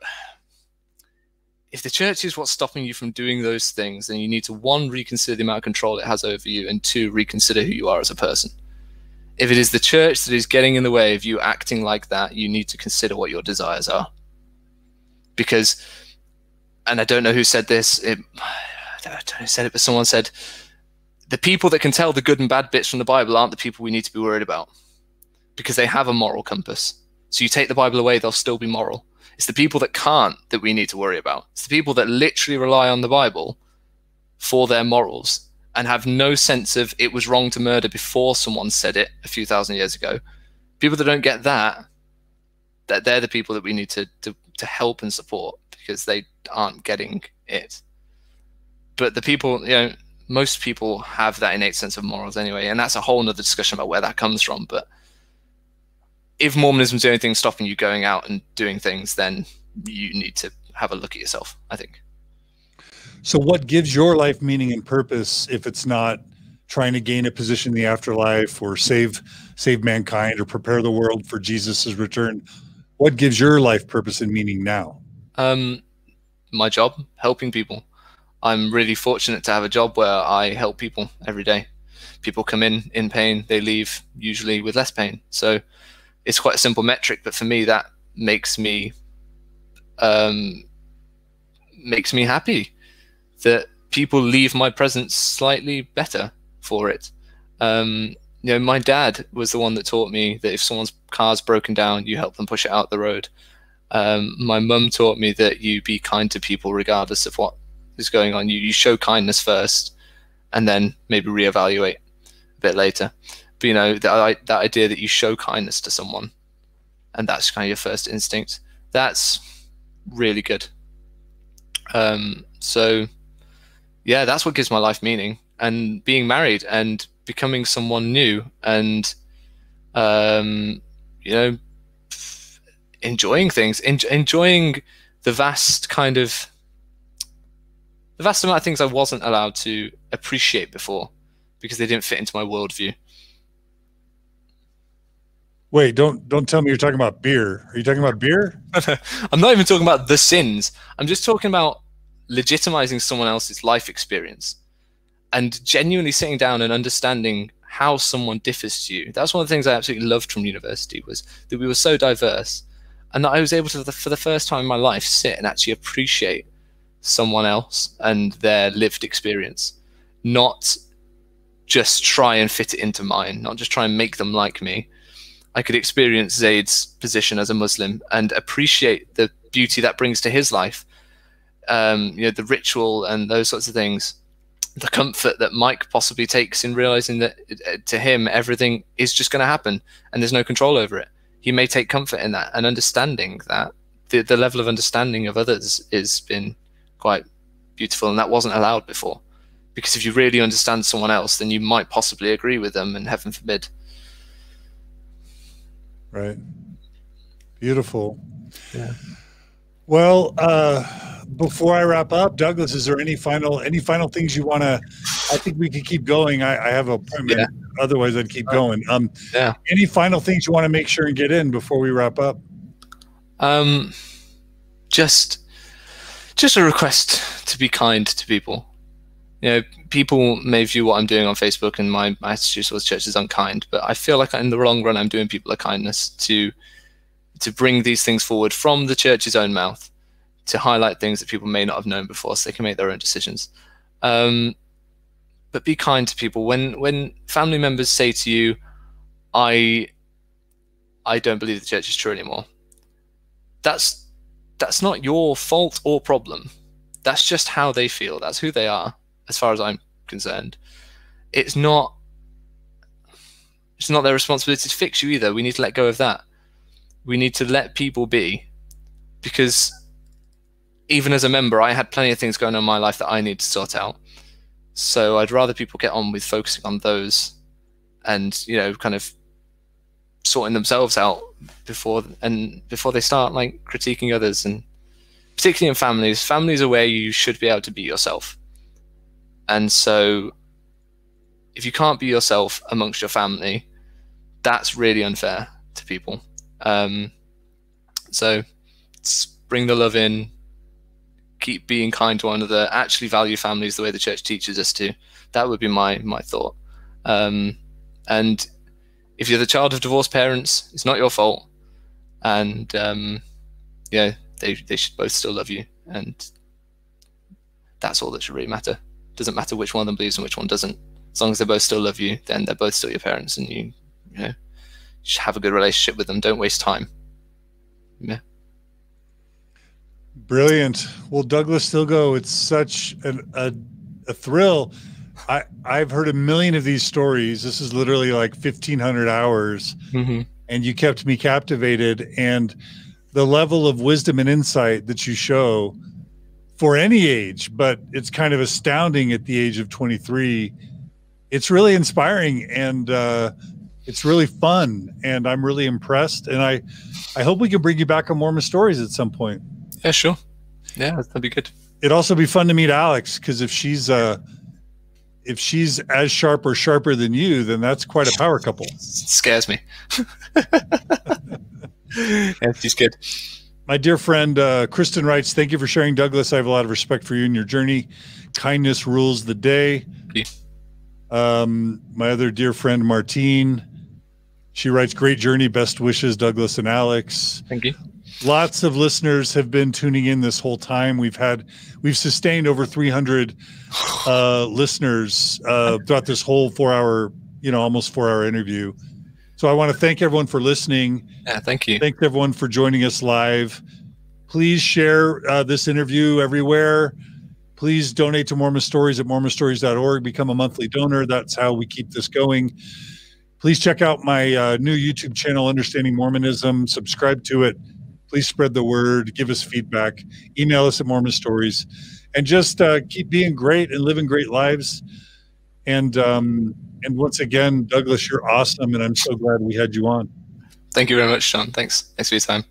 if the church is what's stopping you from doing those things, then you need to, one, reconsider the amount of control it has over you, and two, reconsider who you are as a person. If it is the church that is getting in the way of you acting like that, you need to consider what your desires are. Because, and I don't know who said this, it, I don't know who said it, but someone said, the people that can tell the good and bad bits from the Bible aren't the people we need to be worried about, because they have a moral compass. So you take the Bible away, they'll still be moral. It's the people that can't that we need to worry about. It's the people that literally rely on the Bible for their morals and have no sense of it was wrong to murder before someone said it a few thousand years ago. People that don't get that, that they're the people that we need to, to, to help and support, because they aren't getting it. But the people, you know, most people have that innate sense of morals anyway, and that's a whole nother discussion about where that comes from. But if Mormonism is the only thing stopping you going out and doing things, then you need to have a look at yourself, I think. So what gives your life meaning and purpose if it's not trying to gain a position in the afterlife or save save mankind or prepare the world for Jesus's return? What gives your life purpose and meaning now? Um, my job, helping people. I'm really fortunate to have a job where I help people every day. People come in in pain, they leave usually with less pain. So it's quite a simple metric, but for me, that makes me, um, makes me happy that people leave my presence slightly better for it. Um, you know, my dad was the one that taught me that if someone's car's broken down, you help them push it out the road. Um, my mum taught me that you be kind to people regardless of what is going on. You, you show kindness first and then maybe reevaluate a bit later. But, you know, that, that idea that you show kindness to someone and that's kind of your first instinct, that's really good. Um, so, yeah, that's what gives my life meaning. And being married and becoming someone new and, um, you know, enjoying things, en enjoying the vast kind of The vast amount of things I wasn't allowed to appreciate before because they didn't fit into my worldview. Wait, don't don't tell me you're talking about beer. Are you talking about beer? I'm not even talking about the sins. I'm just talking about legitimizing someone else's life experience and genuinely sitting down and understanding how someone differs to you. That's one of the things I absolutely loved from university, was that we were so diverse and that I was able to, for the first time in my life, sit and actually appreciate someone else and their lived experience, not just try and fit it into mine, not just try and make them like me. I could experience Zaid's position as a Muslim and appreciate the beauty that brings to his life, um, you know, the ritual and those sorts of things, the comfort that Mike possibly takes in realizing that uh, to him everything is just going to happen and there's no control over it. He may take comfort in that, and understanding that the, the level of understanding of others has been quite beautiful, and that wasn't allowed before, because if you really understand someone else, then you might possibly agree with them, and heaven forbid. Right. Beautiful. Yeah. Well, uh, before I wrap up, Douglas, is there any final any final things you want to? I think we could keep going. I, I have an appointment. Yeah. Otherwise, I'd keep going. Um, yeah. Any final things you want to make sure and get in before we wrap up? Um, just. Just a request to be kind to people. you know, people may view what I'm doing on Facebook and my, my attitude towards church is unkind, but I feel like in the long run I'm doing people a kindness to to bring these things forward from the church's own mouth, to highlight things that people may not have known before so they can make their own decisions. Um, but be kind to people. When when family members say to you, I I don't believe the church is true anymore, that's that's not your fault or problem. That's just how they feel. That's who they are, as far as I'm concerned. It's not it's not their responsibility to fix you either. We need to let go of that. We need to let people be, because even as a member, I had plenty of things going on in my life that I need to sort out. So I'd rather people get on with focusing on those and, you know, kind of sorting themselves out before and before they start like critiquing others, and particularly in families. Families are where you should be able to be yourself. And so if you can't be yourself amongst your family, that's really unfair to people. Um, so bring the love in, keep being kind to one another, actually value families the way the church teaches us to. That would be my, my thought. Um, and if you're the child of divorced parents, it's not your fault. And, um, yeah, they, they should both still love you. And that's all that should really matter. Doesn't matter which one of them believes and which one doesn't. As long as they both still love you, then they're both still your parents, and you, you know, just have a good relationship with them. Don't waste time. Yeah. Brilliant. Well, Douglas Stilgoe, it's such an, a, a thrill. I, I've heard a million of these stories. This is literally like fifteen hundred hours, mm-hmm. and you kept me captivated. And the level of wisdom and insight that you show for any age, but it's kind of astounding at the age of twenty-three. It's really inspiring, and uh, it's really fun, and I'm really impressed. And I, I hope we can bring you back on Mormon Stories at some point. Yeah, sure. Yeah, that'd be good. It'd also be fun to meet Alex, because if she's uh, if she's as sharp or sharper than you, then that's quite a power couple. It scares me. Yeah, she's good. My dear friend, uh, Kristen writes, thank you for sharing, Douglas. I have a lot of respect for you and your journey. Kindness rules the day. Yeah. Um, my other dear friend, Martine, she writes, great journey. Best wishes, Douglas and Alex. Thank you. Lots of listeners have been tuning in this whole time. We've had, we've sustained over three hundred uh, listeners uh, throughout this whole four hour, you know, almost four hour interview. So I want to thank everyone for listening. Yeah, thank you. Thanks everyone for joining us live. Please share uh, this interview everywhere. Please donate to Mormon Stories at mormon stories dot org. Become a monthly donor. That's how we keep this going. Please check out my uh, new YouTube channel, Understanding Mormonism. Subscribe to it. Please spread the word. Give us feedback. Email us at Mormon Stories. And just uh, keep being great and living great lives. And um, and once again, Douglas, you're awesome, and I'm so glad we had you on. Thank you very much, Sean. Thanks. Thanks for your time.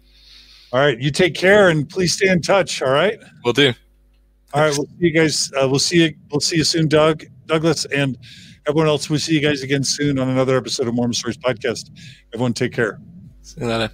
All right, you take care, and please stay in touch. All right. Will do. All right, we'll see you guys. Uh, we'll see you. We'll see you soon, Doug, Douglas, and everyone else. We'll see you guys again soon on another episode of Mormon Stories Podcast. Everyone, take care. See you later.